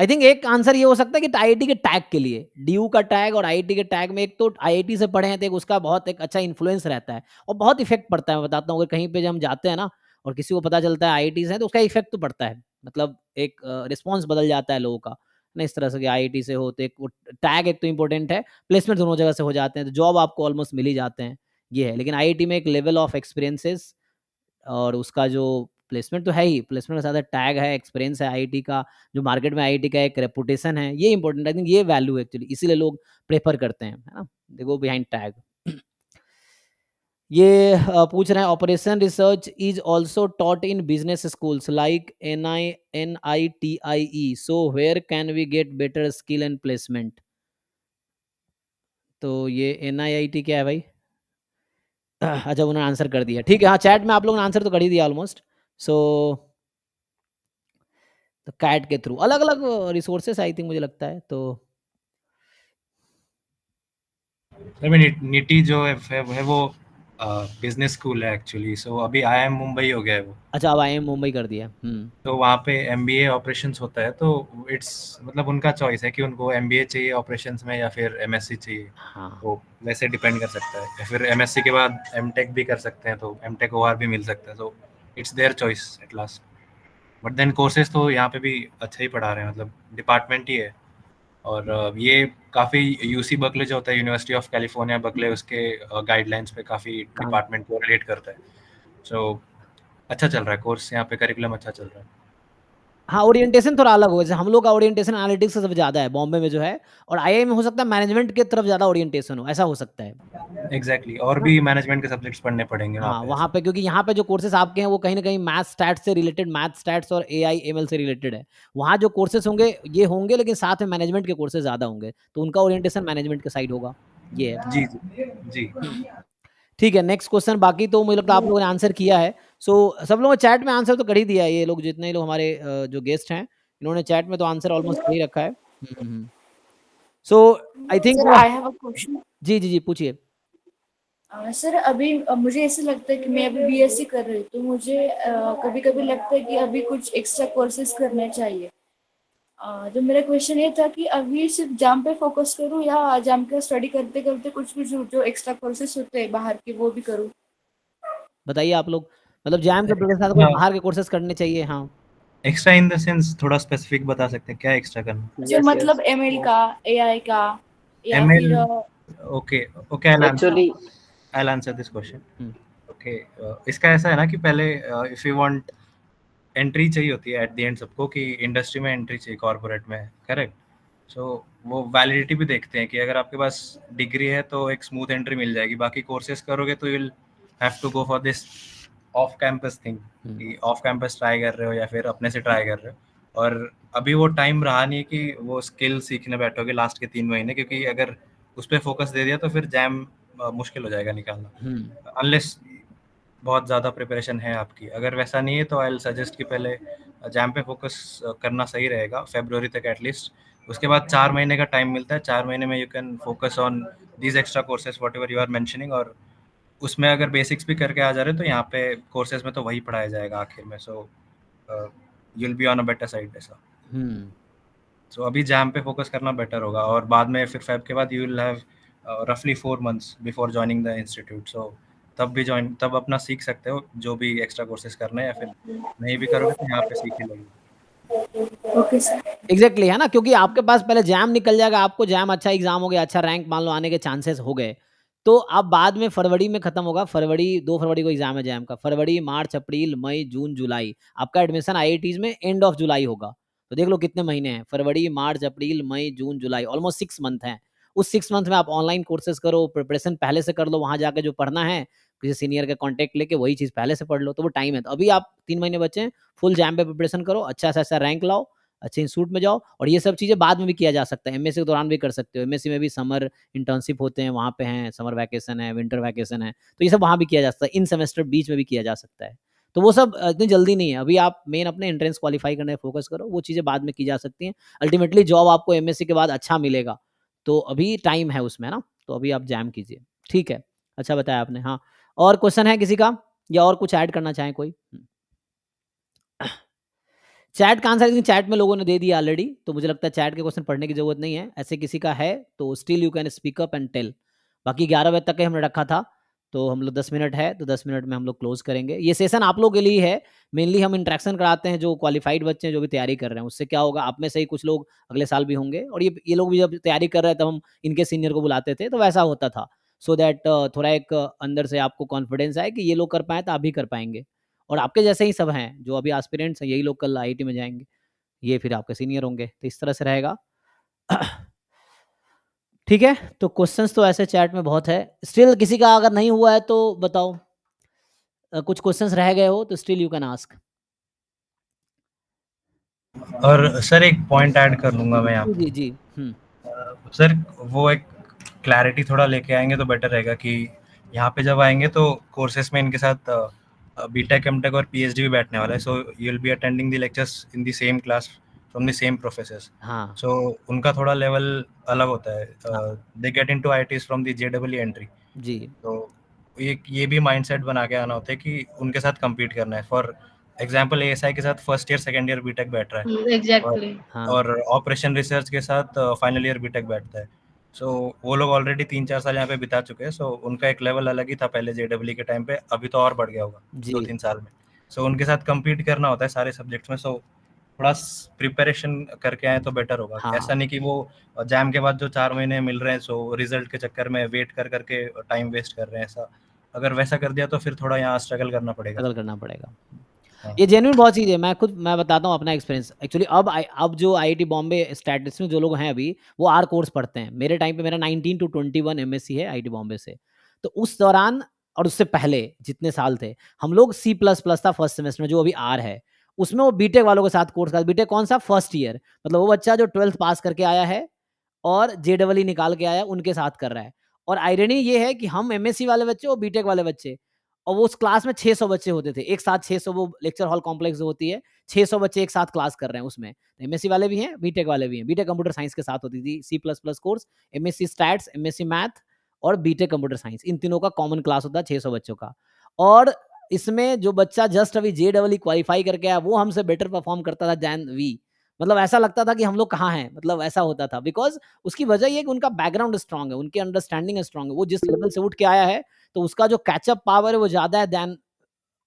आई थिंक एक आंसर ये हो सकता है कि आईआईटी के टैग के लिए, डीयू का टैग और आईआईटी के टैग में, एक तो आईआईटी से पढ़े हैं तो उसका बहुत एक अच्छा इन्फ्लुएंस रहता है और बहुत इफेक्ट पड़ता है। मैं बताता हूँ, अगर कहीं पे जब हम जाते हैं ना और किसी को पता चलता है आईआईटी से है तो उसका इफेक्ट तो पड़ता है, मतलब एक रिस्पॉन्स बदल जाता है लोगों का ना, इस तरह से कि आईआईटी से हो तो एक टैग एक तो इम्पोर्टेंट है, प्लेसमेंट दोनों जगह से हो जाते हैं तो जॉब आपको ऑलमोस्ट मिल ही जाते हैं, ये है। लेकिन आईआईटी में एक लेवल ऑफ एक्सपीरियंसेस और उसका जो प्लेसमेंट तो है ही, प्लेसमेंट के साथ टैग है, एक्सपीरियंस है, आईआईटी का जो मार्केट में आईआईटी का एक रेपुटेशन है, ये इंपॉर्टेंट है। आई थिंक ये वैल्यू है एक्चुअली, इसीलिए लोग प्रेफर करते हैं, है ना। They go behind tag. ये पूछ रहे हैं operation research is also taught in business schools like N I N I T I E, so where can we get better skill and placement. तो ये एन आई आई टी क्या है भाई? अच्छा, उन्होंने आंसर कर दिया, ठीक है। हाँ, चैट में आप लोगों ने आंसर तो कर ही दिया ऑलमोस्ट। सो तो कैट के थ्रू अलग अलग रिसोर्सेस आई थिंक मुझे लगता है। तो I mean, निटी जो है, है वो बिजनेस स्कूल है एक्चुअली। सो so, अभी आई एम मुंबई हो गया है वो। अच्छा, अब आई एम मुंबई कर दिया। हम्म तो वहाँ पे एम बी ए ऑपरेशंस होता है, तो इट्स मतलब उनका चॉइस है कि उनको एम बी ए चाहिए ऑपरेशंस में या फिर एम एस सी चाहिए। हाँ, तो वैसे डिपेंड कर सकता है। फिर एम एस सी के बाद एम टेक भी कर सकते हैं, तो एम टेक ओ आर भी मिल सकता है। तो it's their choice at last. But then courses तो यहाँ पे भी अच्छा ही पढ़ा रहे हैं, मतलब डिपार्टमेंट ही है। और ये काफ़ी यूसी बकले जो होता है, यूनिवर्सिटी ऑफ कैलिफोर्निया बकले, उसके गाइडलाइंस पे काफ़ी डिपार्टमेंट को रिलेट करता है। सो so, अच्छा चल रहा है कोर्स यहाँ पे, करिकुलम अच्छा चल रहा है। हाँ, ओरिएंटेशन थोड़ा अलग हो, जैसे हम लोग का ओरिएंटेशन एनालिटिक्स से सब ज़्यादा है बॉम्बे में जो है, और आई आई में हो सकता है मैनेजमेंट के तरफ ज़्यादा ओरिएंटेशन हो, ऐसा हो सकता है। Exactly exactly. और भी मैनेजमेंट के सब्जेक्ट्स पढ़ने पड़ेंगे। हाँ, वहाँ पे, क्योंकि यहाँ पे जो कोर्सेज आपके हैं वो कहीं ना कहीं मैथ स्टैट्स से रिलेटेड, मैथ स्टैट्स और ए आई एम एल से रिलेटेड है। वहाँ जो कोर्सेज होंगे ये होंगे, लेकिन साथ में मैनेजमेंट के कोर्सेज ज़्यादा होंगे, तो उनका ओरिएंटेशन मैनेजमेंट के साइड होगा, ये है। जी जी, ठीक है। नेक्स्ट क्वेश्चन, बाकी तो मुझे लगता है आप लोगों ने आंसर किया है। सो so, सब लोगों ने चैट में आंसर तो कर ही दिया है। ये लोग जितने लोग हमारे जो गेस्ट हैं इन्होंने चैट में तो आंसर ऑलमोस्ट कर ही रखा है। So I think I have a question. जी जी जी, पूछिए सर। uh, अभी uh, मुझे ऐसे लगता है कि मैं अभी बीएससी कर रही हूँ, तो मुझे uh, कभी कभी लगता है कि अभी कुछ एक्स्ट्रा कोर्सेज करने चाहिए। uh, तो मेरा क्वेश्चन ये था कि अभी सिर्फ जाम पे फोकस करूँ या जाम का स्टडी करते करते कुछ कुछ जो एक्स्ट्रा कोर्सेज होते हैं बाहर के वो भी करूँ, बताइए आप लोग। मतलब जैम के प्रोग्रेस साथ कोई बाहर के कोर्सेज करने चाहिए? हाँ, एक्स्ट्रा इन द सेंस थोड़ा स्पेसिफिक बता सकते हैं क्या एक्स्ट्रा करना? जो मतलब एमएल का, एआई का, ML. Okay okay, actually I will answer this question. Okay, इसका ऐसा है ना कि पहले इफ यू वांट एंट्री चाहिए होती है एट द एंड सबको, कि इंडस्ट्री में एंट्री चाहिए, कॉर्पोरेट में, करेक्ट। सो so, वो वैलिडिटी भी देखते हैं कि अगर आपके पास डिग्री है तो एक स्मूथ एंट्री मिल जाएगी, बाकी कोर्सेज करोगे तो you will have to go for this off campus thing, कि ऑफ कैंपस ट्राई कर रहे हो या फिर अपने से ट्राई कर रहे हो। और अभी वो टाइम रहा नहीं कि वो स्किल सीखने बैठोगे लास्ट के तीन महीने, क्योंकि अगर उस पर फोकस दे दिया तो फिर जैम मुश्किल हो जाएगा निकालना, अनलेस बहुत ज़्यादा प्रिपरेशन है आपकी। अगर वैसा नहीं है तो आई विल सजेस्ट कि पहले जैम पे फोकस करना सही रहेगा फेब्रुअरी तक एटलीस्ट। उसके बाद चार महीने का टाइम मिलता है, चार महीने में you can focus on these extra courses whatever you are mentioning. और उसमें अगर बेसिक्स भी करके आ जा रहे हो तो यहाँ पे कोर्सेज में तो वही पढ़ाया जाएगा आखिर में। So you will be on a better side ऐसा। सो अभी जैम पे फोकस करना बेटर होगा, और बाद में फिर फैब के बाद यू विल हैव रफली four months before joining the institute. So तब भी ज्वाइन तब अपना सीख सकते हो जो भी एक्स्ट्रा कोर्सेज करना है, या फिर नहीं भी करोगे तो यहाँ पे सीख ही लेंगे। ओके सर, एग्जैक्टली, है ना, क्योंकि आपके पास पहले जैम निकल जाएगा, आपको जैम अच्छा एग्जाम हो गया, अच्छा रैंक मान लो आने के चांसेस हो गए, तो आप बाद में फरवरी में खत्म होगा। फरवरी दो फरवरी को एग्जाम है जैम का, फरवरी, मार्च, अप्रैल, मई, जून, जुलाई, आपका एडमिशन आईआईटीज में एंड ऑफ जुलाई होगा। तो देख लो कितने महीने हैं, फरवरी, मार्च, अप्रैल, मई, जून, जुलाई, ऑलमोस्ट सिक्स मंथ हैं। उस सिक्स मंथ में आप ऑनलाइन कोर्सेज करो, प्रिपरेशन पहले से कर लो, वहाँ जाकर जो पढ़ना है किसी सीनियर का कॉन्टैक्ट लेके वही चीज़ पहले से पढ़ लो, तो वो टाइम है। तो अभी आप तीन महीने बचे हैं, फुल जैम पे प्रिपरेशन करो, अच्छा सा अच्छा रैंक लाओ, अच्छे इंस्टीट्यूट में जाओ, और ये सब चीज़ें बाद में भी किया जा सकता है, एमएससी के दौरान भी कर सकते हो। एमएससी में भी समर इंटर्नशिप होते हैं, वहाँ पे हैं, समर वैकेशन है, विंटर वैकेशन है, तो ये सब वहाँ भी किया जा सकता है, इन सेमेस्टर बीच में भी किया जा सकता है। तो वो सब इतनी जल्दी नहीं है, अभी आप मेन अपने एंट्रेंस क्वालिफाई करने पर फोकस करो, वो चीज़ें बाद में की जा सकती हैं। अल्टीमेटली जॉब आपको एमएससी के बाद अच्छा मिलेगा, तो अभी टाइम है उसमें ना, तो अभी आप जैम कीजिए, ठीक है। अच्छा बताया आपने। हाँ, और क्वेश्चन है किसी का, या और कुछ ऐड करना चाहें कोई? चैट का आंसर लेकिन चैट में लोगों ने दे दिया ऑलरेडी, तो मुझे लगता है चैट के क्वेश्चन पढ़ने की जरूरत नहीं है। ऐसे किसी का है तो still you can speak up and tell. बाकी ग्यारह बजे तक हमने रखा था, तो हम लोग दस मिनट है, तो दस मिनट में हम लोग क्लोज करेंगे। ये सेशन आप लोगों के लिए है, मेनली हम इंट्रैक्शन कराते हैं जो क्वालिफाइड बच्चे हैं, जो भी तैयारी कर रहे हैं। उससे क्या होगा, आप में से ही कुछ लोग अगले साल भी होंगे, और ये ये लोग भी जब तैयारी कर रहे थे, हम इनके सीनियर को बुलाते थे, तो वैसा होता था। सो so दैट uh, थोड़ा एक अंदर से आपको कॉन्फिडेंस आए कि ये लोग कर पाए तो आप भी कर पाएंगे। और आपके जैसे ही सब हैं जो अभी एस्पिरेंट्स हैं, यही लोग कल आई आई टी में जाएंगे, ये फिर आपके सीनियर होंगे, तो इस तरह से रहेगा। ठीक है, तो क्वेश्चंस तो ऐसे चैट में बहुत है। स्टिल किसी का अगर नहीं हुआ है तो बताओ, uh, कुछ क्वेश्चंस रह गए हो तो स्टिल यू कैन आस्क। और सर एक पॉइंट ऐड कर लूंगा मैं आपको। जी जी हम्म सर, वो एक क्लैरिटी थोड़ा लेके आएंगे तो बेटर रहेगा कि यहाँ पे जब आएंगे तो कोर्सेज में इनके साथ बीटेक, एमटेक और पीएचडी भी बैठने वाला है। So you will be attending the lectures in the same class from the same professors. हाँ, सो उनका थोड़ा लेवल अलग होता है। They get into IITs from the JWE entry. जी, तो ये ये भी माइंडसेट बना के आना होता है कि उनके साथ कम्पीट करना है। फॉर एग्जाम्पल एएसआई के साथ first year second year BTech बैठ रहा है। एग्जैक्टली। और ऑपरेशन रिसर्च के साथ फाइनल ईयर बीटेक बैठता है। सो so, वो लोग ऑलरेडी तीन चार साल यहाँ पे बिता चुके हैं। सो so, उनका एक लेवल अलग ही था पहले जेडब्ल्यू के टाइम पे, अभी तो और बढ़ गया होगा दो तीन साल में। सो so, उनके साथ कम्पीट करना होता है सारे सब्जेक्ट्स में। सो so, थोड़ा प्रिपरेशन करके आए तो बेटर होगा। हाँ। ऐसा नहीं कि वो जैम के बाद जो चार महीने मिल रहे हैं सो so, रिजल्ट के चक्कर में वेट कर करके टाइम वेस्ट कर रहे हैं। ऐसा अगर वैसा कर दिया तो फिर थोड़ा यहाँ स्ट्रगल करना पड़ेगा स्ट्रगल करना पड़ेगा हाँ। ये जेन्युइन बहुत चीज़ है। मैं खुद मैं बताता हूँ अपना एक्सपीरियंस। एक्चुअली अब अब जो आईआईटी बॉम्बे स्टैटिस्टिक्स में जो लोग हैं अभी, वो आर कोर्स पढ़ते हैं। मेरे टाइम पे मेरा nineteen to twenty one MSc है आईआईटी बॉम्बे से। तो उस दौरान और उससे पहले जितने साल थे हम लोग सी प्लस प्लस था फर्स्ट सेमेस्टर में, जो अभी आर है। उसमें वो बीटेक वालों के साथ कोर्स का, बीटेक कौन सा, फर्स्ट ईयर, मतलब वो बच्चा जो ट्वेल्थ पास करके आया है और जेडब्ल्यू निकाल के आया, उनके साथ कर रहा है। और आयरनी ये है कि हम एमएससी वाले बच्चे और बीटेक वाले बच्चे, और वो उस क्लास में छह सौ बच्चे होते थे एक साथ। छह सौ वो लेक्चर हॉल कॉम्प्लेक्स होती है, छह सौ बच्चे एक साथ क्लास कर रहे हैं। उसमें एमएससी वाले भी हैं, बीटेक वाले भी हैं। बीटेक कंप्यूटर साइंस के साथ होती थी C plus plus course, MSc stats, MSc math और बीटेक कंप्यूटर साइंस, इन तीनों का कॉमन क्लास होता है छह सौ बच्चों का। और इसमें जो बच्चा जस्ट अभी जे डबल ई क्वालिफाई करके आया, वो हमसे बेटर परफॉर्म करता था दैन वी। मतलब ऐसा लगता था कि हम लोग कहाँ हैं, मतलब ऐसा होता था। बिकॉज उसकी वजह ये कि उनका बैकग्राउंड स्ट्रांग है, उनकी अंडरस्टैंडिंग स्ट्रांग है। वो जिस लेवल से उठ के आया है तो उसका जो कैचअप पावर है वो ज़्यादा है दैन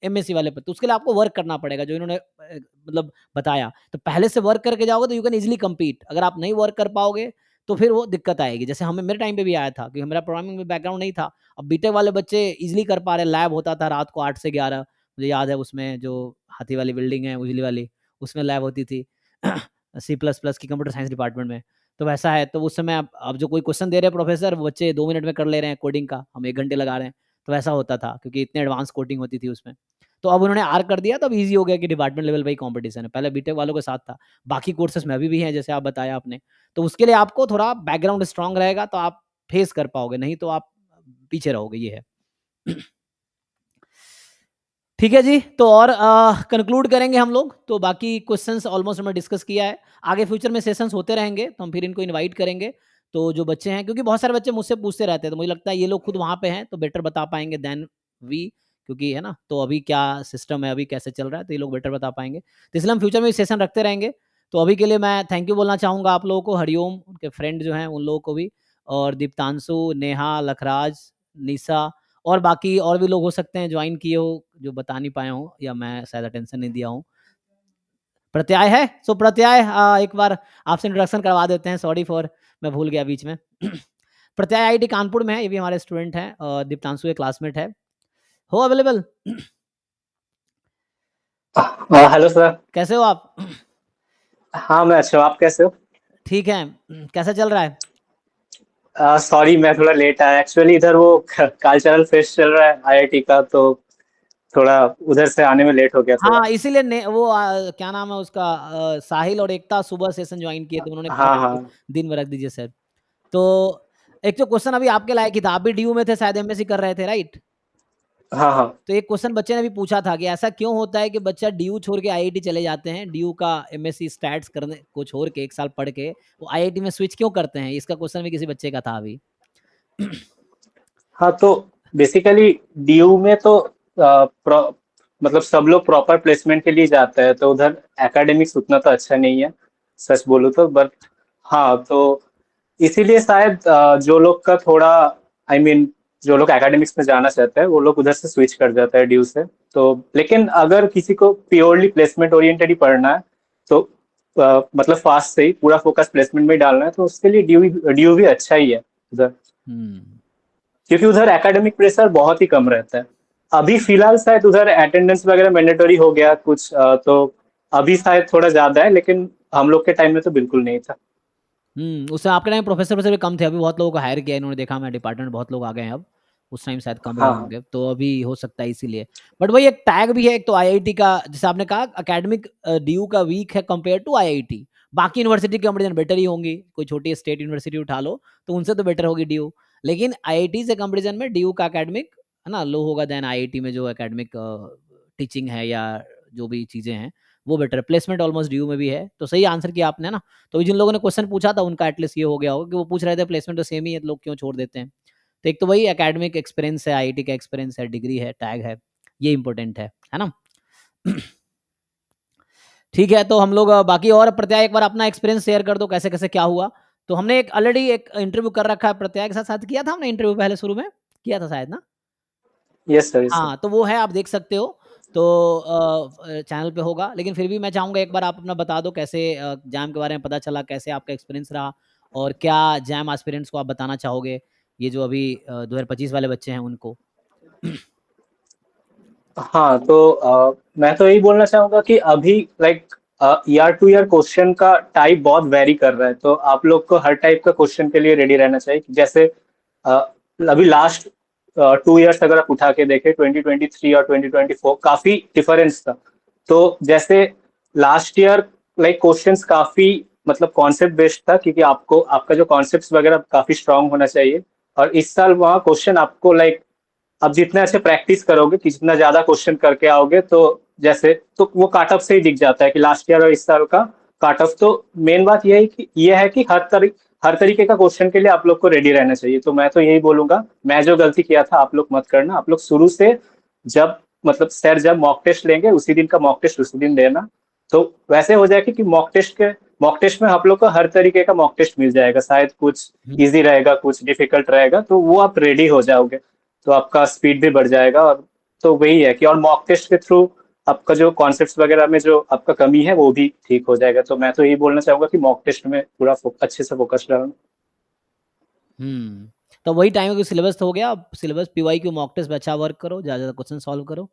एमएससी वाले पर। तो उसके लिए आपको वर्क करना पड़ेगा, जो इन्होंने मतलब बताया। तो पहले से वर्क करके जाओगे तो यू कैन इजिली कम्पीट। अगर आप नहीं वर्क कर पाओगे तो फिर वो दिक्कत आएगी। जैसे हमें मेरे टाइम पे भी आया था, क्योंकि मेरा प्रोग्रामिंग में बैकग्राउंड नहीं था। अब बीटेक वाले बच्चे इजिली कर पा रहे। लैब होता था रात को आठ से ग्यारह, मुझे याद है, उसमें जो हाथी वाली बिल्डिंग है उजली वाली, उसमें लैब होती थी सी प्लस प्लस की कंप्यूटर साइंस डिपार्टमेंट में। तो वैसा है, तो उस समय आप, आप जो कोई क्वेश्चन दे रहे हैं प्रोफेसर, वो बच्चे दो मिनट में कर ले रहे हैं कोडिंग का, हम एक घंटे लगा रहे हैं। तो वैसा होता था, क्योंकि इतने एडवांस कोडिंग होती थी उसमें। तो अब उन्होंने आर कर दिया, तो अब ईजी हो गया कि डिपार्टमेंट लेवल पर ही कॉम्पिटिशन है। पहले बीटेक वालों के साथ था, बाकी कोर्सेस में अभी भी हैं, जैसे आप बताया आपने। तो उसके लिए आपको थोड़ा बैकग्राउंड स्ट्रांग रहेगा तो आप फेस कर पाओगे, नहीं तो आप पीछे रहोगे। ये है, ठीक है जी। तो और कंक्लूड करेंगे हम लोग। तो बाकी क्वेश्चंस ऑलमोस्ट हमने डिस्कस किया है। आगे फ्यूचर में सेशंस होते रहेंगे, तो हम फिर इनको इनवाइट करेंगे। तो जो बच्चे हैं, क्योंकि बहुत सारे बच्चे मुझसे पूछते रहते हैं, तो मुझे लगता है ये लोग खुद वहाँ पे हैं तो बेटर बता पाएंगे देन वी, क्योंकि है ना, तो अभी क्या सिस्टम है, अभी कैसे चल रहा है, तो ये लोग बेटर बता पाएंगे। तो इसलिए हम फ्यूचर में सेशन रखते रहेंगे। तो अभी के लिए मैं थैंक यू बोलना चाहूँगा आप लोगों को, हरिओम, उनके फ्रेंड जो हैं उन लोगों को भी, और दीप्तांशु, नेहा, लखराज, निशा, और बाकी और भी लोग हो सकते हैं ज्वाइन किए हो, जो बता नहीं पाए हो, या मैं शायद अटेंशन नहीं दिया हूँ। प्रत्याय है, सो प्रत्याय एक बार आपसे इंट्रोडक्शन करवा देते हैं। सॉरी फॉर, मैं भूल गया बीच में। प्रत्याय आईआईटी कानपुर में है, ये भी हमारे स्टूडेंट है, दीप्तांशु के क्लासमेट है। हो अवेलेबल? हेलो सर, कैसे हो आप? हाँ मैं अच्छा हूँ, आप कैसे हो? ठीक है, कैसा चल रहा है? सॉरी uh, मैं थोड़ा लेट आया। एक्चुअली इधर वो कल्चरल फेस्ट चल रहा है आईआईटी का, तो थोड़ा उधर से आने में लेट हो गया। हाँ, इसीलिए वो आ, क्या नाम है उसका, आ, साहिल और एकता सुबह सेशन ज्वाइन किए थे उन्होंने। हाँ, हाँ। दिन में रख दीजिए सर। तो एक जो क्वेश्चन अभी आपके लायक ही था, आप भी डी यू में थे शायद, एमएससी कर रहे थे, राइट? हाँ हाँ। तो एक क्वेश्चन बच्चे ने भी पूछा था कि ऐसा क्यों होता है कि बच्चा डी यू छोड़ के आईआईटी चले जाते हैं, डी यू का एमएससी स्टैट्स करने को छोड़ के, एक साल पढ़ के वो आईआईटी में स्विच क्यों करते हैं? इसका क्वेश्चन भी किसी बच्चे का था अभी। हाँ, तो बेसिकली डी यू में तो मतलब सब लोग प्रॉपर प्लेसमेंट के लिए जाता है, तो उधर एकेडमिक्स उतना तो अच्छा नहीं है सच बोलूँ तो, बट हाँ तो इसीलिए शायद जो लोग का थोड़ा आई I मीन mean, जो लोग एकेडमिक्स में जाना चाहते हैं वो लोग उधर से स्विच कर जाता है ड्यू से। तो लेकिन अगर किसी को प्योरली प्लेसमेंट ओरिएंटेड ही पढ़ना है तो आ, मतलब फास्ट से ही पूरा फोकस प्लेसमेंट में डालना है, तो उसके लिए ड्यू ड्यू भी अच्छा ही है उधर hmm. क्योंकि उधर एकेडमिक प्रेशर बहुत ही कम रहता है। अभी फिलहाल शायद उधर अटेंडेंस वगैरह मैंडेटरी हो गया कुछ आ, तो अभी शायद थोड़ा ज्यादा है, लेकिन हम लोग के टाइम में तो बिल्कुल नहीं था। हम्म उस टाइम आपके टाइम प्रोफेसर वैसे भी कम थे, अभी बहुत लोगों को हायर किया इन्होंने, देखा मैं डिपार्टमेंट बहुत लोग आ गए हैं अब, उस टाइम शायद कम होंगे हाँ। तो अभी हो सकता है इसीलिए, बट वही एक टैग भी है, एक तो आईआईटी का जैसे आपने कहा एकेडमिक ड्यू का वीक है कंपेयर टू आईआईटी, बाकी यूनिवर्सिटी के कंपेरिजन बेटर ही होंगी, कोई छोटी स्टेट यूनिवर्सिटी उठा लो तो उनसे तो बेटर होगी ड्यू, लेकिन आईआईटी से कंपेरिजन में ड्यू का एकेडमिक है ना लो होगा, देन आईआईटी में जो एकेडमिक टीचिंग है या जो भी चीज़ें हैं वो बेटर, प्लेसमेंट ऑलमोस्ट ड्यू में भी है। तो सही आंसर किया आपने ना, तो जिन लोगों ने क्वेश्चन पूछा था उनका एटलीस्ट ये हो गया होगा कि वो पूछ रहे थे प्लेसमेंट तो सेम ही है लोग क्यों छोड़ देते हैं। तो एक तो वही एकेडमिक एक्सपीरियंस है, आईआईटी का एक्सपीरियंस है, डिग्री है, टैग है, ये इंपॉर्टेंट है है ना। ठीक है, तो हम लोग बाकी और प्रत्यय एक बार अपना एक्सपीरियंस शेयर कर दो कैसे कैसे क्या हुआ। तो हमने एक ऑलरेडी एक इंटरव्यू कर रखा है प्रत्यय के साथ, साथ किया था हमने इंटरव्यू पहले शुरू में किया था शायद ना। यस सर, हाँ तो वो है आप देख सकते हो, तो चैनल पे होगा, लेकिन फिर भी मैं चाहूँगा एक बार आप अपना बता दो कैसे जैम के बारे में पता चला, कैसे आपका एक्सपीरियंस रहा और क्या जैम एस्पिरेंट्स को आप बताना चाहोगे ये जो अभी दो हजार पच्चीस वाले बच्चे हैं उनको। हाँ तो आ, मैं तो यही बोलना चाहूँगा कि अभी like year to year question का टाइप बहुत वेरी कर रहा है, तो आप लोग को हर टाइप का क्वेश्चन के लिए रेडी रहना चाहिए। जैसे आ, अभी लास्ट टू uh, इयर्स अगर आप उठा के देखें ट्वेंटी ट्वेंटी थ्री और ट्वेंटी ट्वेंटी फोर काफी डिफरेंस था। तो जैसे लास्ट ईयर लाइक क्वेश्चंस काफी मतलब कॉन्सेप्ट बेस्ड था, क्योंकि आपको आपका जो कॉन्सेप्ट्स वगैरह काफी स्ट्रांग होना चाहिए, और इस साल वहाँ क्वेश्चन आपको लाइक like, आप जितना अच्छे प्रैक्टिस करोगे जितना ज्यादा क्वेश्चन करके आओगे तो जैसे तो वो काट ऑफ से ही दिख जाता है कि लास्ट ईयर और इस साल का काट ऑफ। तो मेन बात यह है कि यह है कि हर तरीके हर तरीके का क्वेश्चन के लिए आप लोग को रेडी रहना चाहिए। तो मैं तो यही बोलूंगा, मैं जो गलती किया था आप लोग मत करना। आप लोग शुरू से जब मतलब सर जब मॉक टेस्ट लेंगे उसी दिन का मॉक टेस्ट उसी दिन देना, तो वैसे हो जाएगा कि मॉक टेस्ट के मॉक टेस्ट में आप लोग को हर तरीके का मॉक टेस्ट मिल जाएगा, शायद कुछ ईजी रहेगा कुछ डिफिकल्ट रहेगा, तो वो आप रेडी हो जाओगे तो आपका स्पीड भी बढ़ जाएगा। और तो वही है कि और मॉक टेस्ट के थ्रू आपका जो कॉन्सेप्ट्स वगैरह में जो आपका कमी है वो भी ठीक हो जाएगा। तो मैं तो यही बोलना चाहूंगा कि मॉक टेस्ट में पूरा अच्छे से फोकस रहो। हम्म तो वही टाइम है, सिलेबस तो हो गया, अब सिलेबस पीवाईक्यू मॉक टेस्ट पे अच्छा वर्क करो, ज्यादा ज्यादा क्वेश्चन सॉल्व करो।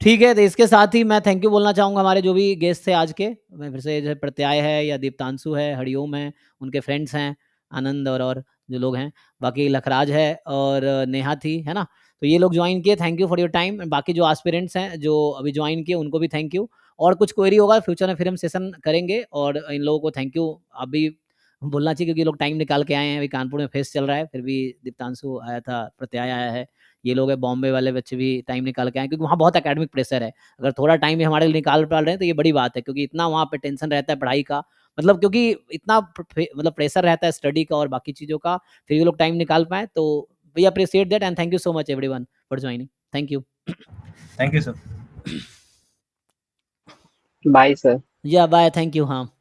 ठीक है, तो इसके साथ ही मैं थैंक यू बोलना चाहूंगा हमारे जो भी गेस्ट थे आज के, मैं फिर से जैसे प्रत्यय है या दीप्तांशु है, हरिओम है, उनके फ्रेंड्स हैं आनंद और, और जो लोग हैं, बाकी लखराज है और नेहा थी है ना, तो ये लोग ज्वाइन किए, thank you for your time. बाकी जो एस्पिरेंट्स हैं जो अभी ज्वाइन किए उनको भी थैंक यू, और कुछ क्वेरी होगा फ्यूचर में फिर हम सेशन करेंगे, और इन लोगों को थैंक यू अभी बोलना चाहिए क्योंकि ये लोग टाइम निकाल के आए हैं। अभी कानपुर में फेस्ट चल रहा है, फिर भी दीप्तांशु आया था, प्रत्यय आया है, ये लोग है, बॉम्बे वाले बच्चे भी टाइम निकाल के आए क्योंकि वहाँ बहुत एकेडमिक प्रेशर है। अगर थोड़ा टाइम भी हमारे लिए निकाल पा रहे हैं तो ये बड़ी बात है, क्योंकि इतना वहाँ पर टेंशन रहता है पढ़ाई का, मतलब क्योंकि इतना मतलब प्रेशर रहता है स्टडी का और बाकी चीज़ों का, फिर ये लोग टाइम निकाल पाए तो we appreciate that and thank you so much everyone for joining. Thank you. Thank you sir. Bye sir. Yeah bye. Thank you. Haan.